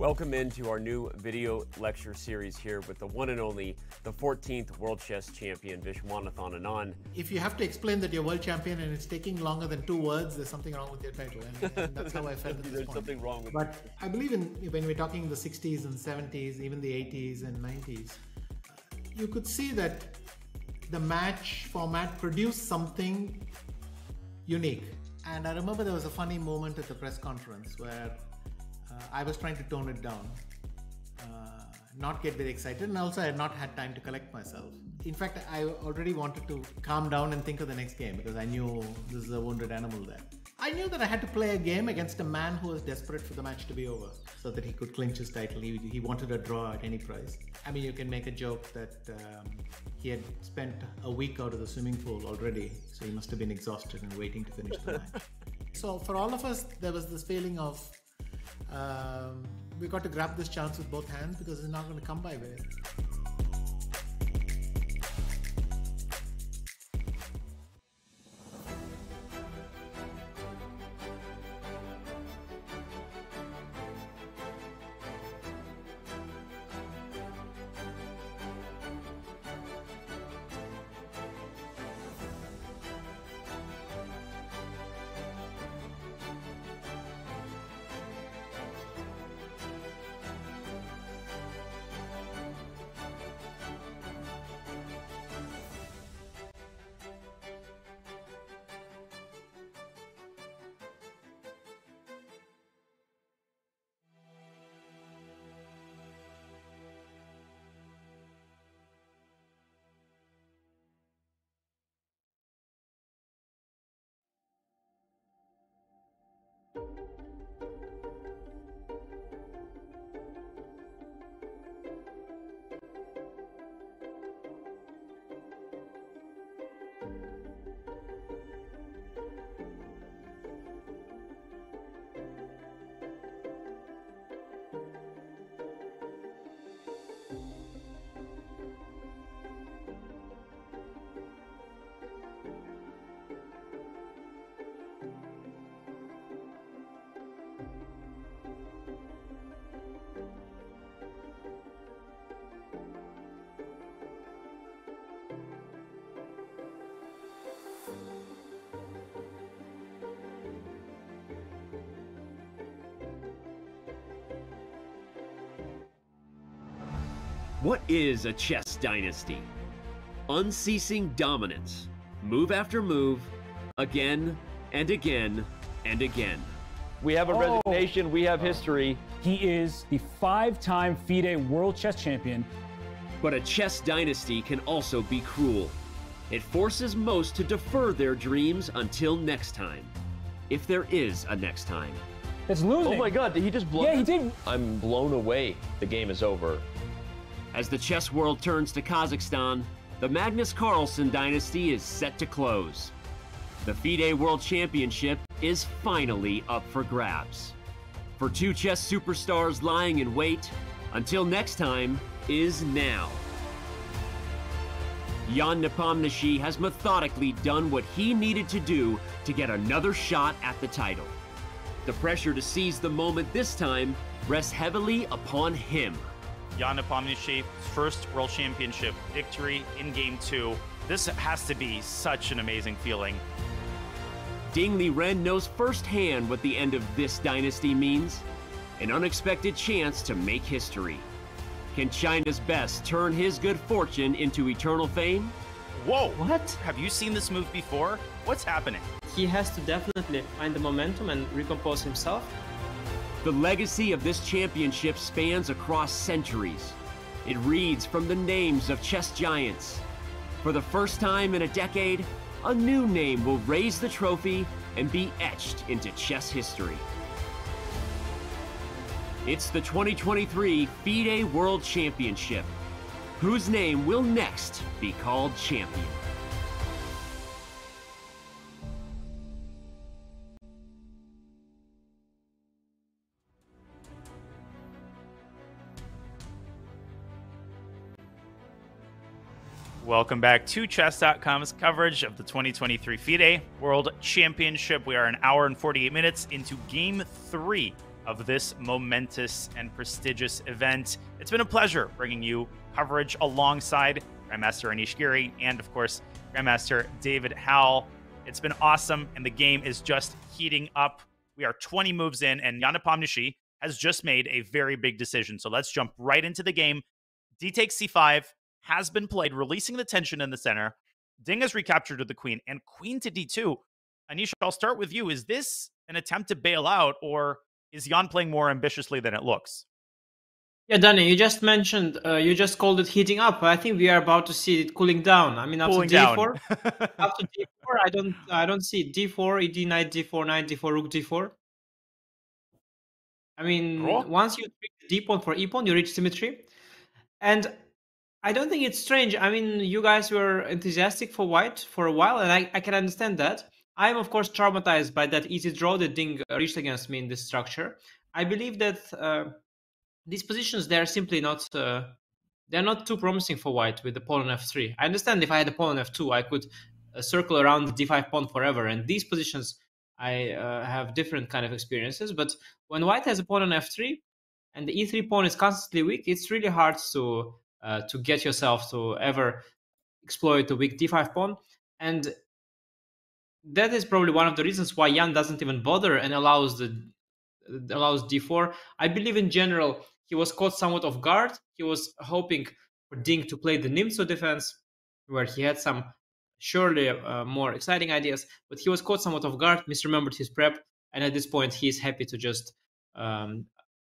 Welcome into our new video lecture series here with the one and only, the 14th World Chess Champion, Viswanathan Anand. If you have to explain that you're world champion and it's taking longer than 2 words, there's something wrong with your title. And that's how I felt at this point. Something wrong with but it. I believe in when we're talking the 60s and 70s, even the 80s and 90s, you could see that the match format produced something unique. And I remember there was a funny moment at the press conference where I was trying to tone it down, not get very excited, and also I had not had time to collect myself. In fact, I already wanted to calm down and think of the next game, because I knew this is a wounded animal there. I knew that I had to play a game against a man who was desperate for the match to be over so that he could clinch his title. He wanted a draw at any price. I mean, you can make a joke that he had spent a week out of the swimming pool already, so he must have been exhausted and waiting to finish the match. So for all of us, there was this feeling of we got to grab this chance with both hands, because it's not going to come by way. What is a chess dynasty? Unceasing dominance, move after move, again and again and again. We have a resignation, we have history. He is the five-time FIDE World Chess Champion. But a chess dynasty can also be cruel. It forces most to defer their dreams until next time. If there is a next time. It's losing. Oh my God, did he just blow? Yeah, he did. I'm blown away. The game is over. As the chess world turns to Kazakhstan, the Magnus Carlsen dynasty is set to close. The FIDE World Championship is finally up for grabs. For two chess superstars lying in wait, until next time is now. Ian Nepomniachtchi has methodically done what he needed to do to get another shot at the title. The pressure to seize the moment this time rests heavily upon him. Ian Nepomniachtchi's first World Championship victory in Game 2. This has to be such an amazing feeling. Ding Liren knows firsthand what the end of this dynasty means. An unexpected chance to make history. Can China's best turn his good fortune into eternal fame? Whoa! What? Have you seen this move before? What's happening? He has to definitely find the momentum and recompose himself. The legacy of this championship spans across centuries. It reads from the names of chess giants. For the first time in a decade, a new name will raise the trophy and be etched into chess history. It's the 2023 FIDE World Championship. Whose name will next be called champion? Welcome back to chess.com's coverage of the 2023 FIDE World Championship. We are an hour and 48 minutes into Game 3. Of this momentous and prestigious event. It's been a pleasure bringing you coverage alongside Grandmaster Anish Giri and, of course, Grandmaster David Howell. It's been awesome, and the game is just heating up. We are 20 moves in, and Ian Nepomniachtchi has just made a very big decision. So let's jump right into the game. D takes c5 has been played, releasing the tension in the center. Ding has recaptured to the queen, and queen to d2. Anish, I'll start with you. Is this an attempt to bail out, or is Ian playing more ambitiously than it looks? Yeah, Danny, you just mentioned, you just called it heating up. I think we are about to see it cooling down. I mean, after d4, after d4, I don't see it. d4, e d9, d4, knight d4, rook d4. I mean, once you pick d pawn for e pawn, you reach symmetry, and I don't think it's strange. I mean, you guys were enthusiastic for white for a while, and I can understand that. I'm, of course, traumatized by that easy draw that Ding reached against me in this structure. I believe that these positions, they're simply not, they're not too promising for white with the pawn on f3. I understand if I had a pawn on f2, I could circle around the d5 pawn forever. And these positions, I have different kind of experiences. But when white has a pawn on f3 and the e3 pawn is constantly weak, it's really hard to get yourself to ever exploit the weak d5 pawn. And that is probably one of the reasons why Ian doesn't even bother and allows d4. I believe in general he was caught somewhat off guard. He was hoping for Ding to play the Nimzo defense, where he had some surely more exciting ideas, but he was caught somewhat off guard, misremembered his prep, and at this point he is happy to just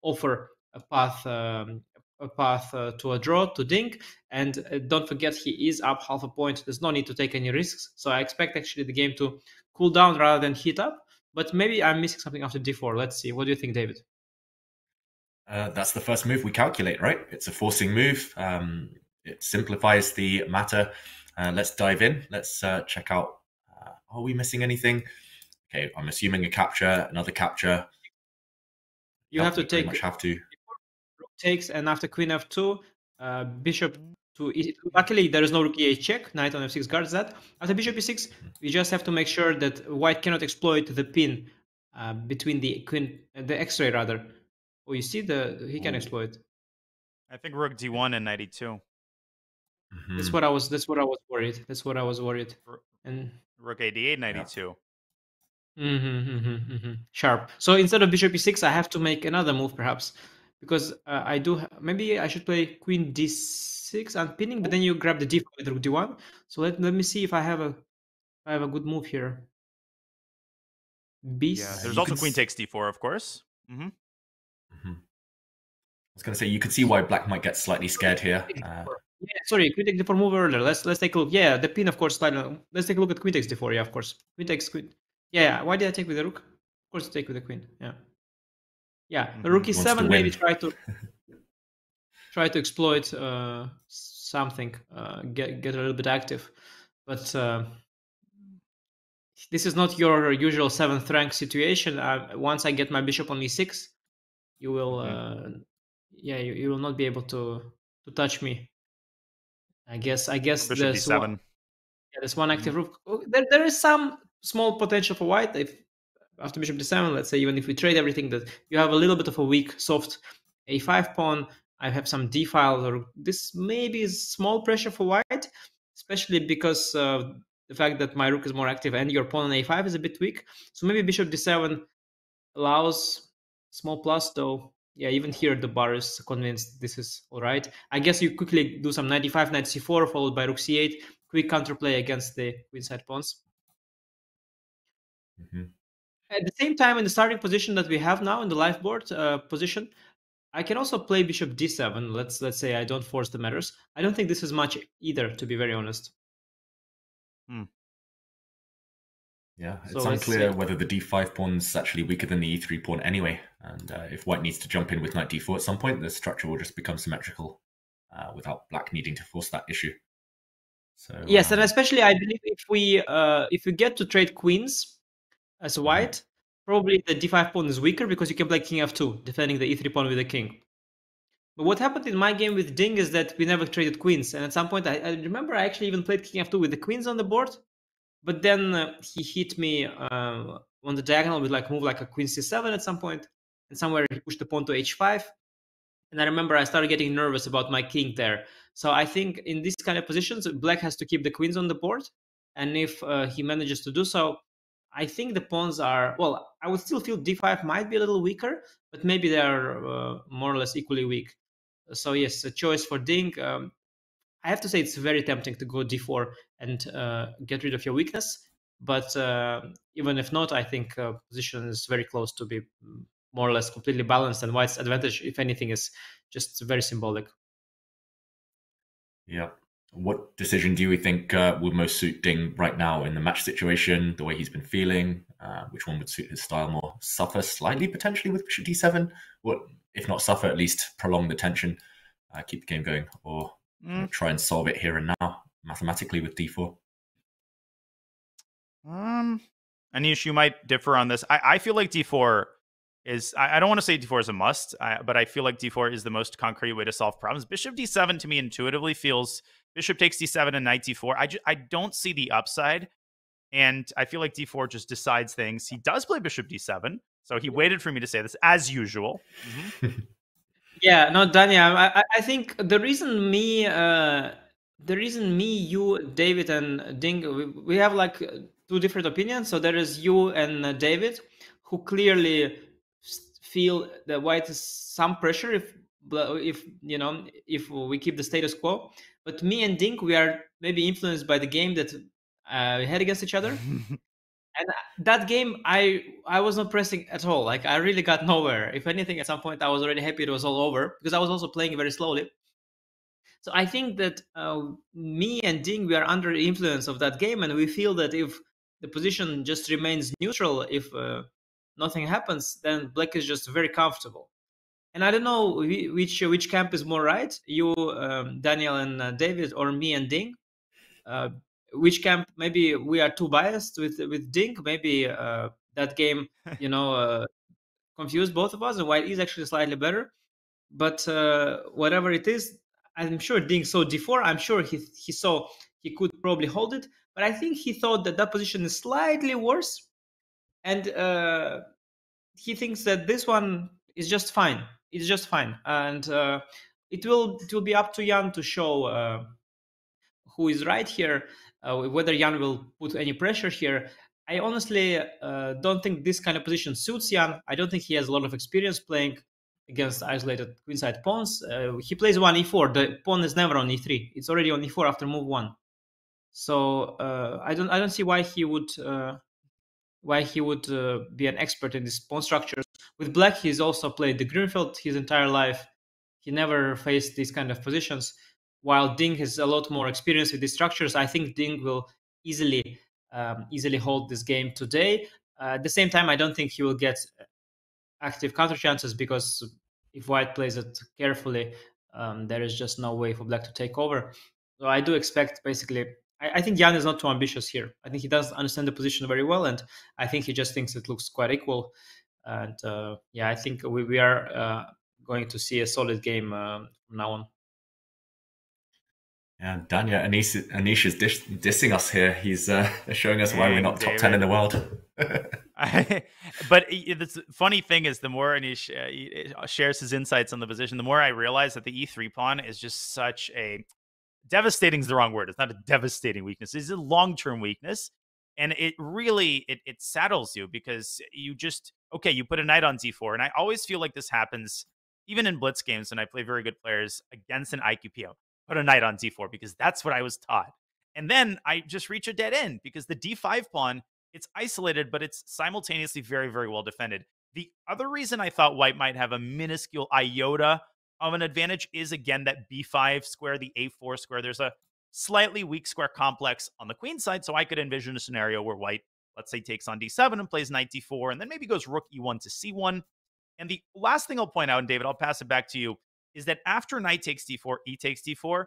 offer a path to a draw to Ding. And don't forget, he is up half a point. There's no need to take any risks. So I expect actually the game to cool down rather than heat up. But maybe I'm missing something after d4. Let's see. What do you think, David? That's the first move we calculate, right? It's a forcing move. It simplifies the matter. Let's dive in. Let's check out. Are we missing anything? Okay, I'm assuming a capture, another capture. You have to take... takes, and after queen f2, bishop to e. Luckily, there is no rook e8 check. Knight on f6 guards that. After bishop e6, we just have to make sure that white cannot exploit the pin between the queen, the x-ray rather. Oh, you see, he can exploit. I think rook d1 and knight e2. Mm-hmm. That's what I was worried. That's what I was worried. And rook a8, knight e2. Sharp. So instead of bishop e6, I have to make another move perhaps. because I do maybe I should play queen d6 and pinning, but then you grab the d4 with rook d1. So let me see if I have a good move here. B6. Yeah, there's also queen takes d4, of course. Mm-hmm. Mm-hmm. I was going to say you could see why black might get slightly scared here. Yeah, sorry, queen takes d4 move earlier. Let's take a look. Yeah, the pin, of course. Let's take a look at queen takes d4. Yeah, of course. Queen takes queen. Yeah, why did I take with the rook? Of course, take with the queen. Yeah. Yeah, the rook e7 maybe try to exploit something, get a little bit active, but this is not your usual 7th rank situation. Once I get my bishop on e6, you will you will not be able to touch me. I guess bishop e7. There's one active rook. There is some small potential for white if. After bishop d7, let's say, even if we trade everything, that you have a little bit of a weak, soft a5 pawn. I have some d files. Or this maybe is small pressure for white, especially because the fact that my rook is more active and your pawn on a5 is a bit weak. So maybe bishop d7 allows small plus, though. Yeah, even here the bar is convinced this is all right. I guess you quickly do some knight e5, knight c4, followed by rook c8. Quick counterplay against the queenside pawns. Mm-hmm. At the same time, in the starting position that we have now in the live board position, I can also play bishop d7. Let's say I don't force the matters. I don't think this is much either, to be very honest. Hmm. Yeah, it's unclear whether the d5 pawn is actually weaker than the e3 pawn anyway. And if white needs to jump in with knight d4 at some point, the structure will just become symmetrical without black needing to force that issue. So yes, and especially I believe if we get to trade queens as white, probably the d5 pawn is weaker because you can play king f2, defending the e3 pawn with the king. But what happened in my game with Ding is that we never traded queens, and at some point, I remember I actually even played king f2 with the queens on the board, but then he hit me on the diagonal with like move like a queen c7 at some point, and somewhere he pushed the pawn to h5, and I remember I started getting nervous about my king there. So I think in these kind of positions, black has to keep the queens on the board, and if he manages to do so, I think the pawns are, well, I would still feel d5 might be a little weaker, but maybe they are more or less equally weak. So yes, a choice for Ding. I have to say it's very tempting to go d4 and get rid of your weakness. But even if not, I think position is very close to be more or less completely balanced. And white's advantage, if anything, is just very symbolic. Yeah. What decision do you think would most suit Ding right now in the match situation, the way he's been feeling? Which one would suit his style more? Suffer slightly, potentially, with bishop d7? What, if not suffer, at least prolong the tension, keep the game going, or try and solve it here and now, mathematically, with d4? Anish, you might differ on this. I feel like d4 is... I don't want to say d4 is a must, but I feel like d4 is the most concrete way to solve problems. Bishop d7, to me, intuitively feels... Bishop takes d7 and knight d4. I don't see the upside, and I feel like d4 just decides things. He does play bishop d7, so he waited for me to say this, as usual. Mm-hmm. Yeah, no, Dania, I think the reason me, you, David, and Ding, we have like two different opinions. So there is you and David, who clearly feel that white is some pressure if we keep the status quo. But me and Ding, we are maybe influenced by the game that we had against each other. And that game, I was not pressing at all. Like, I really got nowhere. If anything, at some point, I was already happy it was all over because I was also playing very slowly. So I think that me and Ding, we are under the influence of that game. And we feel that if the position just remains neutral, if nothing happens, then black is just very comfortable. And I don't know which camp is more right, you, Daniel and David, or me and Ding. Which camp? Maybe we are too biased with Ding. Maybe that game, confused both of us, and white is actually slightly better. But whatever it is, I'm sure Ding saw d4. I'm sure he saw he could probably hold it. But I think he thought that position is slightly worse. And he thinks that this one is just fine. It's just fine, and it will be up to Jan to show who is right here, whether Jan will put any pressure here. I honestly don't think this kind of position suits Jan. I don't think he has a lot of experience playing against isolated queenside pawns. He plays one e4. The pawn is never on e3. It's already on e4 after move one. So I don't see why he would be an expert in this pawn structures. With black, he's also played the greenfield his entire life. He never faced these kind of positions. While Ding has a lot more experience with these structures, I think Ding will easily hold this game today. At the same time, I don't think he will get active counter chances, because if white plays it carefully, there is just no way for black to take over. So I do expect, basically, I think Jan is not too ambitious here. I think he doesn't understand the position very well, and I think he just thinks it looks quite equal. And yeah, I think we are going to see a solid game from now on. And Daniel, Anish is dissing us here. He's showing us why we're not top 10 in the world. But the funny thing is, the more Anish shares his insights on the position, the more I realize that the E3 pawn is just such a... Devastating is the wrong word. It's not a devastating weakness. It's a long-term weakness. And it really, it saddles you, because you just, okay, you put a knight on d4. And I always feel like this happens, even in blitz games, when I play very good players against an IQPO. Put a knight on d4, because that's what I was taught. And then I just reach a dead end, because the d5 pawn, it's isolated, but it's simultaneously very, very well defended. The other reason I thought white might have a minuscule iota of an advantage is, again, that b5 square, the a4 square. There's a slightly weak square complex on the queen side, so I could envision a scenario where white, let's say, takes on d7 and plays knight d4, and then maybe goes rook e1 to c1. And the last thing I'll point out, and David, I'll pass it back to you, is that after knight takes d4, e takes d4,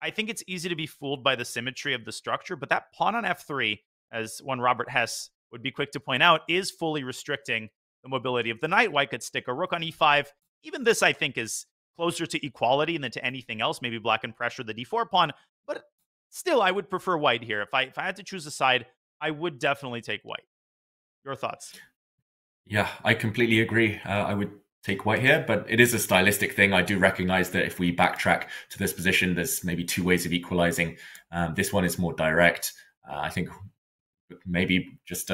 I think it's easy to be fooled by the symmetry of the structure, but that pawn on f3, as one Robert Hess would be quick to point out, is fully restricting the mobility of the knight. White could stick a rook on e5. Even this, I think, is closer to equality than to anything else. Maybe black can pressure the d4 pawn, but still, I would prefer white here. If I had to choose a side, I would definitely take white. Your thoughts? Yeah, I completely agree. I would take white here, but it is a stylistic thing. I do recognize that if we backtrack to this position, there's maybe two ways of equalizing. This one is more direct. I think maybe just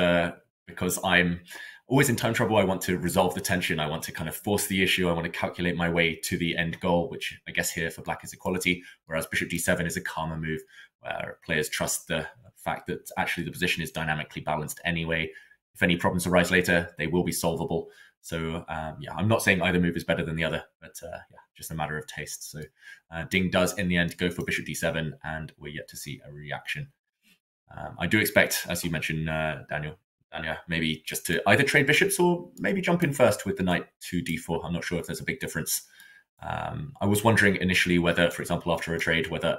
because I'm always in time trouble, I want to resolve the tension. I want to kind of force the issue. I want to calculate my way to the end goal, which I guess here for black is equality, whereas bishop d7 is a calmer move where players trust the fact that actually the position is dynamically balanced anyway. If any problems arise later, they will be solvable. So yeah, I'm not saying either move is better than the other, but yeah, just a matter of taste. So Ding does in the end go for bishop d7, and we're yet to see a reaction. I do expect, as you mentioned, Daniel, maybe just to either trade bishops or maybe jump in first with the knight to d4. I'm not sure if there's a big difference. I was wondering initially whether, for example, after a trade, whether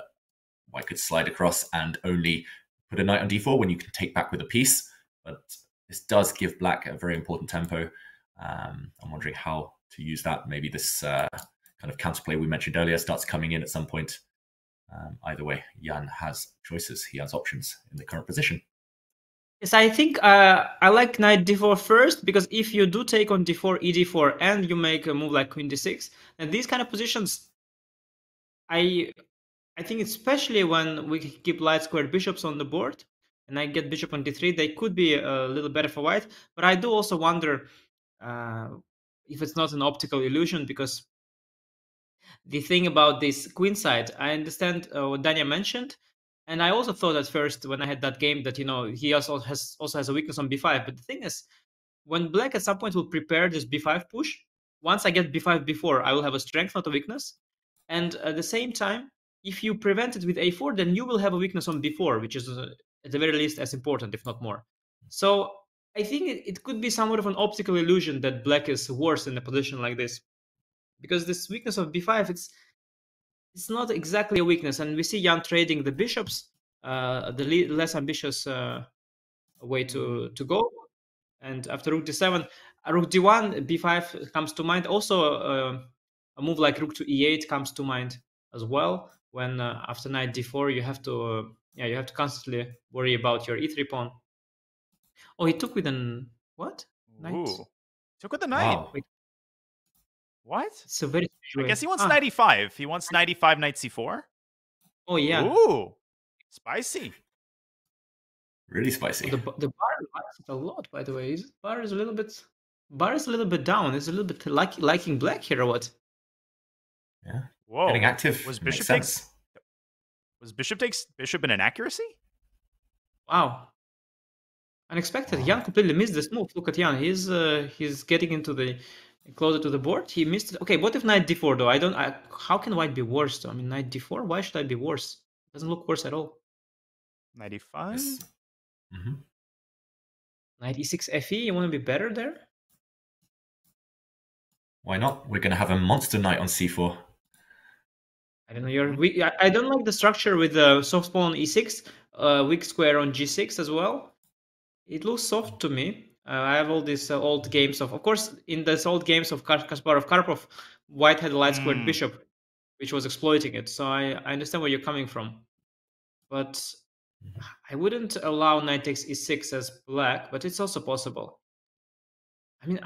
white could slide across and only put a knight on d4 when you can take back with a piece, but this does give black a very important tempo. I'm wondering how to use that. Maybe this kind of counterplay we mentioned earlier starts coming in at some point. Either way, Jan has choices. He has options in the current position. Yes, I think I like knight d4 first, because if you do take on d4, e d4, and you make a move like queen d6, and these kind of positions, I think especially when we keep light squared bishops on the board, and I get bishop on d3, they could be a little better for white. But I do also wonder if it's not an optical illusion, because the thing about this queen side, I understand what Dania mentioned, and I also thought at first when I had that game that, you know, he also has a weakness on b5. But the thing is, when black at some point will prepare this b5 push, once I get b5 before, I will have a strength, not a weakness. And at the same time, if you prevent it with a4, then you will have a weakness on b4, which is at the very least as important, if not more. So I think it could be somewhat of an optical illusion that black is worse in a position like this, because this weakness of b5, it's not exactly a weakness, and we see Jan trading the bishops, the less ambitious way to go. And after rook d7, rook d1, b5 comes to mind. Also, a move like rook to e8 comes to mind as well. When after knight d4, you have to you have to constantly worry about your e3 pawn. Oh, he took with an... What? Knight? Ooh. Took with a knight? Wow. What? So very... I guess he wants knight e5. He wants knight e5, knight c4. Oh, yeah. Ooh. Spicy. Really spicy. The bar likes it a lot, by the way. The bar is a little bit Bar is a little bit down. It's a little bit liking black here or what? Yeah. Whoa. Getting active. Was bishop takes? Was bishop takes bishop an inaccuracy? Wow. Unexpected. Wow. Jan completely missed this move. Look at Jan. He's getting into the closer to the board. He missed it. Okay. What if knight d4 though? How can white be worse though? I mean, knight d4. Why should I be worse? It doesn't look worse at all. Knight e5. Yes. Mm-hmm. Knight e6 fe. You want to be better there? Why not? We're going to have a monster knight on c4. I don't know. I don't like the structure with the soft pawn on e6, weak square on g6 as well. It looks soft to me. I have all these old games of course, in these old games of Kasparov-Karpov, white had a light squared bishop, which was exploiting it. So I understand where you're coming from. But I wouldn't allow knight takes e6 as black, but it's also possible. I mean,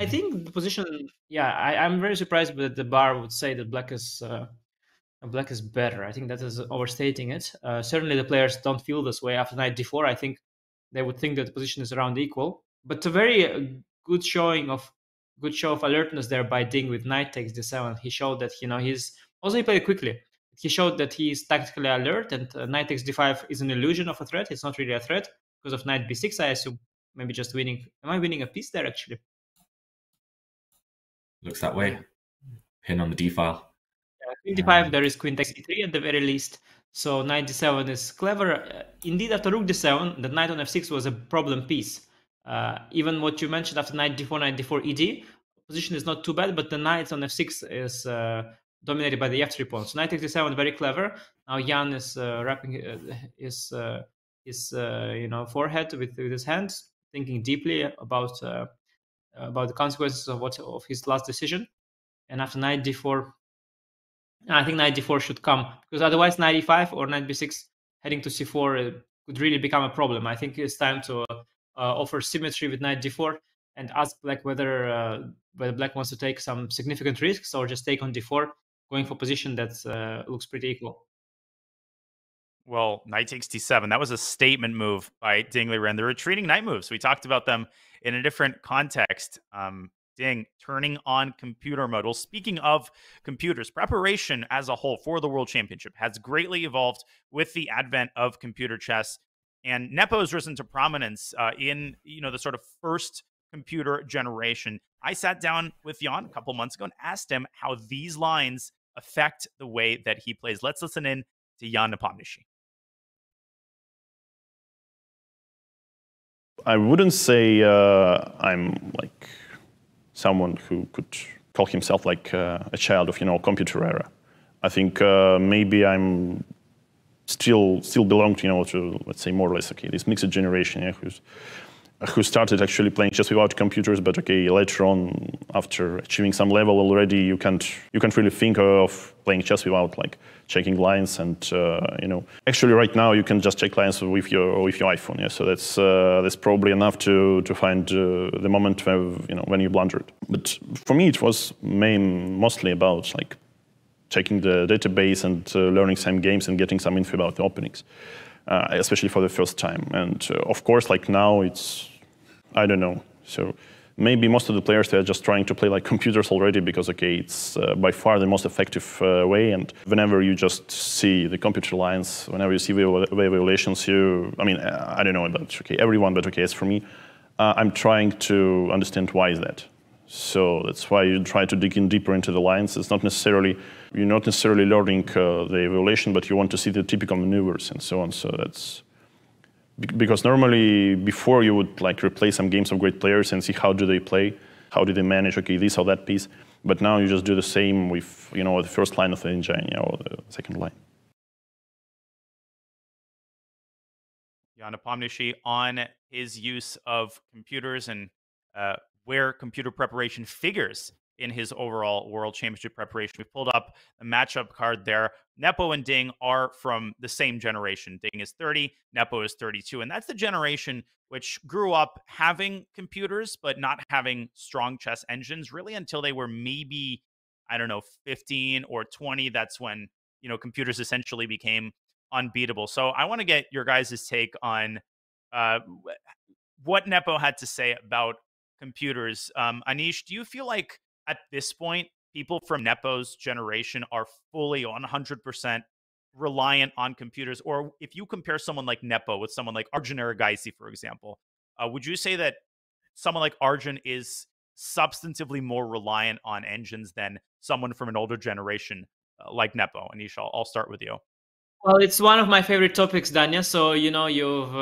I think the position, yeah, I'm very surprised that the bar would say that black is better. I think that is overstating it. Certainly the players don't feel this way after knight d4. I think they would think that the position is around equal. But a very good show of alertness there by Ding with knight takes d7. He showed that, you know, he played quickly. He showed that he is tactically alert, and knight takes d5 is an illusion of a threat. It's not really a threat because of knight b6, I assume. Maybe just winning. Am I winning a piece there actually? Looks that way. Pin on the d file. Queen d5, there is queen takes e3 at the very least. So knight d7 is clever. Indeed, after rook d7, the knight on f6 was a problem piece. Even what you mentioned after knight d4 ed, position is not too bad, but the knight on f6 is dominated by the f3 pawn. So knight takes d7, very clever. Now Jan is wrapping his you know, forehead with his hands, thinking deeply about the consequences of his last decision. And after knight d4, I think knight d4 should come, because otherwise knight e5 or knight b6 heading to c4 could really become a problem. I think it's time to offer symmetry with knight d4 and ask black whether black wants to take some significant risks or just take on d4, going for position that looks pretty equal. Well, knight takes d7. That was a statement move by Ding Liren. The retreating knight moves. We talked about them in a different context. Ding, turning on computer mode. Well, speaking of computers, preparation as a whole for the World Championship has greatly evolved with the advent of computer chess. And Nepo has risen to prominence in, you know, the sort of first computer generation. I sat down with Jan a couple months ago and asked him how these lines affect the way that he plays. Let's listen in to Ian Nepomniachtchi. I wouldn't say I'm like someone who could call himself like a child of, you know, computer era. I think maybe I'm still belong to, you know, to, let's say, more or less, okay, this mixed generation, yeah, who started actually playing chess without computers, but okay, later on, after achieving some level already, you can't really think of playing chess without like checking lines and you know. Actually, right now you can just check lines with your iPhone. Yeah, so that's probably enough to find the moment where, you know, when you blundered. But for me, it was mostly about like checking the database and learning some games and getting some info about the openings. Especially for the first time, and of course, like now, it's, I don't know. So maybe most of the players, they are just trying to play like computers already because, okay, it's by far the most effective way. And whenever you just see the computer lines, whenever you see violations, I mean, I don't know about okay everyone, but okay, as for me, I'm trying to understand why is that. So that's why you try to dig in deeper into the lines. It's not necessarily, you're not necessarily learning the evaluation, but you want to see the typical maneuvers and so on. So that's because normally before you would like replay some games of great players and see how do they play, how do they manage, okay, this or that piece. But now you just do the same with, you know, the first line of the engine or the second line. Ian Nepomniachtchi on his use of computers and where computer preparation figures in his overall World Championship preparation. We pulled up the matchup card there. Nepo and Ding are from the same generation. Ding is 30, Nepo is 32. And that's the generation which grew up having computers, but not having strong chess engines really until they were maybe, I don't know, 15 or 20. That's when, you know, computers essentially became unbeatable. So I want to get your guys' take on what Nepo had to say about computers. Anish, do you feel like at this point, people from Nepo's generation are fully on 100% reliant on computers? Or if you compare someone like Nepo with someone like Arjun Erigaisi, for example, would you say that someone like Arjun is substantively more reliant on engines than someone from an older generation like Nepo? Anish, I'll start with you. Well, it's one of my favorite topics, Daniel. So, you know, you've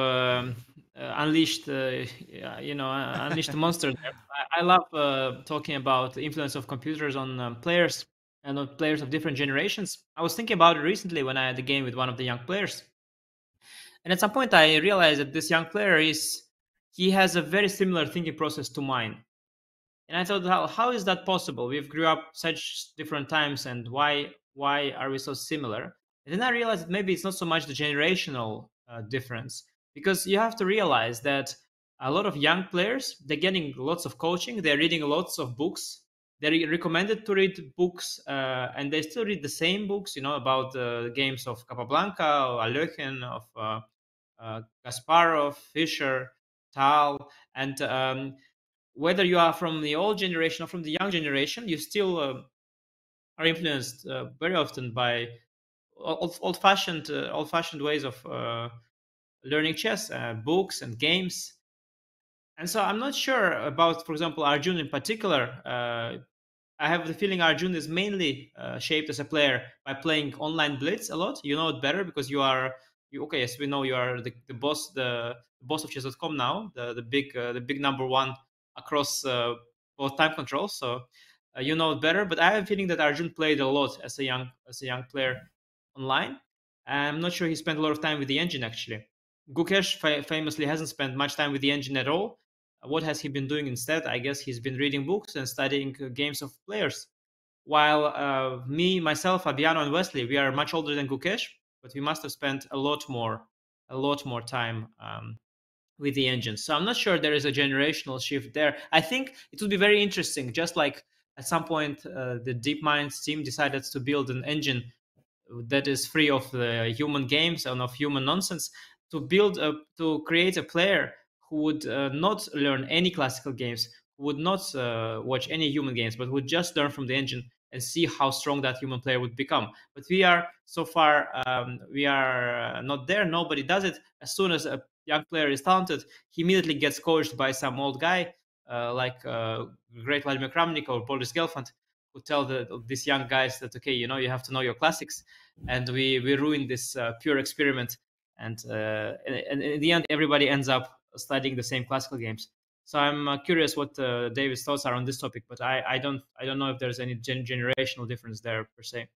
unleashed, unleashed the monster. I love talking about the influence of computers on players and on players of different generations. I was thinking about it recently when I had a game with one of the young players. And at some point, I realized that this young player he has a very similar thinking process to mine. And I thought, how is that possible? We've grew up such different times, and why are we so similar? And then I realized that maybe it's not so much the generational difference, because you have to realize that a lot of young players, they're getting lots of coaching, they're reading lots of books, they're recommended to read books, and they still read the same books, you know, about the games of Capablanca, of Alekhin, of Kasparov, Fischer, Tal, and whether you are from the old generation or from the young generation, you still are influenced very often by old-fashioned ways of learning chess, books and games. And so I'm not sure about, for example, Arjun in particular. I have the feeling Arjun is mainly shaped as a player by playing online blitz a lot. You know it better because okay, yes, we know you are the boss of chess.com now, the big number one across both time controls. So you know it better. But I have a feeling that Arjun played a lot as a young player online. I'm not sure he spent a lot of time with the engine, actually. Gukesh famously hasn't spent much time with the engine at all. What has he been doing instead? I guess he's been reading books and studying games of players. While me, myself, Fabiano, and Wesley, we are much older than Gukesh, but we must have spent a lot more time with the engine. So I'm not sure there is a generational shift there. I think it would be very interesting, just like at some point the DeepMind's team decided to build an engine that is free of the human games and of human nonsense, to create a player who would not learn any classical games, who would not watch any human games, but would just learn from the engine and see how strong that human player would become. But we are so far, we are not there. Nobody does it. As soon as a young player is talented, he immediately gets coached by some old guy like great Vladimir Kramnik or Boris Gelfand, who tell these young guys that, okay, you know, you have to know your classics, and we ruin this pure experiment, and in the end everybody ends up studying the same classical games. So I'm curious what David's thoughts are on this topic, but I don't know if there's any generational difference there per se.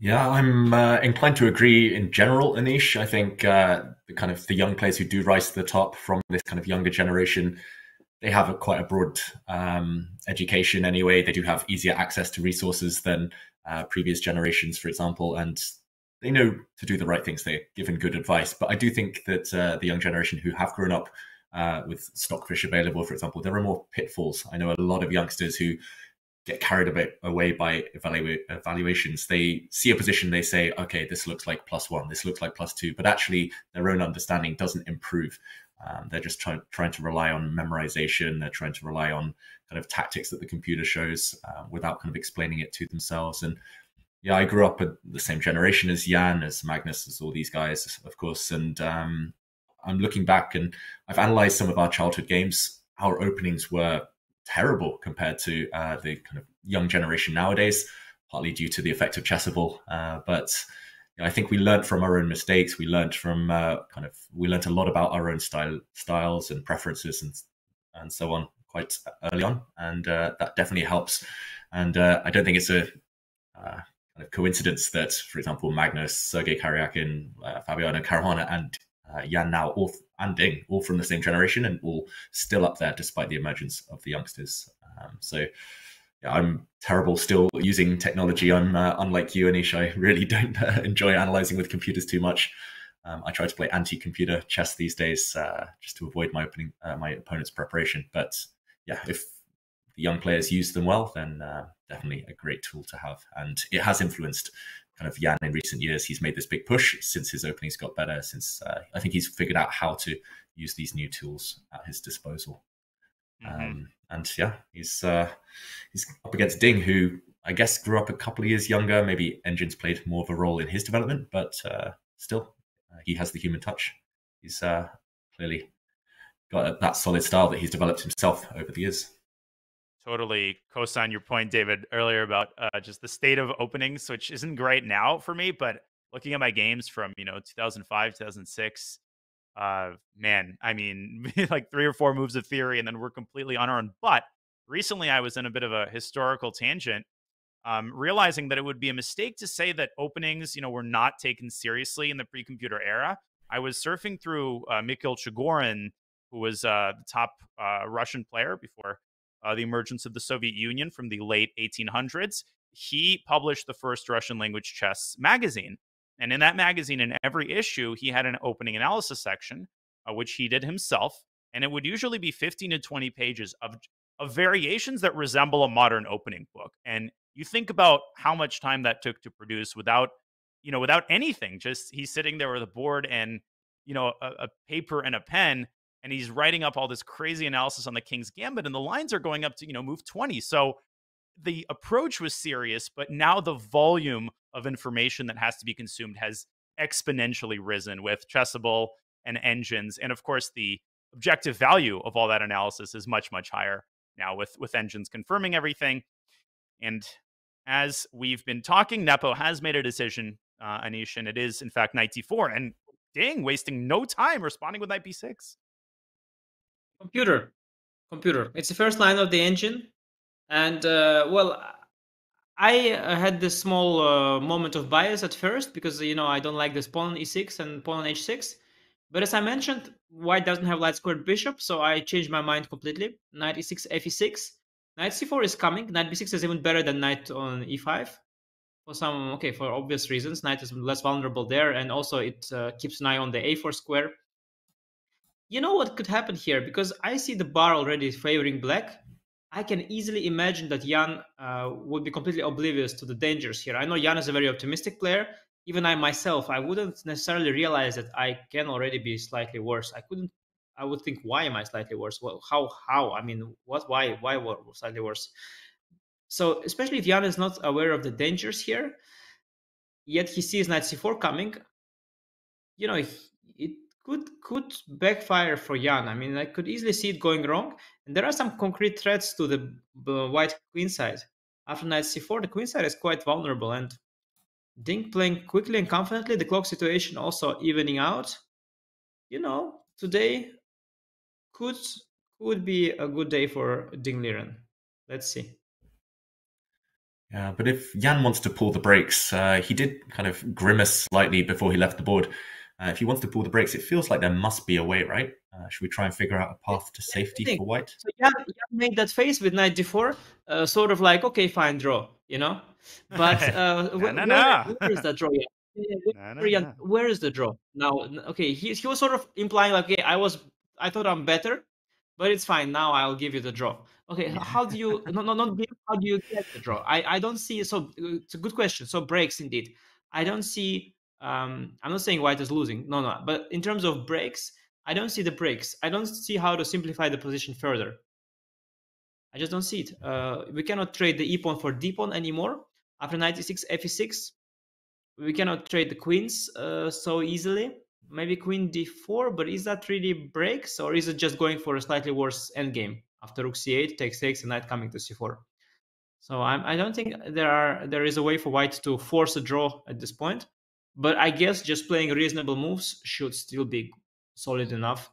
Yeah, I'm inclined to agree in general, Anish. I think the young players who do rise to the top from this kind of younger generation, they have quite a broad education anyway. They do have easier access to resources than previous generations, for example, and they know to do the right things. They're given good advice. But I do think that the young generation who have grown up with Stockfish available, for example, there are more pitfalls. I know a lot of youngsters who get carried away by evaluations. They see a position, they say, okay, this looks like +1, this looks like +2, but actually their own understanding doesn't improve. They're just trying to rely on memorization. They're trying to rely on kind of tactics that the computer shows without kind of explaining it to themselves. And yeah, I grew up in the same generation as Jan, as Magnus, as all these guys, of course. And I'm looking back and I've analyzed some of our childhood games. Our openings were terrible compared to the kind of young generation nowadays, partly due to the effect of Chessable. But I think we learned from our own mistakes. We learned from we learned a lot about our own styles and preferences and so on quite early on, and that definitely helps. And I don't think it's a kind of coincidence that, for example, Magnus, Sergei Karyakin, Fabiano Caruana, and Jan now and Ding, all from the same generation, and all still up there despite the emergence of the youngsters. So. I'm terrible still using technology. I'm unlike you, Anish. I really don't enjoy analyzing with computers too much. I try to play anti-computer chess these days just to avoid my opponent's preparation. But yeah, if the young players use them well, then definitely a great tool to have. And it has influenced kind of Jan in recent years. He's made this big push since his openings got better, since I think he's figured out how to use these new tools at his disposal. And yeah, he's up against Ding, who I guess grew up a couple of years younger. Maybe engines played more of a role in his development, but still, he has the human touch. He's clearly got that solid style that he's developed himself over the years. Totally co-sign your point, David, earlier about just the state of openings, which isn't great now for me, but looking at my games from, you know, 2005, 2006, man, I mean, like 3 or 4 moves of theory and then we're completely unarmed. But recently I was in a bit of a historical tangent, realizing that it would be a mistake to say that openings, you know, were not taken seriously in the pre-computer era. I was surfing through Mikhail Chigorin, who was the top Russian player before the emergence of the Soviet Union from the late 1800s. He published the first Russian language chess magazine. And in that magazine, in every issue, he had an opening analysis section, which he did himself. And it would usually be 15 to 20 pages of variations that resemble a modern opening book. And you think about how much time that took to produce without, you know, without anything. Just he's sitting there with a board and, you know, a paper and a pen, and he's writing up all this crazy analysis on the King's Gambit, and the lines are going up to, you know, move 20. So the approach was serious, but now the volume of information that has to be consumed has exponentially risen with Chessable and engines. And of course, the objective value of all that analysis is much, much higher now with engines confirming everything. And as we've been talking, Nepo has made a decision, Anish, and it is, in fact, knight d4. And Ding wasting no time responding with knight b6. Computer. It's the first line of the engine. And, well, I had this small moment of bias at first because, you know, I don't like this pawn e6 and pawn h6. But as I mentioned, white doesn't have light squared bishop, so I changed my mind completely. Knight e6, fe6. Knight c4 is coming. Knight b6 is even better than knight on e5. For obvious reasons. Knight is less vulnerable there, and also it keeps an eye on the a4 square. You know what could happen here? Because I see the bar already favoring black. I can easily imagine that Jan would be completely oblivious to the dangers here. I know Jan is a very optimistic player. Even I myself, I wouldn't necessarily realize that I can already be slightly worse. I would think, why am I slightly worse? Well, how? I mean, why were slightly worse? So especially if Jan is not aware of the dangers here, yet he sees knight c4 coming, you know, it could backfire for Jan. I mean, I could easily see it going wrong. And there are some concrete threats to the white queenside. After knight c4, the queenside is quite vulnerable. And Ding playing quickly and confidently, the clock situation also evening out. You know, today could be a good day for Ding Liren. Let's see. Yeah, but if Jan wants to pull the brakes, he did kind of grimace slightly before he left the board. If he wants to pull the brakes, it feels like there must be a way, right? Should we try and figure out a path to safety for white? So Jan made that face with knight d4, sort of like, okay, fine, draw, you know? But where is that draw? Where is the draw? Now, okay, he was sort of implying like, okay, I thought I'm better, but it's fine, now I'll give you the draw. Okay, how do you, how do you get the draw? I don't see, so it's a good question. So breaks indeed. I don't see... I'm not saying white is losing, no, but in terms of breaks, I don't see the breaks. I don't see how to simplify the position further. I just don't see it. We cannot trade the e-pawn for d-pawn anymore. After knight e6, f6, we cannot trade the queens so easily. Maybe queen d4, but is that really breaks, or is it just going for a slightly worse endgame? After rook c8, takes 6, and knight coming to c4. So I don't think there is a way for white to force a draw at this point. But I guess just playing reasonable moves should still be solid enough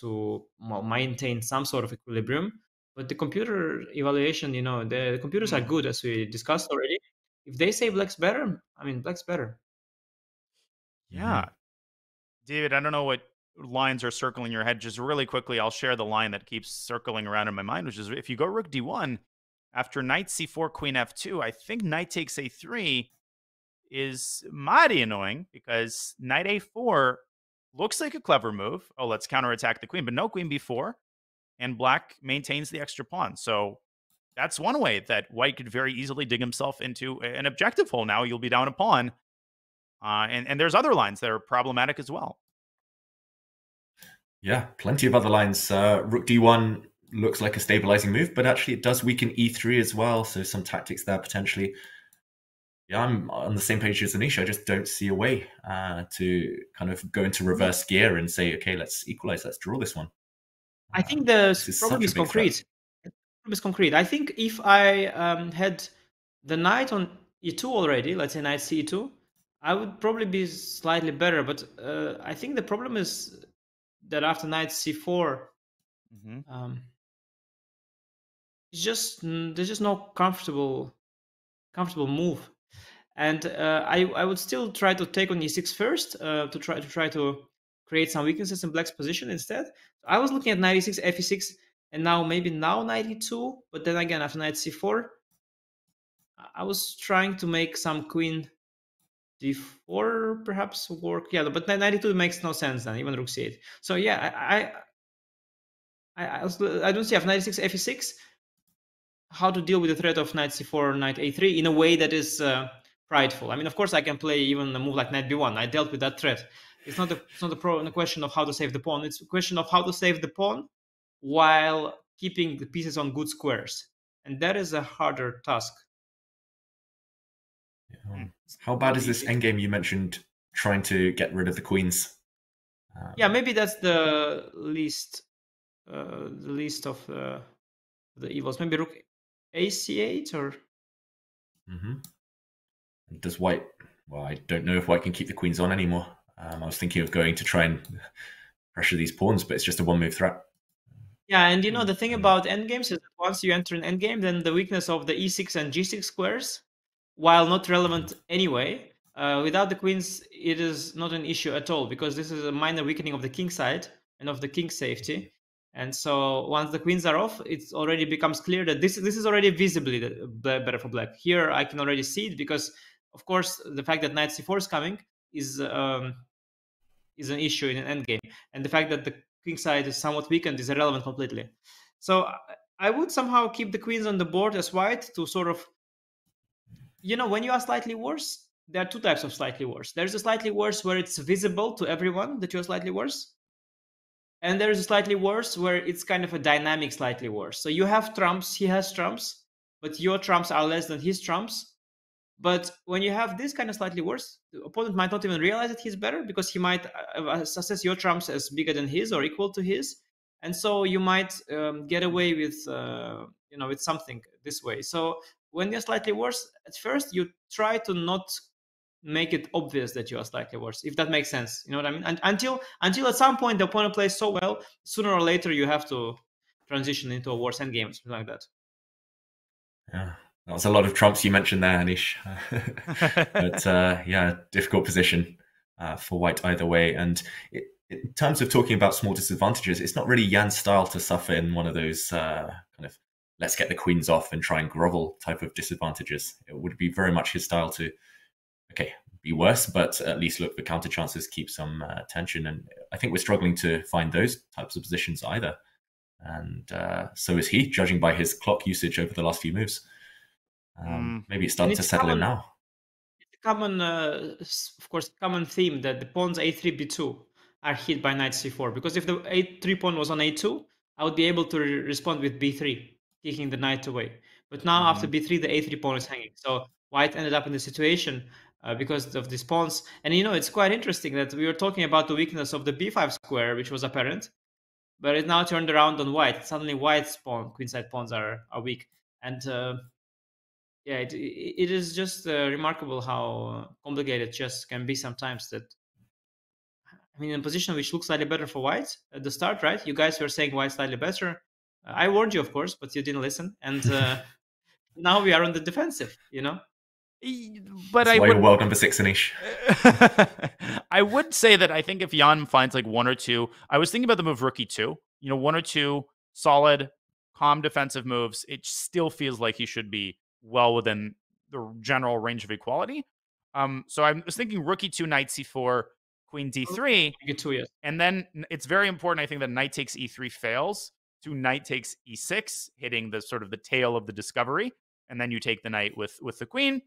to maintain some sort of equilibrium. But the computer evaluation, you know, the computers are good, as we discussed already. If they say black's better, I mean, black's better. Yeah. David, I don't know what lines are circling in your head. Just really quickly, I'll share the line that keeps circling around in my mind, which is if you go rook d1, after knight c4, queen f2, I think knight takes a3. Is mighty annoying because knight a4 looks like a clever move. Oh, let's counterattack the queen, but no queen b4, and black maintains the extra pawn. So that's one way that White could very easily dig himself into an objective hole. Now you'll be down a pawn. And there's other lines that are problematic as well. Yeah, plenty of other lines. Rook D1 looks like a stabilizing move, but actually it does weaken E3 as well. So some tactics there potentially. Yeah, I'm on the same page as Anish. I just don't see a way to kind of go into reverse gear and say, okay, let's equalize, let's draw this one. I think the problem is concrete. The problem is concrete. I think if I had the knight on e2 already, let's say knight c2, I would probably be slightly better. But I think the problem is that after knight c4, mm-hmm. It's just there's just no comfortable move. And I would still try to take on e6 first to try to create some weaknesses in black's position instead. I was looking at knight e6, f6, and now maybe knight e2. But then again, after knight c4, I was trying to make some queen d4 perhaps work. Yeah, but knight e2 makes no sense then, even rook c8. So yeah, I don't see after knight e6, f6 how to deal with the threat of knight c4, knight a3 in a way that is prideful. I mean, of course, I can play even a move like knight b1. I dealt with that threat. It's not a question of how to save the pawn. It's a question of how to save the pawn while keeping the pieces on good squares, and that is a harder task. Yeah. How bad is this endgame you mentioned? Trying to get rid of the queens. Yeah, maybe that's the least of the evils. Maybe rook ac8 or. Mm-hmm. Does White? Well, I don't know if White can keep the queens on anymore. I was thinking of going to try and pressure these pawns, but it's just a one-move threat. Yeah, and you know, the thing about endgames is that once you enter an endgame, then the weakness of the e6 and g6 squares, while not relevant anyway, without the queens, it is not an issue at all, because this is a minor weakening of the king side and of the king's safety. And so once the queens are off, it already becomes clear that this is already visibly better for black. Here, I can already see it because, of course, the fact that knight c4 is coming is an issue in an endgame. And the fact that the king side is somewhat weakened is irrelevant completely. So I would somehow keep the queens on the board as White to sort of, you know, when you are slightly worse, there are two types of slightly worse. There's a slightly worse where it's visible to everyone that you're slightly worse. And there's a slightly worse where it's kind of a dynamic slightly worse. So you have trumps, he has trumps, but your trumps are less than his trumps. But when you have this kind of slightly worse, the opponent might not even realize that he's better because he might assess your trumps as bigger than his or equal to his, and so you might get away with you know, with something this way. So when you're slightly worse, at first you try to not make it obvious that you are slightly worse, if that makes sense. You know what I mean? And until at some point the opponent plays so well, sooner or later you have to transition into a worse endgame, something like that. Yeah. That was a lot of trumps you mentioned there, Anish. But yeah, difficult position for White either way. And in terms of talking about small disadvantages, it's not really Jan's style to suffer in one of those kind of let's get the queens off and try and grovel type of disadvantages. It would be very much his style to, okay, be worse, but at least look for counter chances, keep some tension. And I think we're struggling to find those types of positions either. And so is he, judging by his clock usage over the last few moves. Maybe it's starting to settle in now. It's a common, of course, common theme that the pawns a3, b2 are hit by knight c4. Because if the a3 pawn was on a2, I would be able to respond with b3, kicking the knight away. But now after b3, the a3 pawn is hanging. So White ended up in this situation because of these pawns. And you know, it's quite interesting that we were talking about the weakness of the b5 square, which was apparent, but it now turned around on White. Suddenly White's pawn, queenside pawns are weak. And yeah, it is just remarkable how complicated chess can be sometimes. That, I mean, in a position which looks slightly better for White at the start, right? You guys were saying White slightly better. I warned you, of course, but you didn't listen. And now we are on the defensive, you know? But that's why you're welcome for six, Anish. I would say that I think if Jan finds like one or two, I was thinking about the move rook e2, you know, one or two solid, calm defensive moves, it still feels like he should be well within the general range of equality. So I was thinking rook e2, knight c4, queen d3. And then it's very important, I think, that knight takes e3 fails. to knight takes e6, hitting the sort of the tail of the discovery. And then you take the knight with the queen.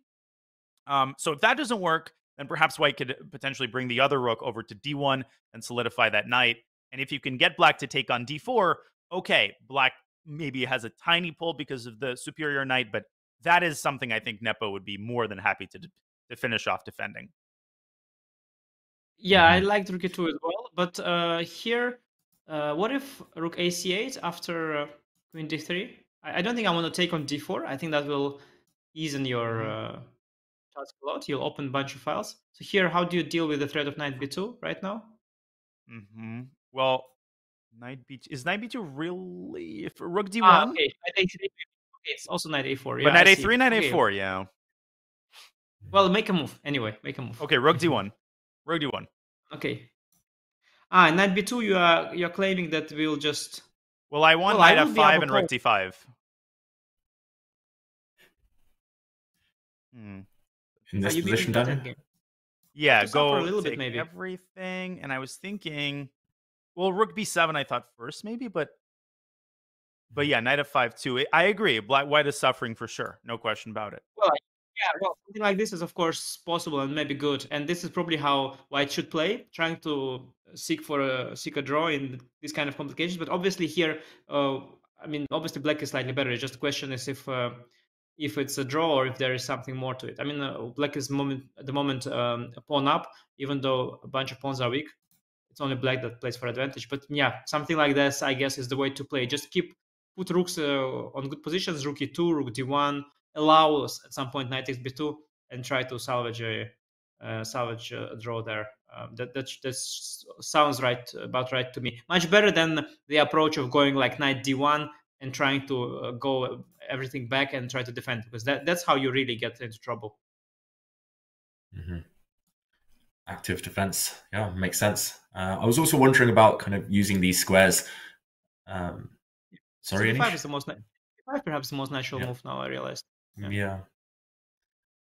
So if that doesn't work, then perhaps white could potentially bring the other rook over to d1 and solidify that knight. And if you can get black to take on d4, okay, black maybe has a tiny pull because of the superior knight, but that is something I think Nepo would be more than happy to finish off defending. Yeah, I liked rook e2 as well, but here, what if rook ac8 after queen d3? I don't think I want to take on d4. I think that will ease in your task a lot. You'll open a bunch of files. So here, how do you deal with the threat of knight b2 right now? Mm-hmm. Well, knight b2 is knight b2 really? If rook d1, okay. Knight a3, it's also knight a4. Yeah, but knight a3, knight okay. a4, yeah. Well, make a move anyway. Make a move. Okay, rook d1. Rook d1. Okay. Ah, knight b2. You're claiming that we'll just. Well, I want knight f5 and rook d5. Hmm. In this position, Daniel? Yeah, just go for a little bit, maybe everything. And I was thinking, well, rook b7. I thought first, maybe, but yeah, knight f5 too. I agree. Black white is suffering for sure. No question about it. Well. Yeah, well, something like this is, of course, possible and maybe good. And this is probably how white should play, trying to seek a draw in this kind of complications. But obviously here, I mean, obviously black is slightly better. It's just the question is if it's a draw or if there is something more to it. I mean, black is at the moment a pawn up, even though a bunch of pawns are weak. It's only black that plays for advantage. But yeah, something like this, I guess, is the way to play. Just put rooks on good positions, rook e2, rook d1, allow us at some point knight takes b2 and try to salvage a draw there. That sounds about right to me. Much better than the approach of going like knight d1 and trying to go everything back and try to defend, because that's how you really get into trouble. Mm-hmm. Active defense, yeah, makes sense. I was also wondering about kind of using these squares. Sorry, Anish? Is the most. Perhaps the most natural move now, I realized. Yeah.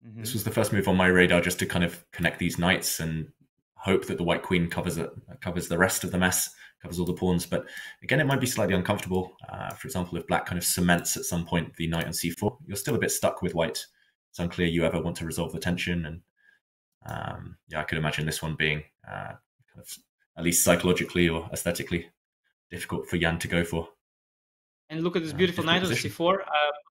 Mm-hmm. This was the first move on my radar, just to kind of connect these knights and hope that the white queen covers the rest of the mess, covers all the pawns. But again, it might be slightly uncomfortable. For example, if black kind of cements at some point the knight on c4, you're still a bit stuck with white. It's unclear you ever want to resolve the tension. And yeah, I could imagine this one being kind of, at least psychologically or aesthetically, difficult for Jan to go for. And look at this beautiful knight on c4.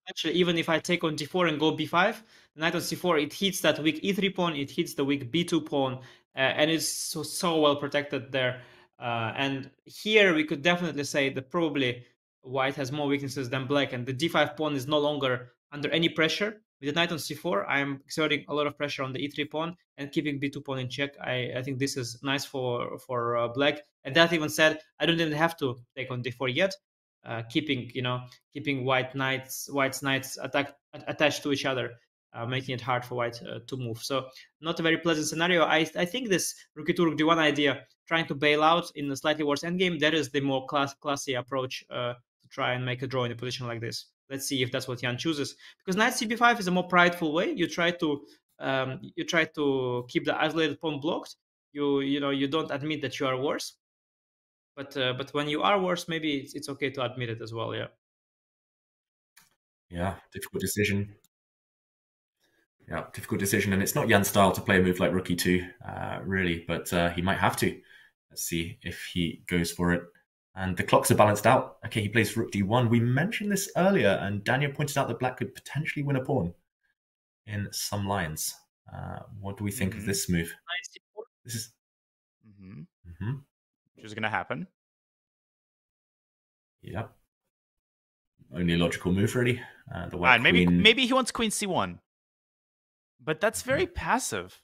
Actually, even if I take on d4 and go b5, the knight on c4, it hits that weak e3 pawn, it hits the weak b2 pawn, and it's so well protected there. And here we could definitely say that probably white has more weaknesses than black, and the d5 pawn is no longer under any pressure. With the knight on c4, I'm exerting a lot of pressure on the e3 pawn and keeping b2 pawn in check. I think this is nice for black. And that even said, I don't even have to take on d4 yet. Keeping white's knights attached to each other, making it hard for white to move. So not a very pleasant scenario. I think this rook e2, rook d1 idea, trying to bail out in a slightly worse endgame, that is the more classy approach to try and make a draw in a position like this. Let's see if that's what Jan chooses. Because knight cb5 is a more prideful way. You try to keep the isolated pawn blocked. You don't admit that you are worse. But when you are worse, maybe it's okay to admit it as well, yeah. Yeah, difficult decision. Yeah, difficult decision. And it's not Jan's style to play a move like rook e2, really, but he might have to. Let's see if he goes for it. And the clocks are balanced out. Okay, he plays rook d1. We mentioned this earlier, and Daniel pointed out that black could potentially win a pawn in some lines. What do we think of this move? This is... Mm-hmm. Mm-hmm. Which is going to happen. Yep. Only a logical move, really. The white maybe he wants queen c1. But that's very passive.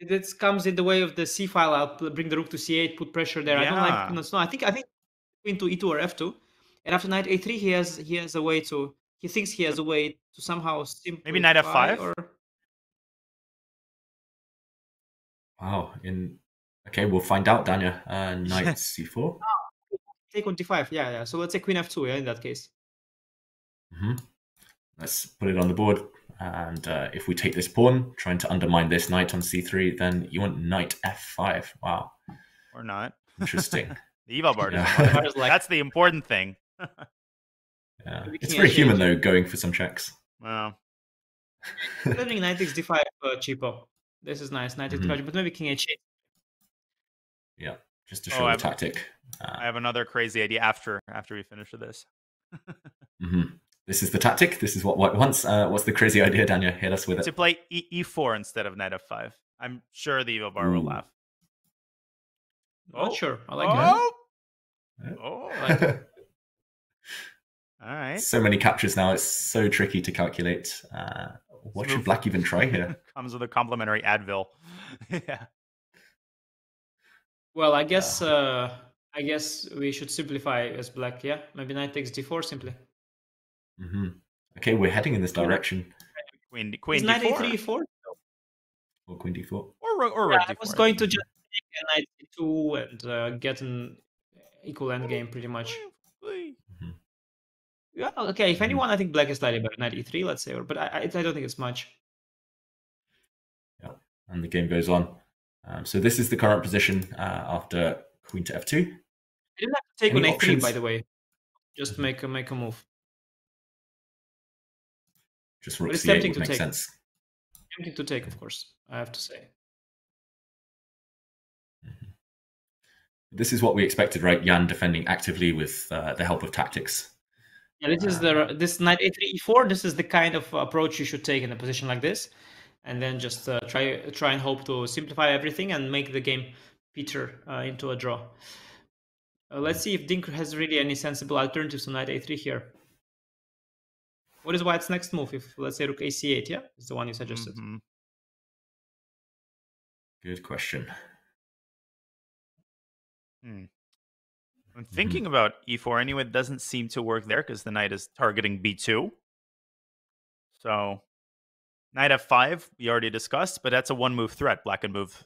It comes in the way of the c file. I'll bring the rook to c8, put pressure there. Yeah. I don't like. No, I think queen to e2 or f2, and after knight a3, he has a way to. He thinks he has a way to somehow simplify. Maybe knight f5. Or... Wow. Okay, we'll find out, Daniel. Knight c4. Oh, take on d5, yeah. So let's say queen f2, yeah, in that case. Mm-hmm. Let's put it on the board. And if we take this pawn, trying to undermine this knight on c3, then you want knight f5. Wow. Or not. Interesting. The Evo bird. Yeah. Like, that's the important thing. Yeah. It's pretty human, though, going for some checks. Wow. I think knight x d5 cheapo. This is nice, knight x5, but maybe king h8. Yeah, just to show the tactic. I have another crazy idea after we finish with this. This is the tactic. This is what White wants. What's the crazy idea, Daniel? Hit us with it. To play e4 instead of knight f5. I'm sure the Evo bar will laugh. Oh, not sure. I like that. Oh, I like it. All right. So many captures now. It's so tricky to calculate. What should Black even try here? Comes with a complimentary Advil. Yeah. Well, I guess we should simplify as Black. Yeah, maybe knight takes d4 simply. Okay, we're heading in this direction. Queen is d4. Knight a3 4? Or queen d4. Or rook d4. I was going to just take a knight d2 and get an equal endgame pretty much. Yeah, okay. If anyone, I think Black is slightly better. Knight e3, let's say, but I don't think it's much. Yeah, and the game goes on. So this is the current position after queen to f2. I didn't have to take on a3, by the way. Just make a move. Just rook c8 would make sense. Tempting to take, of course. I have to say. This is what we expected, right? Jan defending actively with the help of tactics. Yeah, this is this knight a3 e4. This is the kind of approach you should take in a position like this, and then just try and hope to simplify everything and make the game peter into a draw. Let's see if Ding has really any sensible alternatives to knight a3 here. What is White's next move? If let's say rook ac8, yeah, is the one you suggested. Good question. I'm thinking about e4 anyway. It doesn't seem to work there because the knight is targeting b2. So knight f5, we already discussed, but that's a one-move threat. Black can move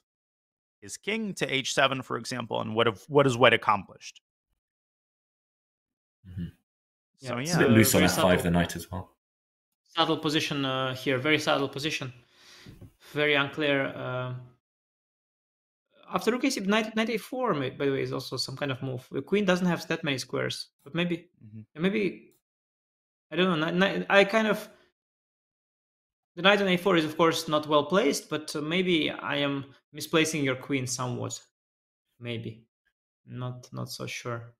his king to h7, for example, and what is White accomplished? Yeah, so, yeah. It's a bit loose on f5, the knight as well. Subtle position here, very subtle position. Very unclear... After rook a6, knight a4, by the way, is also some kind of move. The queen doesn't have that many squares, but maybe, I don't know. I kind of the knight on a4 is of course not well placed, but maybe I am misplacing your queen somewhat. Maybe, not so sure.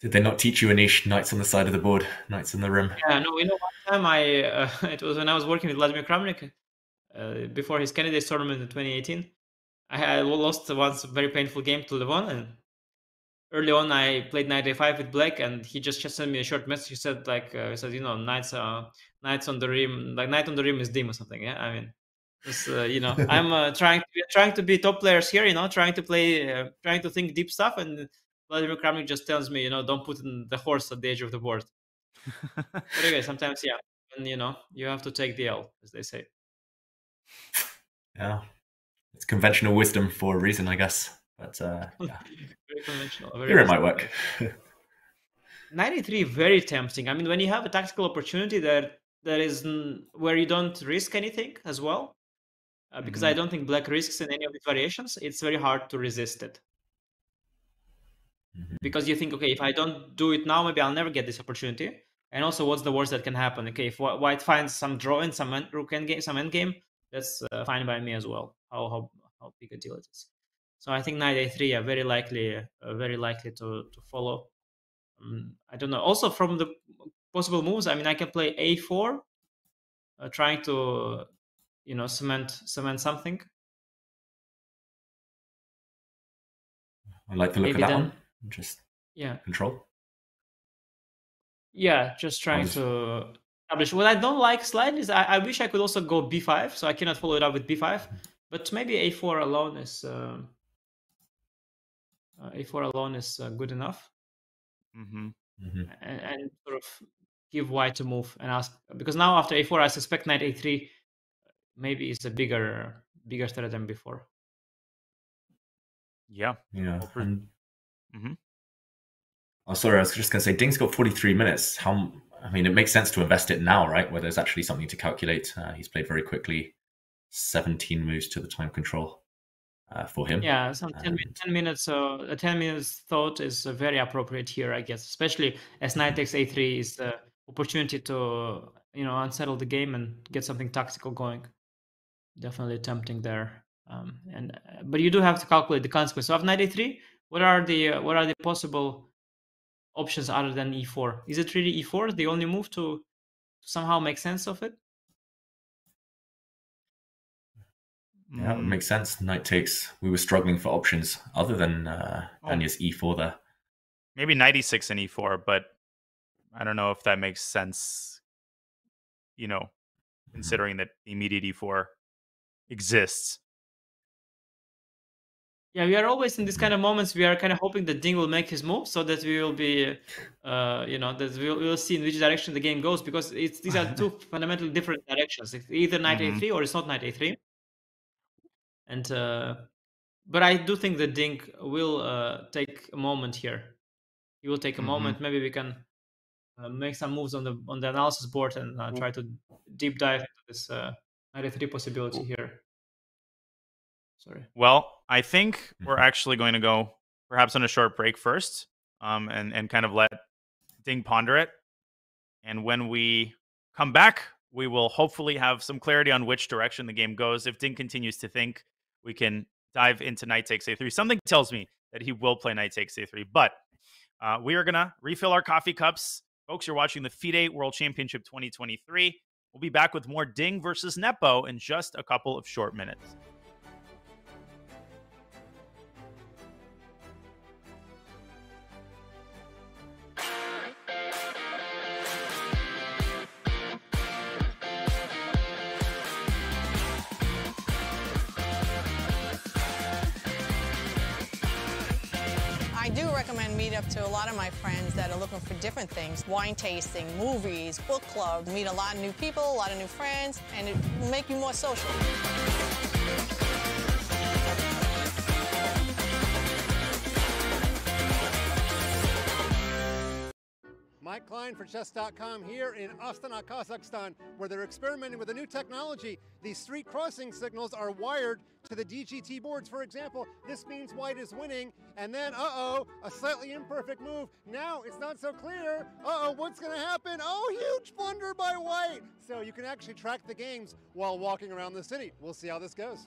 Did they not teach you, Anish, knights on the side of the board, knights in the rim? Yeah, no. You know, one time it was when I was working with Vladimir Kramnik before his candidates tournament in 2018. I lost once a very painful game to Levon, and early on I played knight a5 with Black, and he just sent me a short message. He said, like, you know, knights on the rim, like knight on the rim is dim or something. Yeah, I mean, just, you know, I'm trying to be top players here, you know, trying to think deep stuff, and Vladimir Kramnik just tells me, you know, don't put in the horse at the edge of the board. But anyway, sometimes yeah, and you know, you have to take the L, as they say. Yeah. It's conventional wisdom for a reason, I guess. But yeah. Very conventional. Very here it might work. Knight a3, very tempting. I mean, when you have a tactical opportunity that is where you don't risk anything as well, because I don't think Black risks in any of the variations, it's very hard to resist it. Because you think, okay, if I don't do it now, maybe I'll never get this opportunity. And also, what's the worst that can happen? Okay, if White finds some draw and some rook endgame, some endgame, that's fine by me as well. How big a deal it is. So I think knight a3 are very likely to follow. I don't know. Also from the possible moves, I mean, I can play a4, trying to, you know, cement something. I like the look of that one. Just control. Yeah, just trying to establish. What I don't like slightly is I wish I could also go b5, so I cannot follow it up with b5. But maybe a4 alone is good enough, and sort of give White a move and ask, because now after a4, I suspect knight a3 maybe is a bigger threat than before. Yeah, yeah. Oh, sorry, I was just going to say, Ding's got 43 minutes. How? I mean, it makes sense to invest it now, right? Where there's actually something to calculate. He's played very quickly. 17 moves to the time control. for him. Yeah, some 10 minutes. A 10 minutes thought is very appropriate here, I guess, especially as knight takes a3 is the opportunity to, you know, unsettle the game and get something tactical going. Definitely tempting there. But you do have to calculate the consequence. So of knight a3, what are the possible options other than e4? Is it really e4 the only move to somehow make sense of it? Yeah, it makes sense. Knight takes. We were struggling for options other than Anya's e4 there. Maybe knight e6 and e4, but I don't know if that makes sense, you know, considering that immediate e4 exists. Yeah, we are always in these kind of moments. We are kind of hoping that Ding will make his move so that we will be, you know, that we'll see in which direction the game goes, because it's, these are two fundamentally different directions. It's either knight a3 or it's not knight a3. And but I do think that Ding will take a moment here. He will take a moment. Maybe we can make some moves on the analysis board and try to deep dive into this knight a3 possibility here. Sorry. Well, I think we're actually going to go perhaps on a short break first, and kind of let Ding ponder it. And when we come back, we will hopefully have some clarity on which direction the game goes. If Ding continues to think, we can dive into knight takes a3. Something tells me that he will play knight takes a3, but we are going to refill our coffee cups. Folks, you're watching the FIDE World Championship 2023. We'll be back with more Ding versus Nepo in just a couple of short minutes. Meet up to a lot of my friends that are looking for different things, wine tasting, movies, book club, meet a lot of new people, a lot of new friends, and it will make you more social. Mike Klein for chess.com here in Astana, Kazakhstan, where they're experimenting with a new technology. These street crossing signals are wired to the DGT boards. For example, this means white is winning, and then, uh-oh, a slightly imperfect move. Now it's not so clear. Uh-oh, what's going to happen? Oh, huge blunder by white. So you can actually track the games while walking around the city. We'll see how this goes.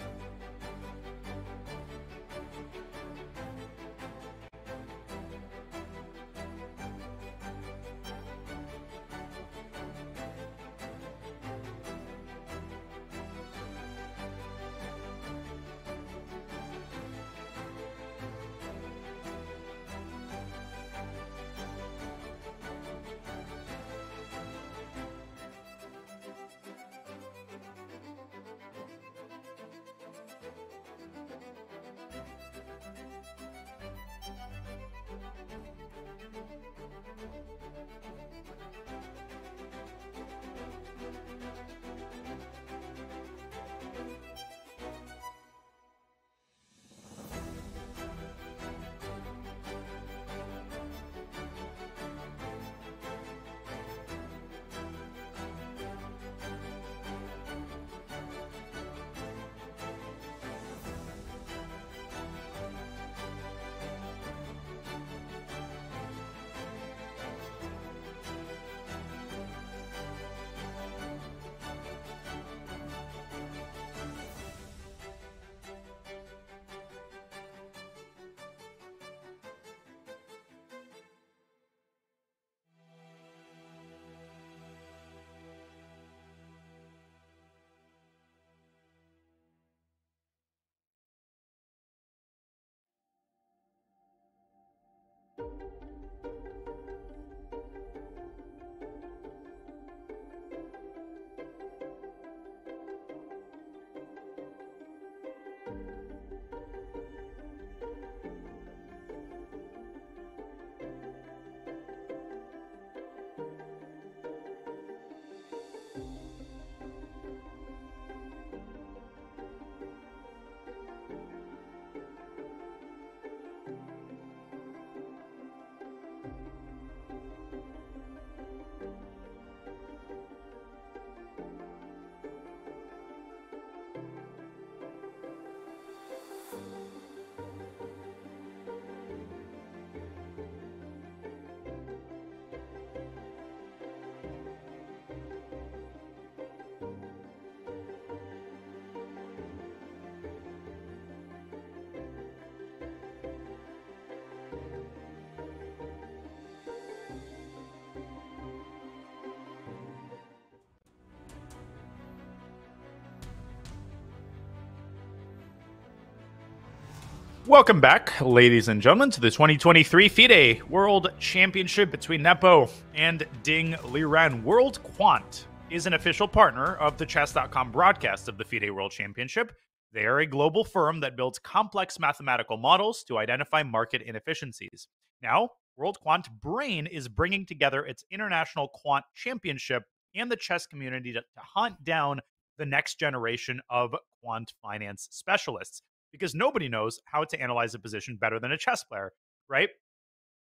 Welcome back, ladies and gentlemen, to the 2023 FIDE World Championship between Nepo and Ding Liren. WorldQuant is an official partner of the chess.com broadcast of the FIDE World Championship. They are a global firm that builds complex mathematical models to identify market inefficiencies. Now, WorldQuant Brain is bringing together its International Quant Championship and the chess community to hunt down the next generation of quant finance specialists, because nobody knows how to analyze a position better than a chess player, right?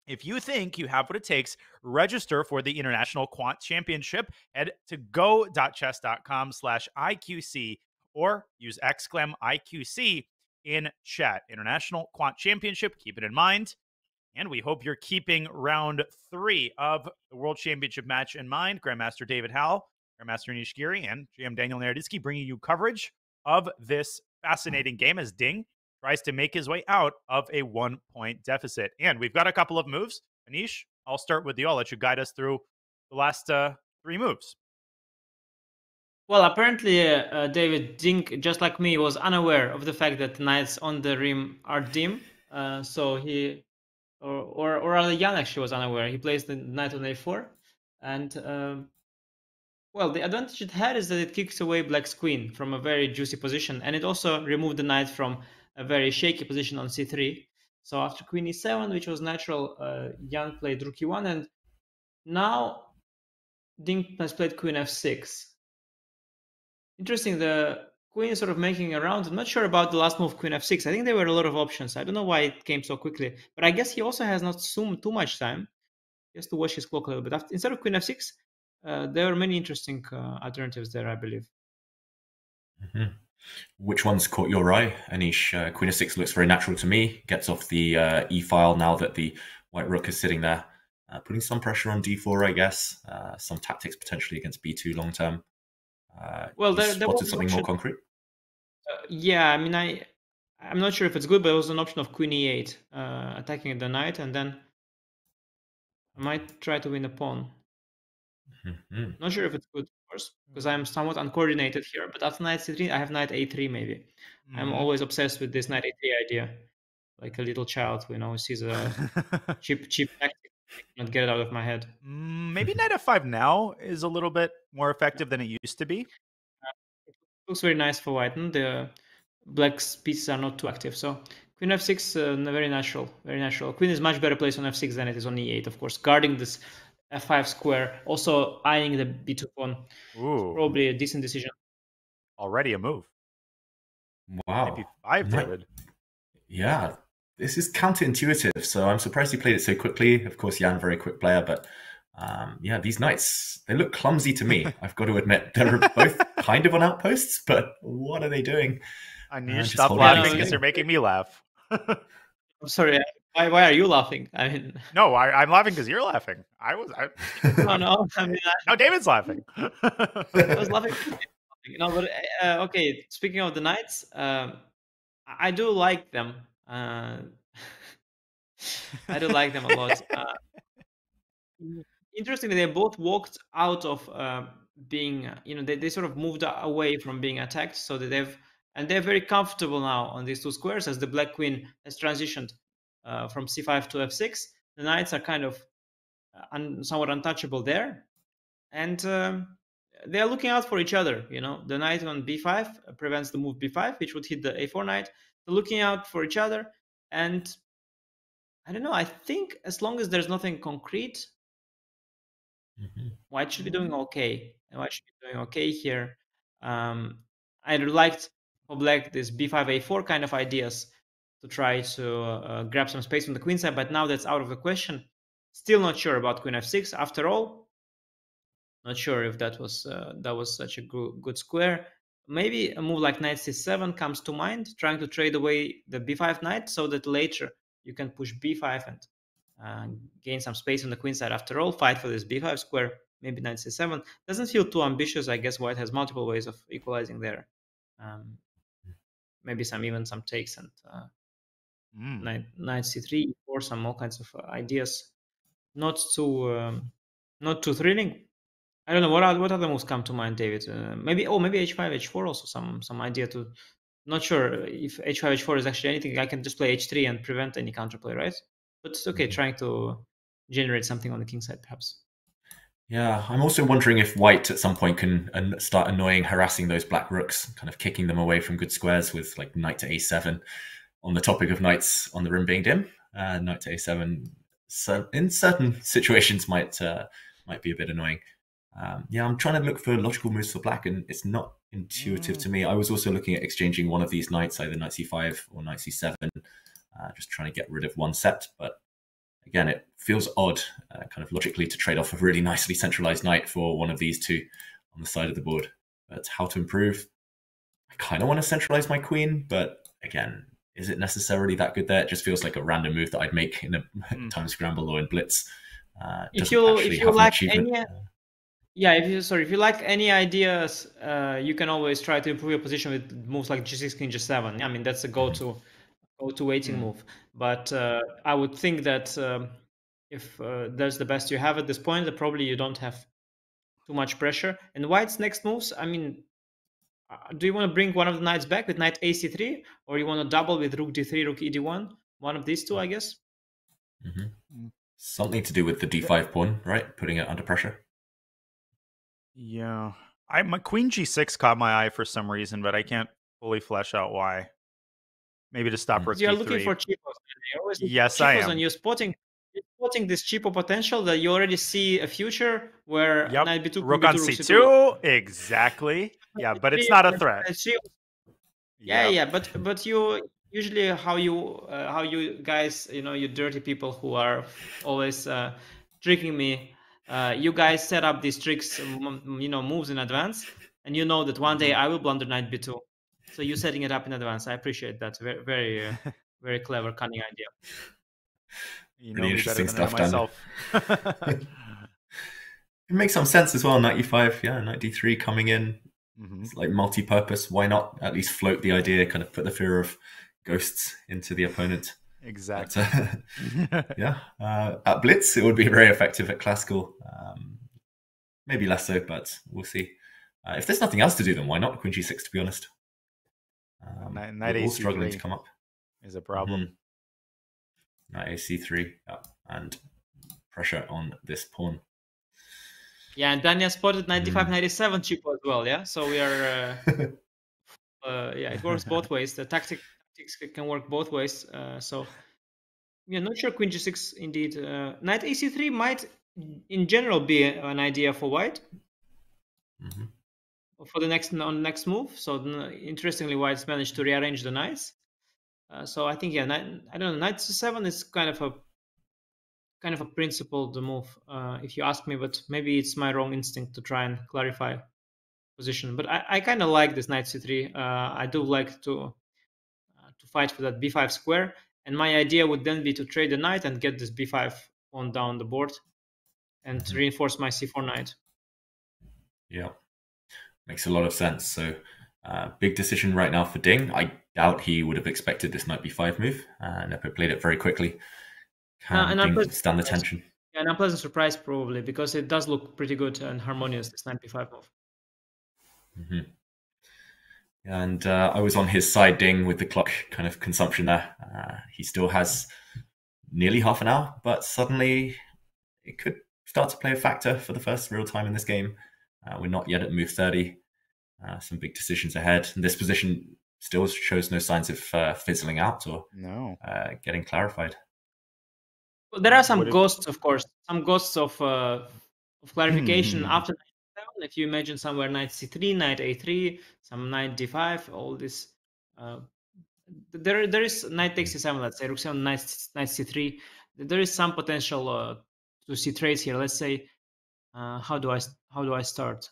If you think you have what it takes, register for the International Quant Championship. Head to go.chess.com/IQC or use !IQC in chat. International Quant Championship, keep it in mind. And we hope you're keeping round three of the World Championship match in mind. Grandmaster David Howell, Grandmaster Anish Giri, and GM Daniel Naroditsky bringing you coverage of this fascinating game as Ding tries to make his way out of a 1-point deficit. And we've got a couple of moves. Anish, I'll start with you. I'll let you guide us through the last three moves. Well, apparently, David, Ding, just like me, was unaware of the fact that knights on the rim are dim. So he, or rather Jan actually was unaware. He placed the knight on a4. And, well, the advantage it had is that it kicks away Black's queen from a very juicy position, and it also removed the knight from a very shaky position on c3. So after queen e7, which was natural, Jan played rook e1, and now Ding has played queen f6. Interesting, the queen is sort of making a round. I'm not sure about the last move, queen f6. I think there were a lot of options. I don't know why it came so quickly, but I guess he also has not zoomed too much time. He has to watch his clock a little bit. After, instead of queen f6, there are many interesting alternatives there, I believe. Mm-hmm. Which ones caught your eye, Anish? Queen f6 looks very natural to me. Gets off the e-file now that the white rook is sitting there. Putting some pressure on d4, I guess. Some tactics potentially against b2 long term. Well, there was something more concrete. Yeah, I mean, I'm not sure if it's good, but it was an option of queen e8, attacking the knight, and then I might try to win a pawn. Mm-hmm. Not sure if it's good, of course, because I'm somewhat uncoordinated here. But after knight c3, I have knight a3 maybe. Mm-hmm. I'm always obsessed with this knight a3 idea, like a little child, you know, sees a cheap tactic, not get it out of my head. Maybe knight f5 now is a little bit more effective than it used to be. It looks very nice for white, and the black's pieces are not too active. So queen f6, very natural, very natural. Queen is much better placed on f6 than it is on e8, of course, guarding this f5 square, also eyeing the b2 pawn. Ooh. Probably a decent decision. Already a move. Wow. Maybe five, David. Yeah, this is counterintuitive, so I'm surprised he played it so quickly. Of course, Jan, very quick player, but yeah, these knights, they look clumsy to me. I've got to admit, they're both kind of on outposts, but what are they doing? I need to stop laughing because they're making me laugh. I'm sorry, why are you laughing? I mean, no, I'm laughing because you're laughing. No, David's laughing. I was laughing. No, but okay. Speaking of the knights, I do like them. I do like them a lot. Interestingly, they both walked out of being. You know, they sort of moved away from being attacked, so that they're very comfortable now on these two squares as the black queen has transitioned from c5 to f6. The knights are kind of somewhat untouchable there, and they're looking out for each other. You know, the knight on b5 prevents the move b5, which would hit the a4 knight. They're looking out for each other, and I don't know, I think as long as there's nothing concrete, mm-hmm, white should be doing okay, and white should be doing okay here. I liked for black this b5 a4 kind of ideas to try to grab some space on the queen side, but now that's out of the question. Still not sure about queen f6 after all. Not sure if that was such a good square. Maybe a move like knight c7 comes to mind, trying to trade away the b5 knight so that later you can push b5 and gain some space on the queen side. After all, fight for this b5 square. Maybe knight c7 doesn't feel too ambitious. I guess white has multiple ways of equalizing there. Maybe some takes and Knight c3 or some all kinds of ideas. Not too thrilling. I don't know what other moves come to mind, David. Maybe h5, h4, also some idea to Not sure if h5, h4 is actually anything. I can just play h3 and prevent any counterplay, right? But it's okay, trying to generate something on the king side, perhaps. Yeah, I'm also wondering if white at some point can start annoying, harassing those black rooks, kind of kicking them away from good squares with like knight to a7. On the topic of knights on the rim being dim, knight to a7, so in certain situations might be a bit annoying. Yeah, I'm trying to look for logical moves for black, and it's not intuitive to me. I was also looking at exchanging one of these knights, either knight c5 or knight c7, just trying to get rid of one set. But again, it feels odd, kind of logically, to trade off a really nicely centralized knight for one of these two on the side of the board. But how to improve? I kind of want to centralize my queen, but again, is it necessarily that good there? It just feels like a random move that I'd make in a time scramble or in blitz. If you lack any, yeah, if you lack any ideas, you can always try to improve your position with moves like g6, king, g7. I mean, that's a go-to waiting move. But I would think that if that's the best you have at this point, then probably you don't have too much pressure. And white's next moves, I mean, do you want to bring one of the knights back with knight ac3, or you want to double with rook d3, rook ed1? One of these two, I guess. Something to do with the d5 pawn, right? Putting it under pressure. Yeah, my queen g6 caught my eye for some reason, but I can't fully flesh out why. Maybe to stop rook d3. You're looking for cheapos. Yes, I am. And you're spotting this cheapo potential that you already see a future where knight b2, rook on c2. Exactly. Yeah, but it's not a threat. Yeah, yeah, but you usually how you guys, you know, you dirty people who are always tricking me. You guys set up these tricks, you know, moves in advance, and you know that one day I will blunder knight b2. So you're setting it up in advance. I appreciate that. Very, very, very clever, cunning idea. You know, really interesting stuff, Dan. It makes some sense as well. Knight e5, yeah, knight d3 coming in. It's like multi-purpose. Why not at least float the idea, kind of put the fear of ghosts into the opponent? Exactly. But, yeah. At blitz, it would be very effective. At classical, maybe less so, but we'll see. If there's nothing else to do, then why not? Queen g6, to be honest. Knight all struggling to come up. Is a problem. Knight ac3, and pressure on this pawn. Yeah, and Daniel spotted 95, 97 cheapo as well, yeah? So we are, yeah, it works both ways. The tactics can work both ways. So, yeah, not sure queen g6, indeed. Knight ac3 might, in general, be an idea for white for the next move. So, interestingly, white's managed to rearrange the knights. So, I think, yeah, knight c7 is kind of a principled move, if you ask me, but maybe it's my wrong instinct to try and clarify position. But I kind of like this knight c3. I do like to fight for that b5 square, and my idea would then be to trade the knight and get this b5 pawn down the board and reinforce my c4 knight. Yeah, makes a lot of sense. So big decision right now for Ding. I doubt he would have expected this knight b5 move. Nepo played it very quickly. And stand the tension. Yeah, an unpleasant surprise probably, because it does look pretty good and harmonious, this 95 move. And I was on his side, Ding, with the clock kind of consumption there. He still has nearly half an hour, but suddenly it could start to play a factor for the first real time in this game. We're not yet at move 30. Some big decisions ahead. And this position still shows no signs of fizzling out or getting clarified. Well, there are some ghosts, of course, some ghosts of clarification after knight c7. If you imagine somewhere knight c3, knight a3, some knight d5, all this. There is knight takes c7, let's say, rook c7, knight c3. There is some potential to see trades here. Let's say, how do I start?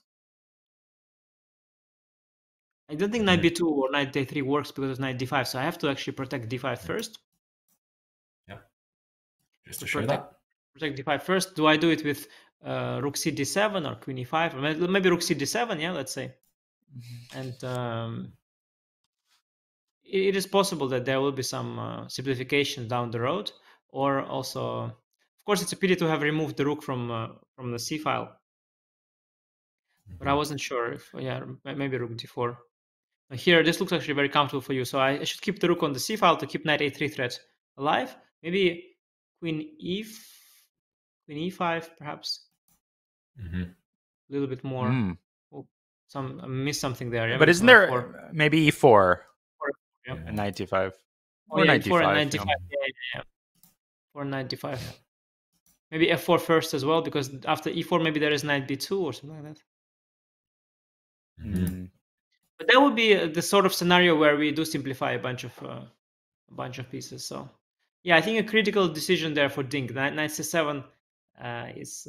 I don't think knight b2 or knight a3 works because of knight d5, so I have to actually protect d5 first. Just to show that. Protect d5 first. Do I do it with rook c d7 or queen e5? Or maybe rook c d7, yeah, let's say. And it is possible that there will be some simplifications down the road. Or also, of course, it's a pity to have removed the rook from the c file. But I wasn't sure if, yeah, maybe rook d4. Here, this looks actually very comfortable for you. So I should keep the rook on the c file to keep knight a3 threat alive. Maybe queen e5, perhaps. Mm-hmm. A little bit more. Mm. Oh, I missed something there. Yeah? But isn't there four. Maybe e4 yeah. and knight d5? Or knight d5. Yeah. Yeah. Or knight d5. Yeah. Maybe f4 first as well, because after e4, maybe there is knight b2 or something like that. Mm. But that would be the sort of scenario where we do simplify a bunch of pieces. So, yeah, I think a critical decision there for Ding. Knight c7 is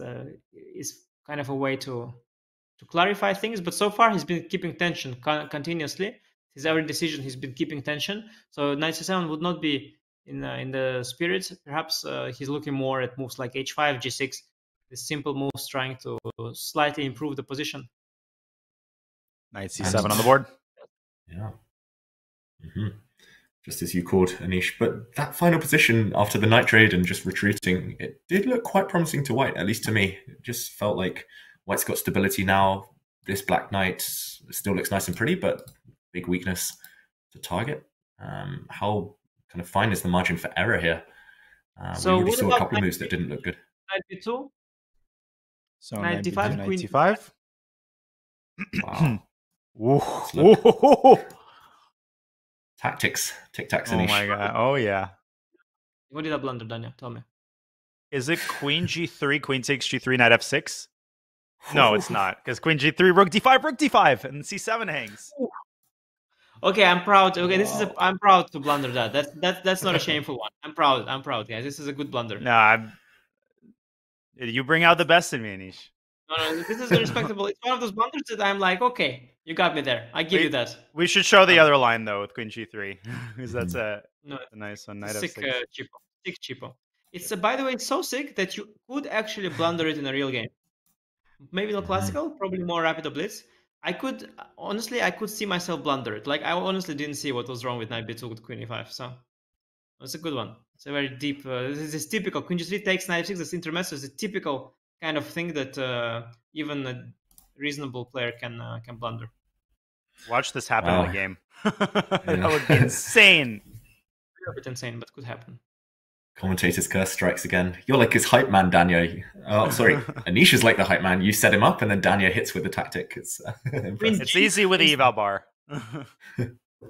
kind of a way to clarify things. But so far, he's been keeping tension continuously. His every decision, he's been keeping tension. So knight c7 would not be in the spirit. Perhaps he's looking more at moves like h5, g6, the simple moves, trying to slightly improve the position. Knight c7 on the board. Yeah. Mm-hmm. Just as you called, Anish. But that final position after the knight trade and just retreating, it did look quite promising to White, at least to me. It just felt like White's got stability now. This black knight still looks nice and pretty, but big weakness to target. How kind of fine is the margin for error here? So we already saw a couple of moves that didn't look good. Knight b2. So knight d5, queen d5. Wow. Tactics, tic-tacs. Oh my god! Oh yeah. What did I blunder, Daniel? Tell me. Is it queen g3, queen takes g3, knight f6? No, it's not, because queen g3, rook d5, and c7 hangs. Okay, I'm proud. Okay, this is I'm proud to blunder that. That's not a shameful one. I'm proud, guys. This is a good blunder. No, you bring out the best in me, Anish. No, this is respectable. It's one of those blunders that I'm like, okay, you got me there. I give you that. We should show the other line though with queen g3, because that's a nice one. Knight sick f6. Sick cheapo. It's by the way, it's so sick that you could actually blunder it in a real game. Maybe not classical, probably more rapid blitz. I could see myself blunder it. Like I honestly didn't see what was wrong with knight b2 with queen e5. So it's a good one. It's a very deep. This is typical. Queen g3 takes knight f6. This intermezzo is a typical kind of thing that even a reasonable player can blunder. Watch this happen in the game. That would be insane. A little bit insane, but could happen. Commentator's curse strikes again. You're like his hype man, Daniel. Oh, sorry. Anish is like the hype man. You set him up, and then Daniel hits with the tactic. It's it's easy with the eval bar.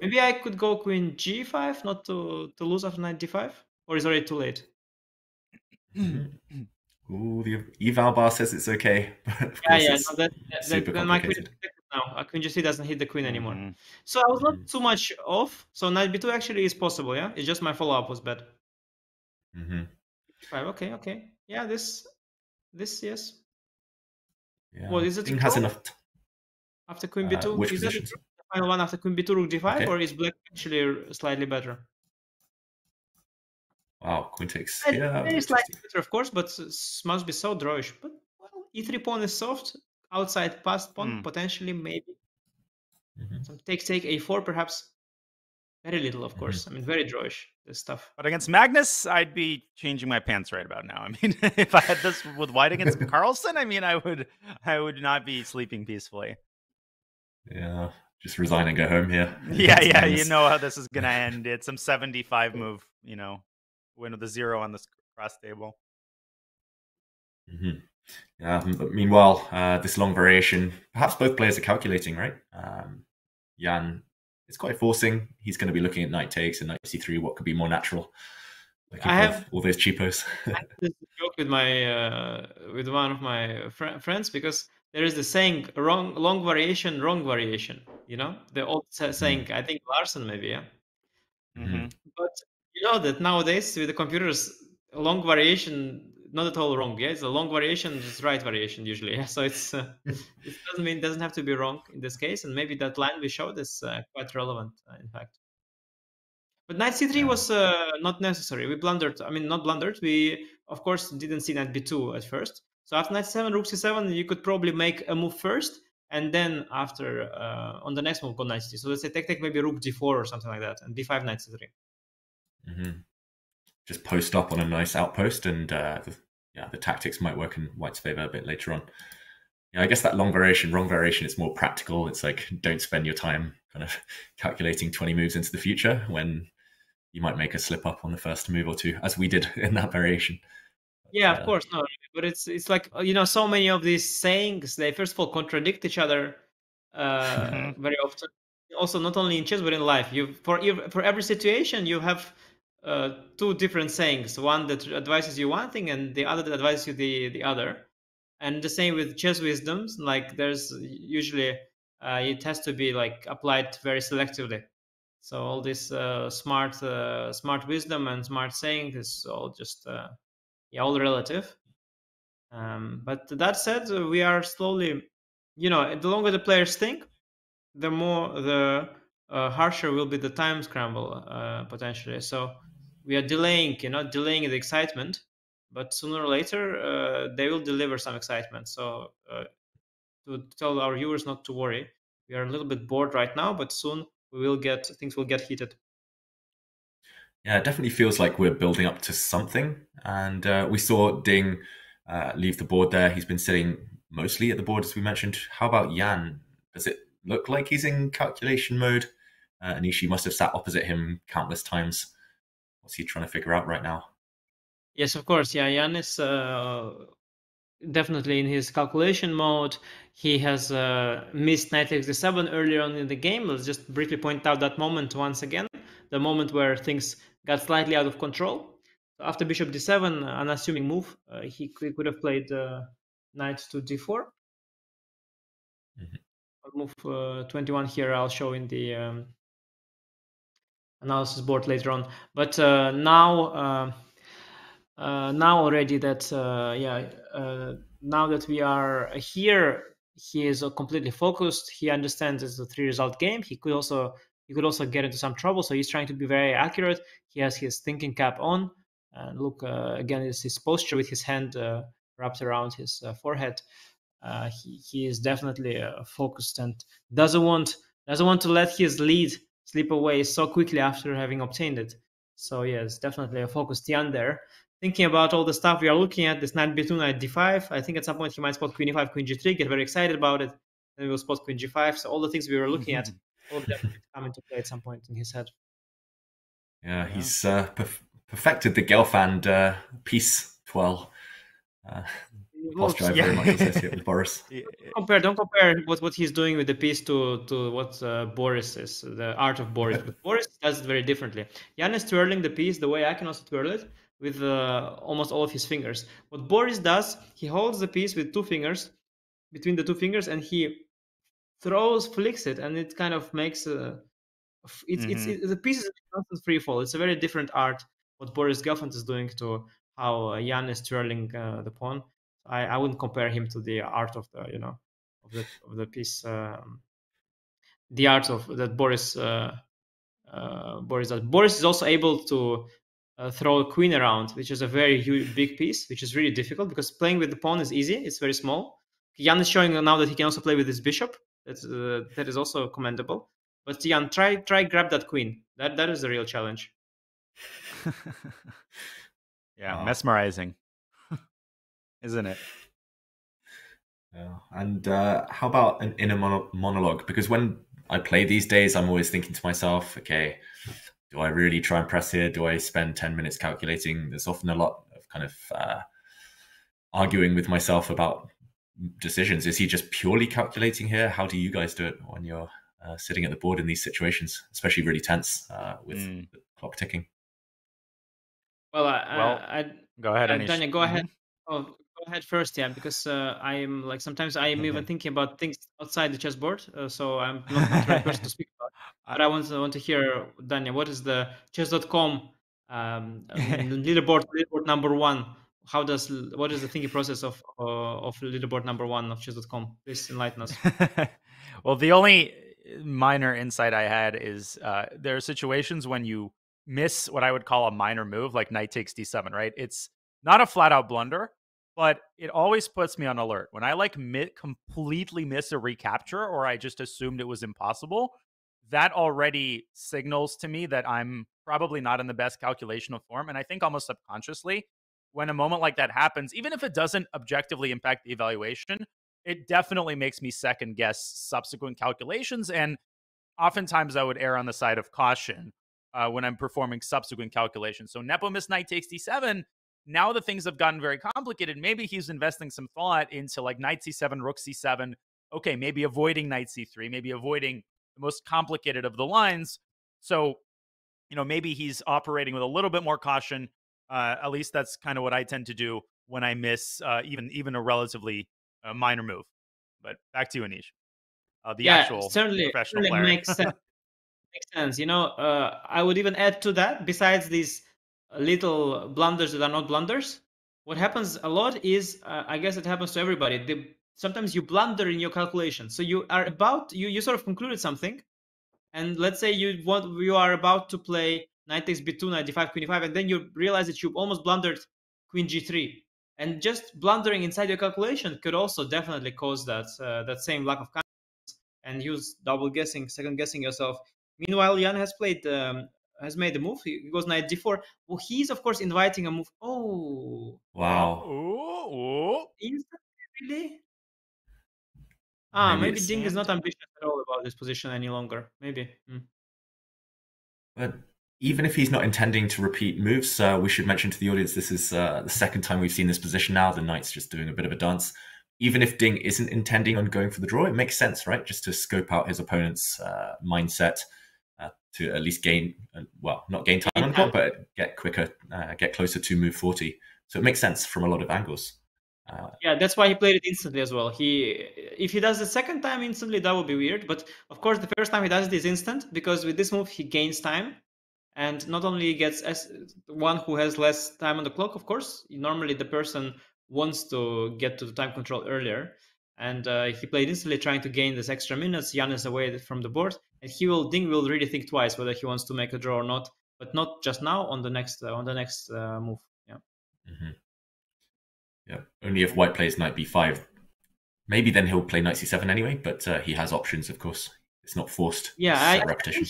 Maybe I could go queen g5, not to lose after knight d5, or is it already too late? Ooh, the eval bar says it's okay. Yeah. No, then my queen now. A queen g3 doesn't hit the queen anymore. So I was not too much off. So knight b2 actually is possible. Yeah, it's just my follow up was bad. Five. Okay. Yeah, this yes. Yeah. Well, is it? King has enough. After queen b2, which is position? That the final one after queen b2 rook d5, okay. Or is black actually slightly better? Wow, queen takes. Yeah, very slightly better, of course, but must be so drawish. But well, e3 pawn is soft outside past pawn, potentially maybe. Some take a4, perhaps. Very little, of course. I mean, very drawish this stuff. But against Magnus, I'd be changing my pants right about now. I mean, if I had this with White against Carlsen, I mean, I would not be sleeping peacefully. Yeah, just resign and go home here. Yeah. You know how this is gonna end. It's some 75 move, you know. Win with a 0 on this cross table. Yeah. But meanwhile, this long variation, perhaps both players are calculating, right? Jan is quite forcing. He's going to be looking at knight takes and knight c3. What could be more natural? Like I have all those cheapos. I have this joke with one of my friends, because there is the saying wrong variation. You know, the old saying. I think Larsen maybe. Yeah. But you know that nowadays with the computers, long variation not at all wrong. Yeah, it's a long variation, it's right variation usually. Yeah? So it's it doesn't have to be wrong in this case. And maybe that line we showed is quite relevant in fact. But knight c3 was not necessary. We blundered. I mean, not blundered. We of course didn't see knight b2 at first. So after knight c7, rook c7, you could probably make a move first, and then after on the next move go knight c3. So let's say tactic maybe rook d4 or something like that, and b5 knight c3. Just post up on a nice outpost, and the tactics might work in White's favor a bit later on. Yeah, I guess that long variation, wrong variation, it's more practical. It's like, don't spend your time kind of calculating 20 moves into the future when you might make a slip up on the first move or two, as we did in that variation. Yeah, of course. No, but it's like, you know, so many of these sayings, they first of all contradict each other very often. Also, not only in chess, but in life. You for every situation, you have two different sayings, one that advises you one thing and the other that advises you the other. And the same with chess wisdoms, like there's usually, it has to be like applied very selectively. So all this smart wisdom and smart saying is all just, yeah, all relative. But that said, we are slowly, you know, the longer the players think, the more harsher will be the time scramble potentially. So we are delaying, you know, delaying the excitement, but sooner or later they will deliver some excitement. So to tell our viewers not to worry, we are a little bit bored right now, but soon we will get, things will get heated. Yeah, it definitely feels like we're building up to something. And we saw Ding leave the board there. He's been sitting mostly at the board, as we mentioned. How about Yan? Does it look like he's in calculation mode? Anish, you must have sat opposite him countless times. What's he trying to figure out right now? Yes, of course. Yeah, Yan is definitely in his calculation mode. He has missed knight takes d7 earlier on in the game. Let's just briefly point out that moment once again, the moment where things got slightly out of control. After bishop d7, an unassuming move, he could have played knight to d4. Mm-hmm. Move 21 here I'll show in the analysis board later on, but now that we are here, he is completely focused. He understands it's a 3-result game. He could also get into some trouble, so he's trying to be very accurate. He has his thinking cap on, and look, again, it's his posture with his hand wrapped around his forehead. He is definitely focused and doesn't want to let his lead slip away so quickly after having obtained it. So yes, definitely a focused Yan there, thinking about all the stuff we are looking at. This knight b2, knight d5. I think at some point he might spot queen e5, queen g3, get very excited about it, and we'll spot queen g5. So all the things we were looking at, all of them come into play at some point in his head. Yeah, he's perfected the Gelfand piece twirl. Posture, yeah. Very much associated with Boris. Don't compare what he's doing with the piece to what Boris is, the art of Boris. But Boris does it very differently. Yan is twirling the piece the way I can also twirl it, with almost all of his fingers. What Boris does, he holds the piece with two fingers, between the two fingers, and he flicks it, and it kind of makes the piece is a constant free fall. It's a very different art what Boris Gelfand is doing to how Yan is twirling the pawn. I wouldn't compare him to the art of the, you know, of the piece, the art of that Boris is also able to throw a queen around, which is a very huge, big piece, which is really difficult because playing with the pawn is easy. It's very small. Yan is showing now that he can also play with his bishop. That is also commendable. But Yan, try grab that queen. That is the real challenge. Yeah, wow. Mesmerizing. Isn't it? Yeah. And how about an inner monologue? Because when I play these days, I'm always thinking to myself, okay, do I really try and press here? Do I spend 10 minutes calculating? There's often a lot of kind of arguing with myself about decisions. Is he just purely calculating here? How do you guys do it when you're sitting at the board in these situations, especially really tense with the clock ticking? Well, go ahead, Anish. Daniel, go ahead. Oh, go ahead first, yeah, because I am like, sometimes I am even thinking about things outside the chessboard, so I'm not the right person to speak about. But I want to hear, Daniel, what is the chess.com leaderboard number one? What is the thinking process of leaderboard number one of chess.com? Please enlighten us. Well, the only minor insight I had is there are situations when you miss what I would call a minor move, like knight takes d7, right? It's not a flat out blunder, but it always puts me on alert. When I like completely miss a recapture, or I just assumed it was impossible, that already signals to me that I'm probably not in the best calculational form. And I think almost subconsciously, when a moment like that happens, even if it doesn't objectively impact the evaluation, it definitely makes me second guess subsequent calculations. And Oftentimes I would err on the side of caution when I'm performing subsequent calculations. So Nepo missed knight takes d7. Now the things have gotten very complicated. Maybe he's investing some thought into like knight c7, rook c7. Okay, maybe avoiding knight c3, maybe avoiding the most complicated of the lines. So, you know, maybe he's operating with a little bit more caution. At least that's kind of what I tend to do when I miss even a relatively minor move. But back to you, Anish. Actual certainly, professional player. Makes sense. You know, I would even add to that, besides these little blunders that are not blunders, what happens a lot is, I guess it happens to everybody. Sometimes you blunder in your calculation. So you are about, you sort of concluded something, and let's say you are about to play knight takes b2, knight d5, queen e5, and then you realize that you almost blundered queen g3. And just blundering inside your calculation could also definitely cause that that same lack of confidence and use double guessing, second guessing yourself. Meanwhile, Jan has made the move. He goes knight d4. Well, he's of course inviting a move. Oh, wow! Oh, is that really? Maybe Ding is not ambitious at all about this position any longer. Maybe. But even if he's not intending to repeat moves, we should mention to the audience this is the second time we've seen this position now. The knight's just doing a bit of a dance. Even if Ding isn't intending on going for the draw, it makes sense, right? Just to scope out his opponent's mindset to at least gain, well, not gain time on board, but get quicker, get closer to move 40. So it makes sense from a lot of angles. Yeah, that's why he played it instantly as well. If he does the second time instantly, that would be weird. But of course, the first time he does it is instant, because with this move, he gains time. And not only gets one who has less time on the clock, of course, normally the person wants to get to the time control earlier. And he played instantly trying to gain this extra minutes. Jan is away from the board. And Ding will really think twice whether he wants to make a draw or not. But not just now, on the next move. Yeah. Mm-hmm. Yeah, only if White plays knight b5. Maybe then he'll play knight c7 anyway, but he has options, of course. It's not forced. Yeah, I think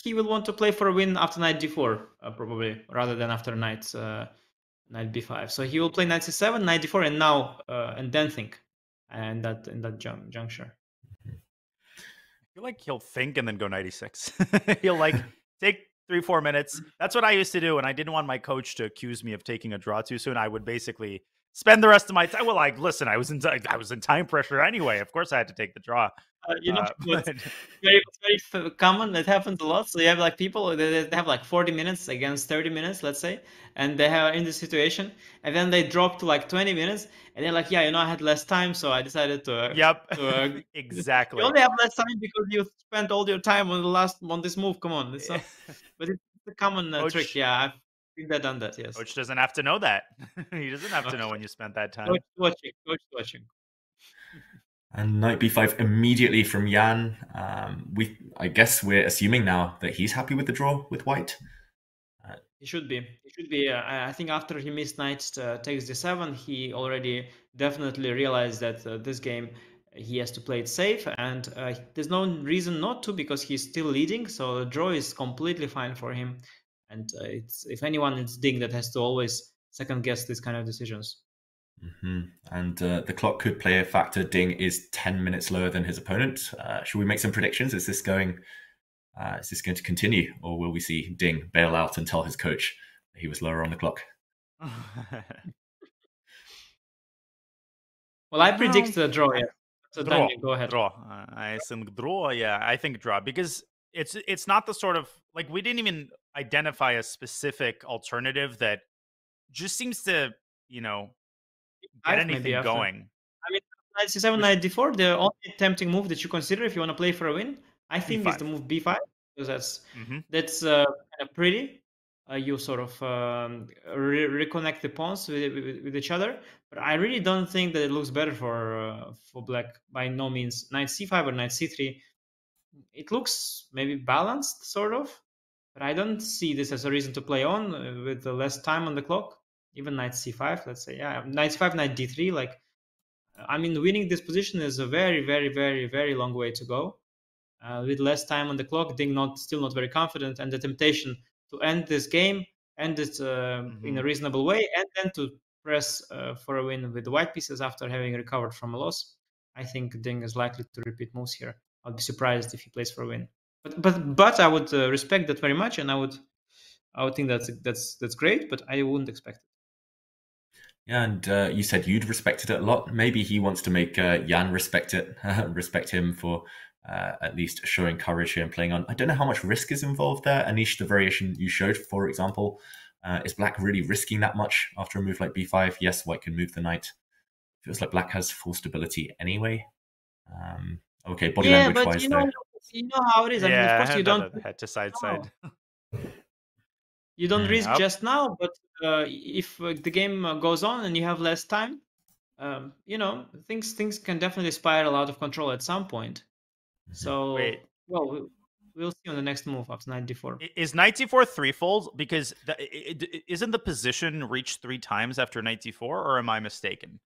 he will want to play for a win after knight d4, probably, rather than after knight b5. So he will play knight c7, knight d4, and now and then think, and that in that juncture. I feel like he'll think and then go knight e6. He'll like take 3-4 minutes. That's what I used to do, and I didn't want my coach to accuse me of taking a draw too soon. I would basically spend the rest of my time. Well, like, listen, I was in time pressure anyway. Of course, I had to take the draw. You know, it's very common. That happens a lot. So you have like people they have like 40 minutes against 30 minutes, let's say, and they are in this situation, and then they drop to like 20 minutes, and they're like, yeah, you know, I had less time, so I decided to. Yep. Exactly. You only have less time because you spent all your time on this move. Come on, it's not, but it's a common trick. Yeah, I've seen that, done that. Yes. Coach doesn't have to know that. He doesn't have to know when you spent that time. Coach watching. And knight b5 immediately from Jan. I guess we're assuming now that he's happy with the draw with White. He should be. He should be. I think after he missed knight takes d7, he already definitely realized that this game he has to play it safe, and there's no reason not to, because he's still leading. So the draw is completely fine for him. And if anyone, it's Ding that has to always second guess these kind of decisions. Mm-hmm. And the clock could play a factor. Ding is 10 minutes lower than his opponent. Should we make some predictions? Is this going to continue, or will we see Ding bail out and tell his coach that he was lower on the clock? Well, I predict the draw. Yeah. So draw. Daniel, go ahead. Draw. I think draw. Yeah, I think draw, because it's not the sort of, like, we didn't even identify a specific alternative that just seems to, you know, get anything going. I mean, knight c7, knight d4, the only tempting move that you consider if you want to play for a win, I think, is the move b5, because that's kind of pretty. You sort of reconnect the pawns with each other. But I really don't think that it looks better for Black by no means. Knight c5 or knight c3, it looks maybe balanced sort of, but I don't see this as a reason to play on with less time on the clock. Even knight c5, let's say, yeah, knight c5, knight d3. Like, I mean, winning this position is a very, very, very, very long way to go. With less time on the clock, Ding still not very confident, and the temptation to end this game, end it in a reasonable way, and then to press for a win with the white pieces after having recovered from a loss. I think Ding is likely to repeat moves here. I'll be surprised if he plays for a win. But I would respect that very much, and I would think that's great. But I wouldn't expect it. Yeah, and you said you'd respected it a lot. Maybe he wants to make Jan respect it, respect him for at least showing courage here and playing on. I don't know how much risk is involved there. Anish, the variation you showed, for example, is Black really risking that much after a move like b5? Yes, White can move the knight. Feels like Black has full stability anyway. Okay, body language wise, though. You know how it is. I mean, of course, you don't head to side. You don't risk just now, but if the game goes on and you have less time, you know, things can definitely spiral out of control at some point. So, well, we'll see on the next move up to knight d4. Is knight d4 threefold? Because isn't the position reached 3 times after knight d4, or am I mistaken?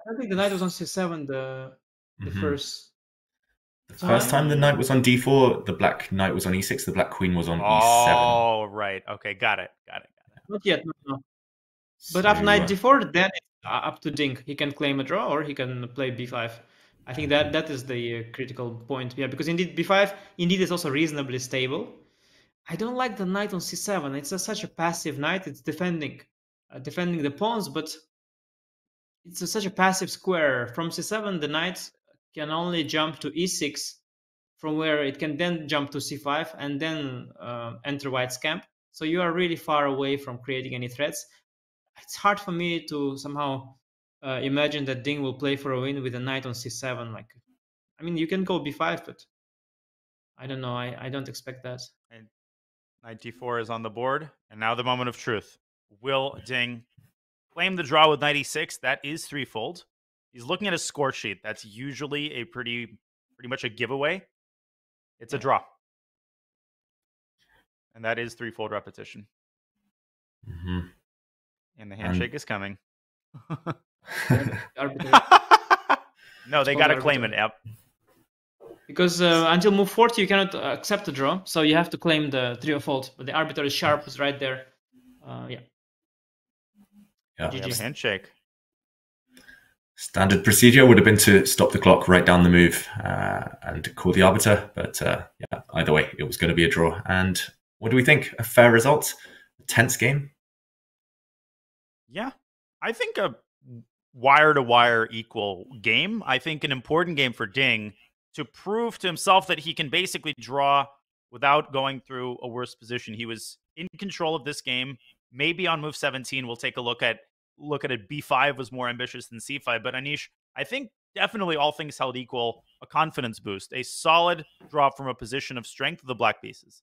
I don't think the knight was on c7 the first. The first time the knight was on d4, the black knight was on e6, the black queen was on e7. Oh, right. Okay, got it. Not yet, no. But so, after knight d4, then it's up to Ding. He can claim a draw, or he can play b5. I think that is the critical point. Yeah, because indeed b5 is also reasonably stable. I don't like the knight on c7. It's such a passive knight. It's defending the pawns, but it's such a passive square. From c7, the knight can only jump to e6, from where it can then jump to c5 and then enter White's camp. So you are really far away from creating any threats. It's hard for me to somehow imagine that Ding will play for a win with a knight on c7. Like, I mean, you can go b5, but I don't know. I don't expect that. And knight d4 is on the board. And now the moment of truth. Will Ding claim the draw with knight e6? That is threefold. He's looking at a score sheet. That's usually a pretty much a giveaway. It's a draw. And that is threefold repetition. Mm-hmm. And the handshake is coming. No, they got to claim it. Yep. Because until move 40, you cannot accept the draw. So you have to claim the threefold. But the arbitrary sharp is right there. Yeah. We have a handshake. Standard procedure would have been to stop the clock, write down the move, and call the arbiter. But yeah, either way, it was going to be a draw. And what do we think? A fair result? A tense game? Yeah, I think a wire-to-wire equal game. I think an important game for Ding to prove to himself that he can basically draw without going through a worse position. He was in control of this game. Maybe on move 17, we'll take a look at it. B5 was more ambitious than C5, but Anish, I think definitely all things held equal, a confidence boost, a solid draw from a position of strength of the black pieces.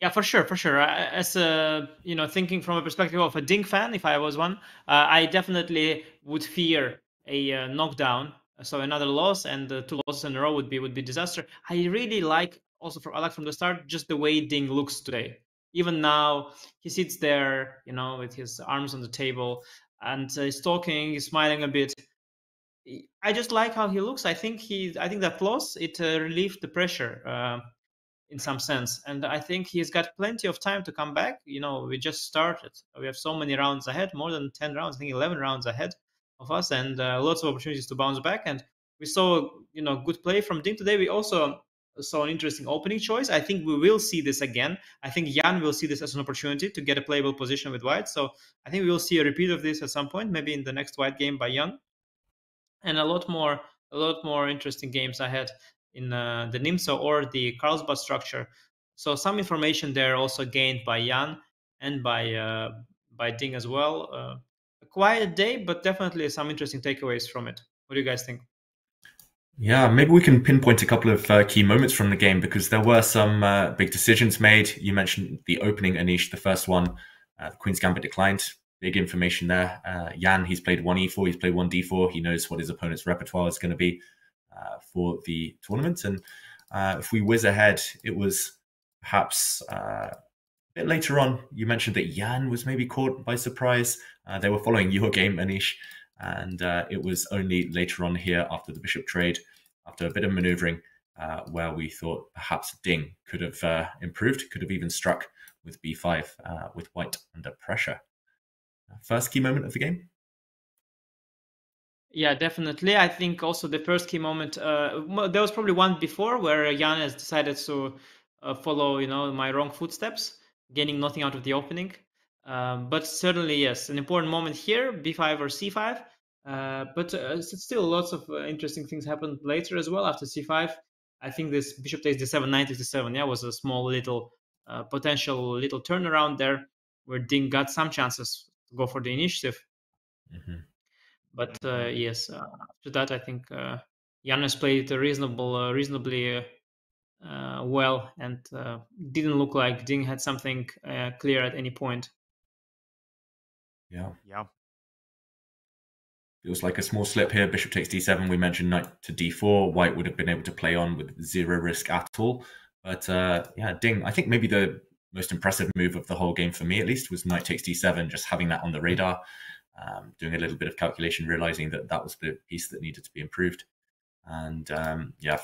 Yeah, for sure. As a, you know, thinking from a perspective of a Ding fan, if I was one, I definitely would fear a knockdown. So another loss, and 2 losses in a row would be disaster. I really like also from the start just the way Ding looks today. Even now, he sits there, you know, with his arms on the table, and he's talking, he's smiling a bit. I just like how he looks. I think that loss, it relieved the pressure in some sense. And I think he's got plenty of time to come back. You know, we just started. We have so many rounds ahead, more than 10 rounds, I think 11 rounds ahead of us, and lots of opportunities to bounce back. And we saw, you know, good play from Ding today. We also saw an interesting opening choice. I think we will see this again. I think Jan will see this as an opportunity to get a playable position with White. So I think we will see a repeat of this at some point, maybe in the next White game by Jan. And a lot more interesting games ahead in the Nimzo or the Carlsbad structure. So some information there also gained by Jan and by Ding as well. A quiet day, but definitely some interesting takeaways from it. What do you guys think? Yeah, maybe we can pinpoint a couple of key moments from the game, because there were some big decisions made. You mentioned the opening, Anish, the first one, Queen's Gambit declined. Big information there. Jan, he's played 1e4, he's played 1d4. He knows what his opponent's repertoire is going to be for the tournament. And if we whiz ahead, it was perhaps a bit later on. You mentioned that Jan was maybe caught by surprise. They were following your game, Anish. And it was only later on here, after the bishop trade, after a bit of maneuvering, where we thought perhaps Ding could have improved, could have even struck with b5, with White under pressure. First key moment of the game? Yeah, definitely. I think also the first key moment, there was probably one before where Giannis decided to follow, my wrong footsteps, gaining nothing out of the opening. But certainly, yes, an important moment here, b5 or c5. But still lots of interesting things happened later as well after c5. I think this bishop takes d7, knight takes d7, yeah, was a small little potential little turnaround there where Ding got some chances to go for the initiative. Mm-hmm. But yes, after that, I think Giannis played reasonably well, and didn't look like Ding had something clear at any point. Yeah. Yeah. It was like a small slip here. Bishop takes d7. We mentioned knight to d4. White would have been able to play on with zero risk at all. But yeah, Ding, I think maybe the most impressive move of the whole game for me, at least, was knight takes d7, just having that on the radar. Doing a little bit of calculation, realizing that that was the piece that needed to be improved. And yeah,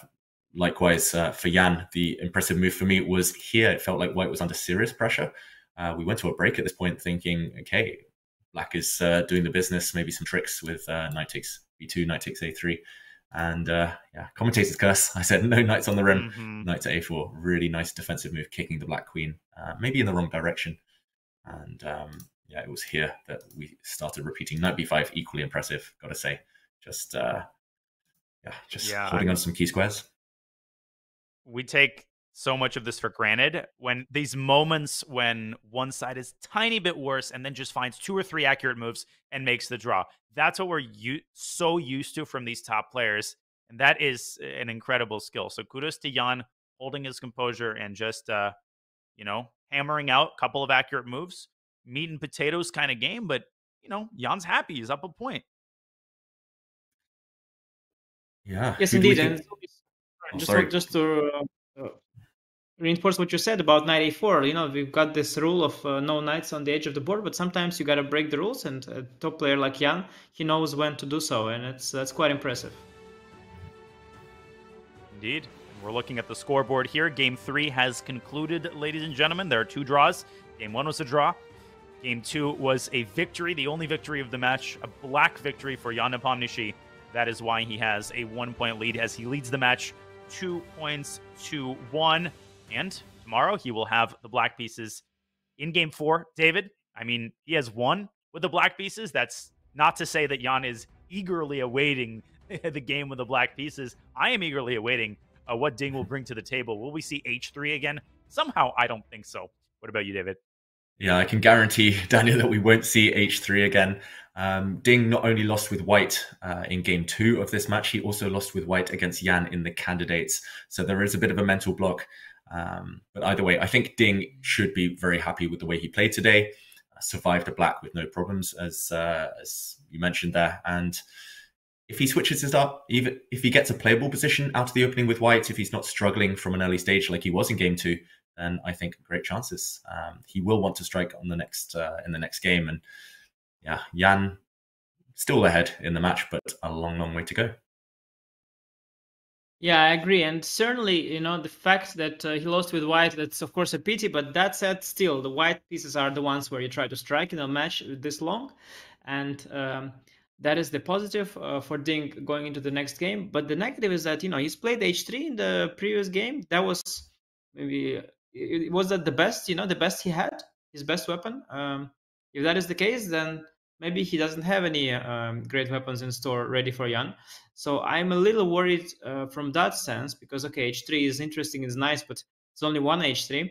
likewise for Jan, the impressive move for me was here. It felt like white was under serious pressure. We went to a break at this point thinking, okay, black is doing the business, maybe some tricks with knight takes b2, knight takes a3. And yeah, commentator's curse. I said no knights on the rim, knight to a4. Really nice defensive move, kicking the black queen, maybe in the wrong direction. And yeah, it was here that we started repeating knight b5, equally impressive, gotta say. Just yeah, just holding on to some key squares. We take so much of this for granted, when these moments when one side is tiny bit worse and then just finds two or three accurate moves and makes the draw. That's what we're so used to from these top players, and that is an incredible skill. So kudos to Jan, holding his composure and just hammering out a couple of accurate moves. Meat and potatoes kind of game, but Jan's happy. He's up a point. Yeah. Yes, indeed. And just to reinforce what you said about knight a4. We've got this rule of no knights on the edge of the board, but sometimes you got to break the rules. And a top player like Jan, he knows when to do so, and that's quite impressive. Indeed. We're looking at the scoreboard here. Game 3 has concluded, ladies and gentlemen. There are two draws. Game 1 was a draw. Game 2 was a victory, the only victory of the match, a black victory for Ian Nepomniachtchi. That is why he has a 1-point lead as he leads the match 2-1. And tomorrow he will have the black pieces in Game 4. David, I mean, he has won with the black pieces. That's not to say that Ian is eagerly awaiting the game with the black pieces. I am eagerly awaiting what Ding will bring to the table. Will we see H3 again? Somehow, I don't think so. What about you, David? Yeah, I can guarantee, Daniel, that we won't see H3 again. Ding not only lost with white in game 2 of this match, he also lost with white against Jan in the candidates. So there is a bit of a mental block. But either way, I think Ding should be very happy with the way he played today. Survived a black with no problems, as you mentioned there. And if he switches this up, even if he gets a playable position out of the opening with white, if he's not struggling from an early stage like he was in game 2, then I think great chances. He will want to strike on the next in the next game, and yeah, Jan still ahead in the match, but a long, long way to go. Yeah, I agree, and certainly the fact that he lost with white, that's of course a pity. But that said, still the white pieces are the ones where you try to strike in a match this long, and that is the positive for Ding going into the next game. But the negative is that, he's played h3 in the previous game. That was maybe, was that the best, the best he had, his best weapon? If that is the case, then maybe he doesn't have any great weapons in store ready for Jan. So I'm a little worried from that sense, because, okay, h3 is interesting, it's nice, but it's only one h3.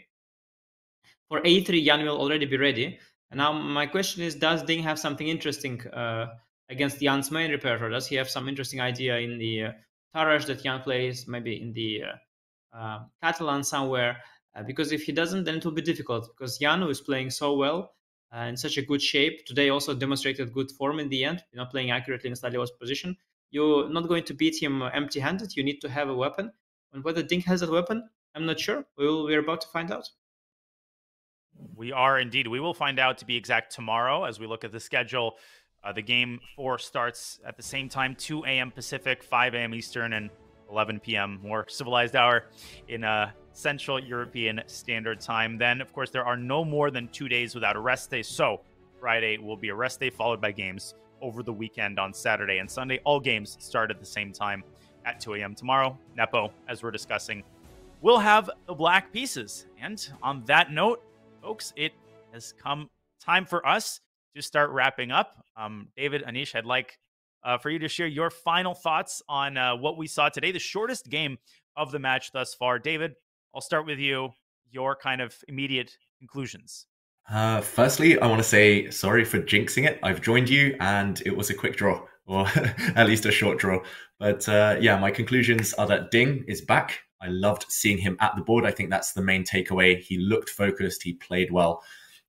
For a3, Jan will already be ready. And now my question is, does Ding have something interesting against Jan's main repertoire? Does he have some interesting idea in the Tarash that Jan plays, maybe in the Catalan somewhere? Because if he doesn't, then it will be difficult, because Jan, who is playing so well, in such a good shape, today also demonstrated good form in the end, playing accurately in Staliev's position. You're not going to beat him empty-handed. You need to have a weapon. And whether Ding has that weapon, I'm not sure. We're about to find out. We are indeed. We will find out, to be exact, tomorrow as we look at the schedule. The game 4 starts at the same time, 2 a.m. Pacific, 5 a.m. Eastern, and 11 p.m. more civilized hour in Central European Standard Time. Then, of course, there are no more than 2 days without a rest day. So Friday will be a rest day followed by games over the weekend on Saturday and Sunday. All games start at the same time at 2 a.m. tomorrow. Nepo, as we're discussing, will have the black pieces. And on that note, folks, it has come time for us to start wrapping up. David, Anish, I'd like for you to share your final thoughts on what we saw today, the shortest game of the match thus far. David, I'll start with you, your kind of immediate conclusions. Firstly, I want to say sorry for jinxing it. I've joined you and it was a quick draw, or at least a short draw. But yeah, my conclusions are that Ding is back. I loved seeing him at the board. I think that's the main takeaway. He looked focused, he played well,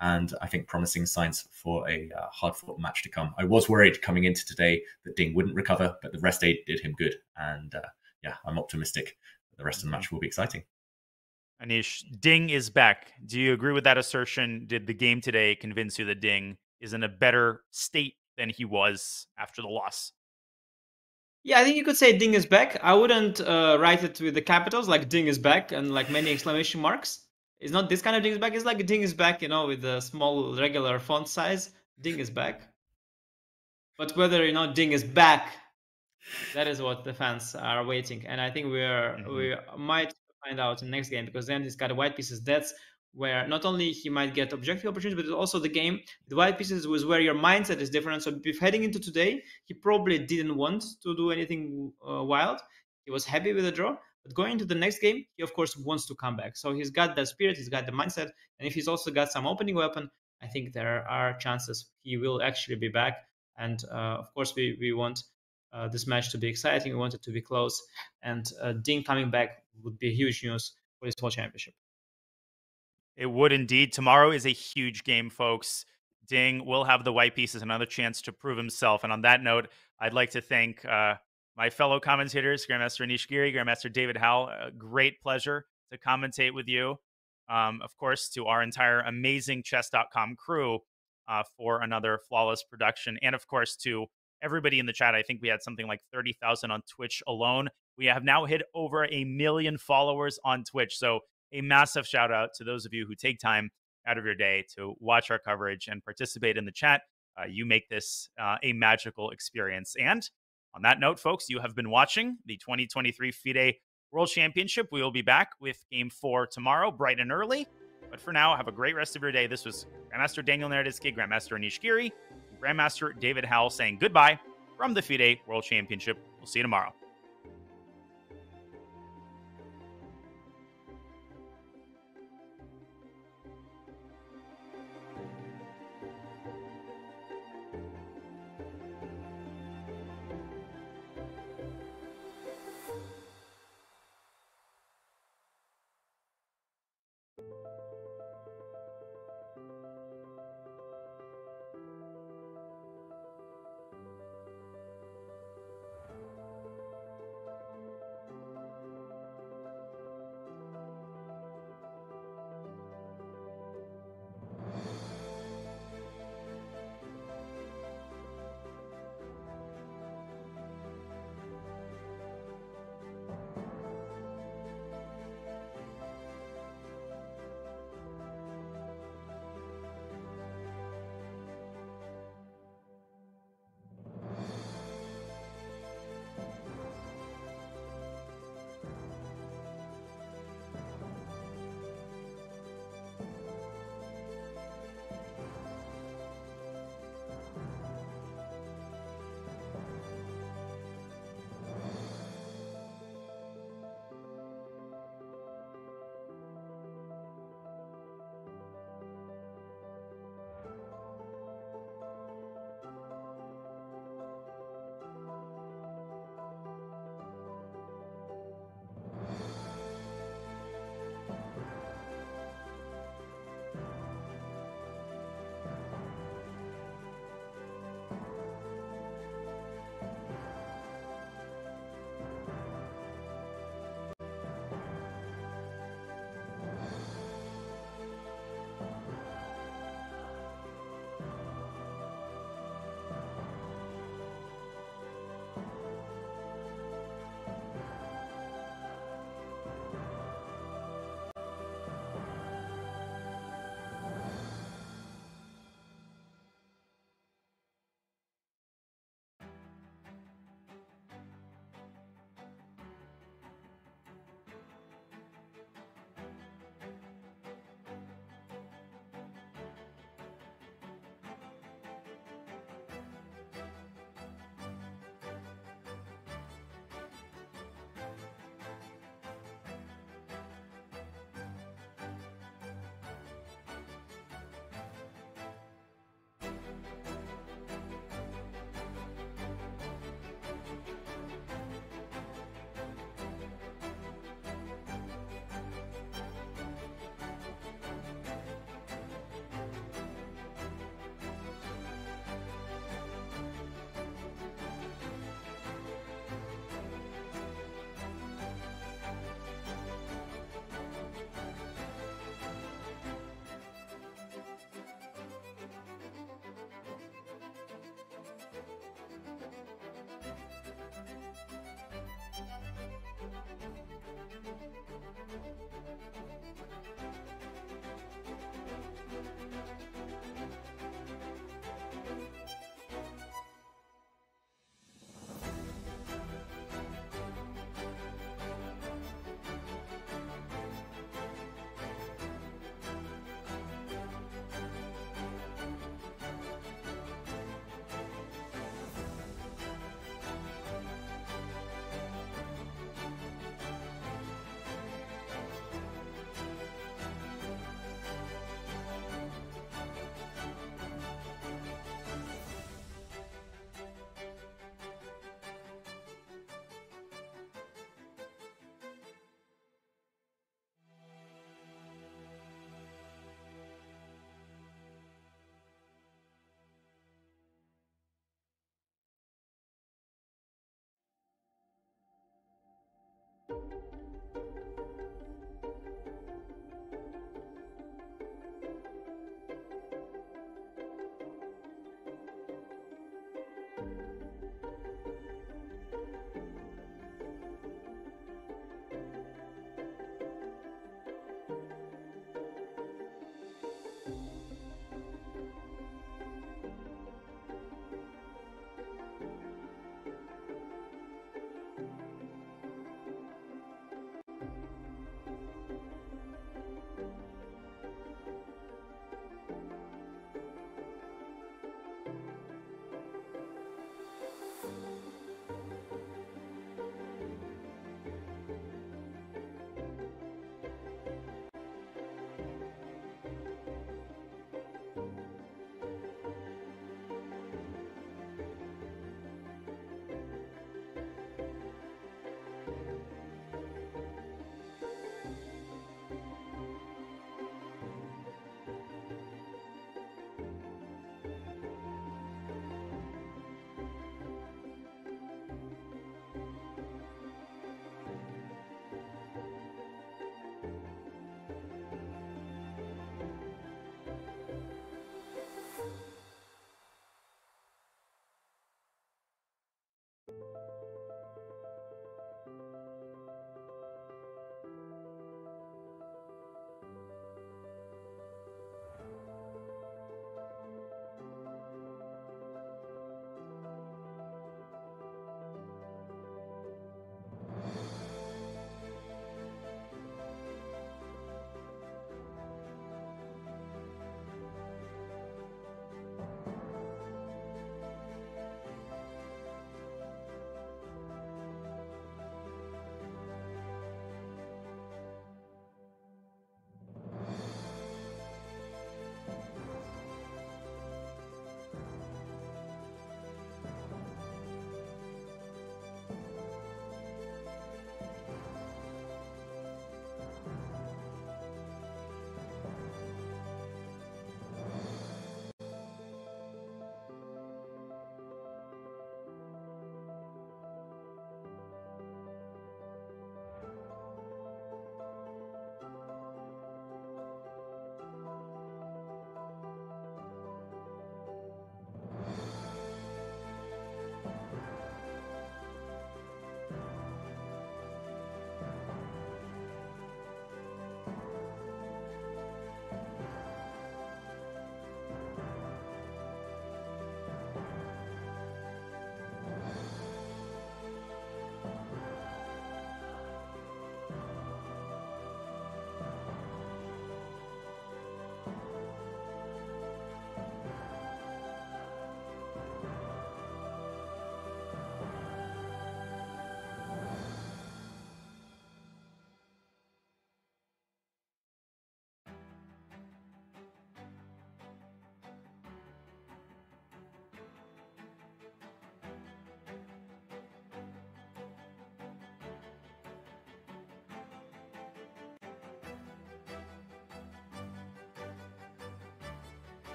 and I think promising signs for a hard-fought match to come. I was worried coming into today that Ding wouldn't recover, but the rest aid did him good. And yeah, I'm optimistic that the rest of the match will be exciting. Anish, Ding is back. Do you agree with that assertion? Did the game today convince you that Ding is in a better state than he was after the loss? Yeah, I think you could say Ding is back. I wouldn't write it with the capitals, like Ding is back and like many exclamation marks. It's not this kind of Ding is back. It's like Ding is back, you know, with a small regular font size. Ding is back. But whether, you know, Ding is back, that is what the fans are waiting. And I think we might find out in the next game, because then he's got white pieces. That's where not only he might get objective opportunities, but also the game, the white pieces was where your mindset is different. So if heading into today, he probably didn't want to do anything wild. He was happy with the draw, but going into the next game, he of course wants to come back. So he's got that spirit, he's got the mindset. And if he's also got some opening weapon, I think there are chances he will actually be back. And of course we want this match to be exciting. We want it to be close, and Ding coming back would be huge news for this whole championship. It would indeed. Tomorrow is a huge game, folks. Ding will have the white pieces, another chance to prove himself. And on that note, I'd like to thank my fellow commentators, Grandmaster Anish Giri, Grandmaster David Howell. A great pleasure to commentate with you. Of course, to our entire amazing chess.com crew for another flawless production. And of course, to everybody in the chat. I think we had something like 30,000 on Twitch alone. We have now hit over 1 million followers on Twitch. So a massive shout out to those of you who take time out of your day to watch our coverage and participate in the chat. You make this a magical experience. And on that note, folks, you have been watching the 2023 FIDE World Championship. We will be back with Game 4 tomorrow, bright and early. But for now, have a great rest of your day. This was Grandmaster Daniel Naroditsky, Grandmaster Anish Giri, Grandmaster David Howell saying goodbye from the FIDE World Championship. We'll see you tomorrow.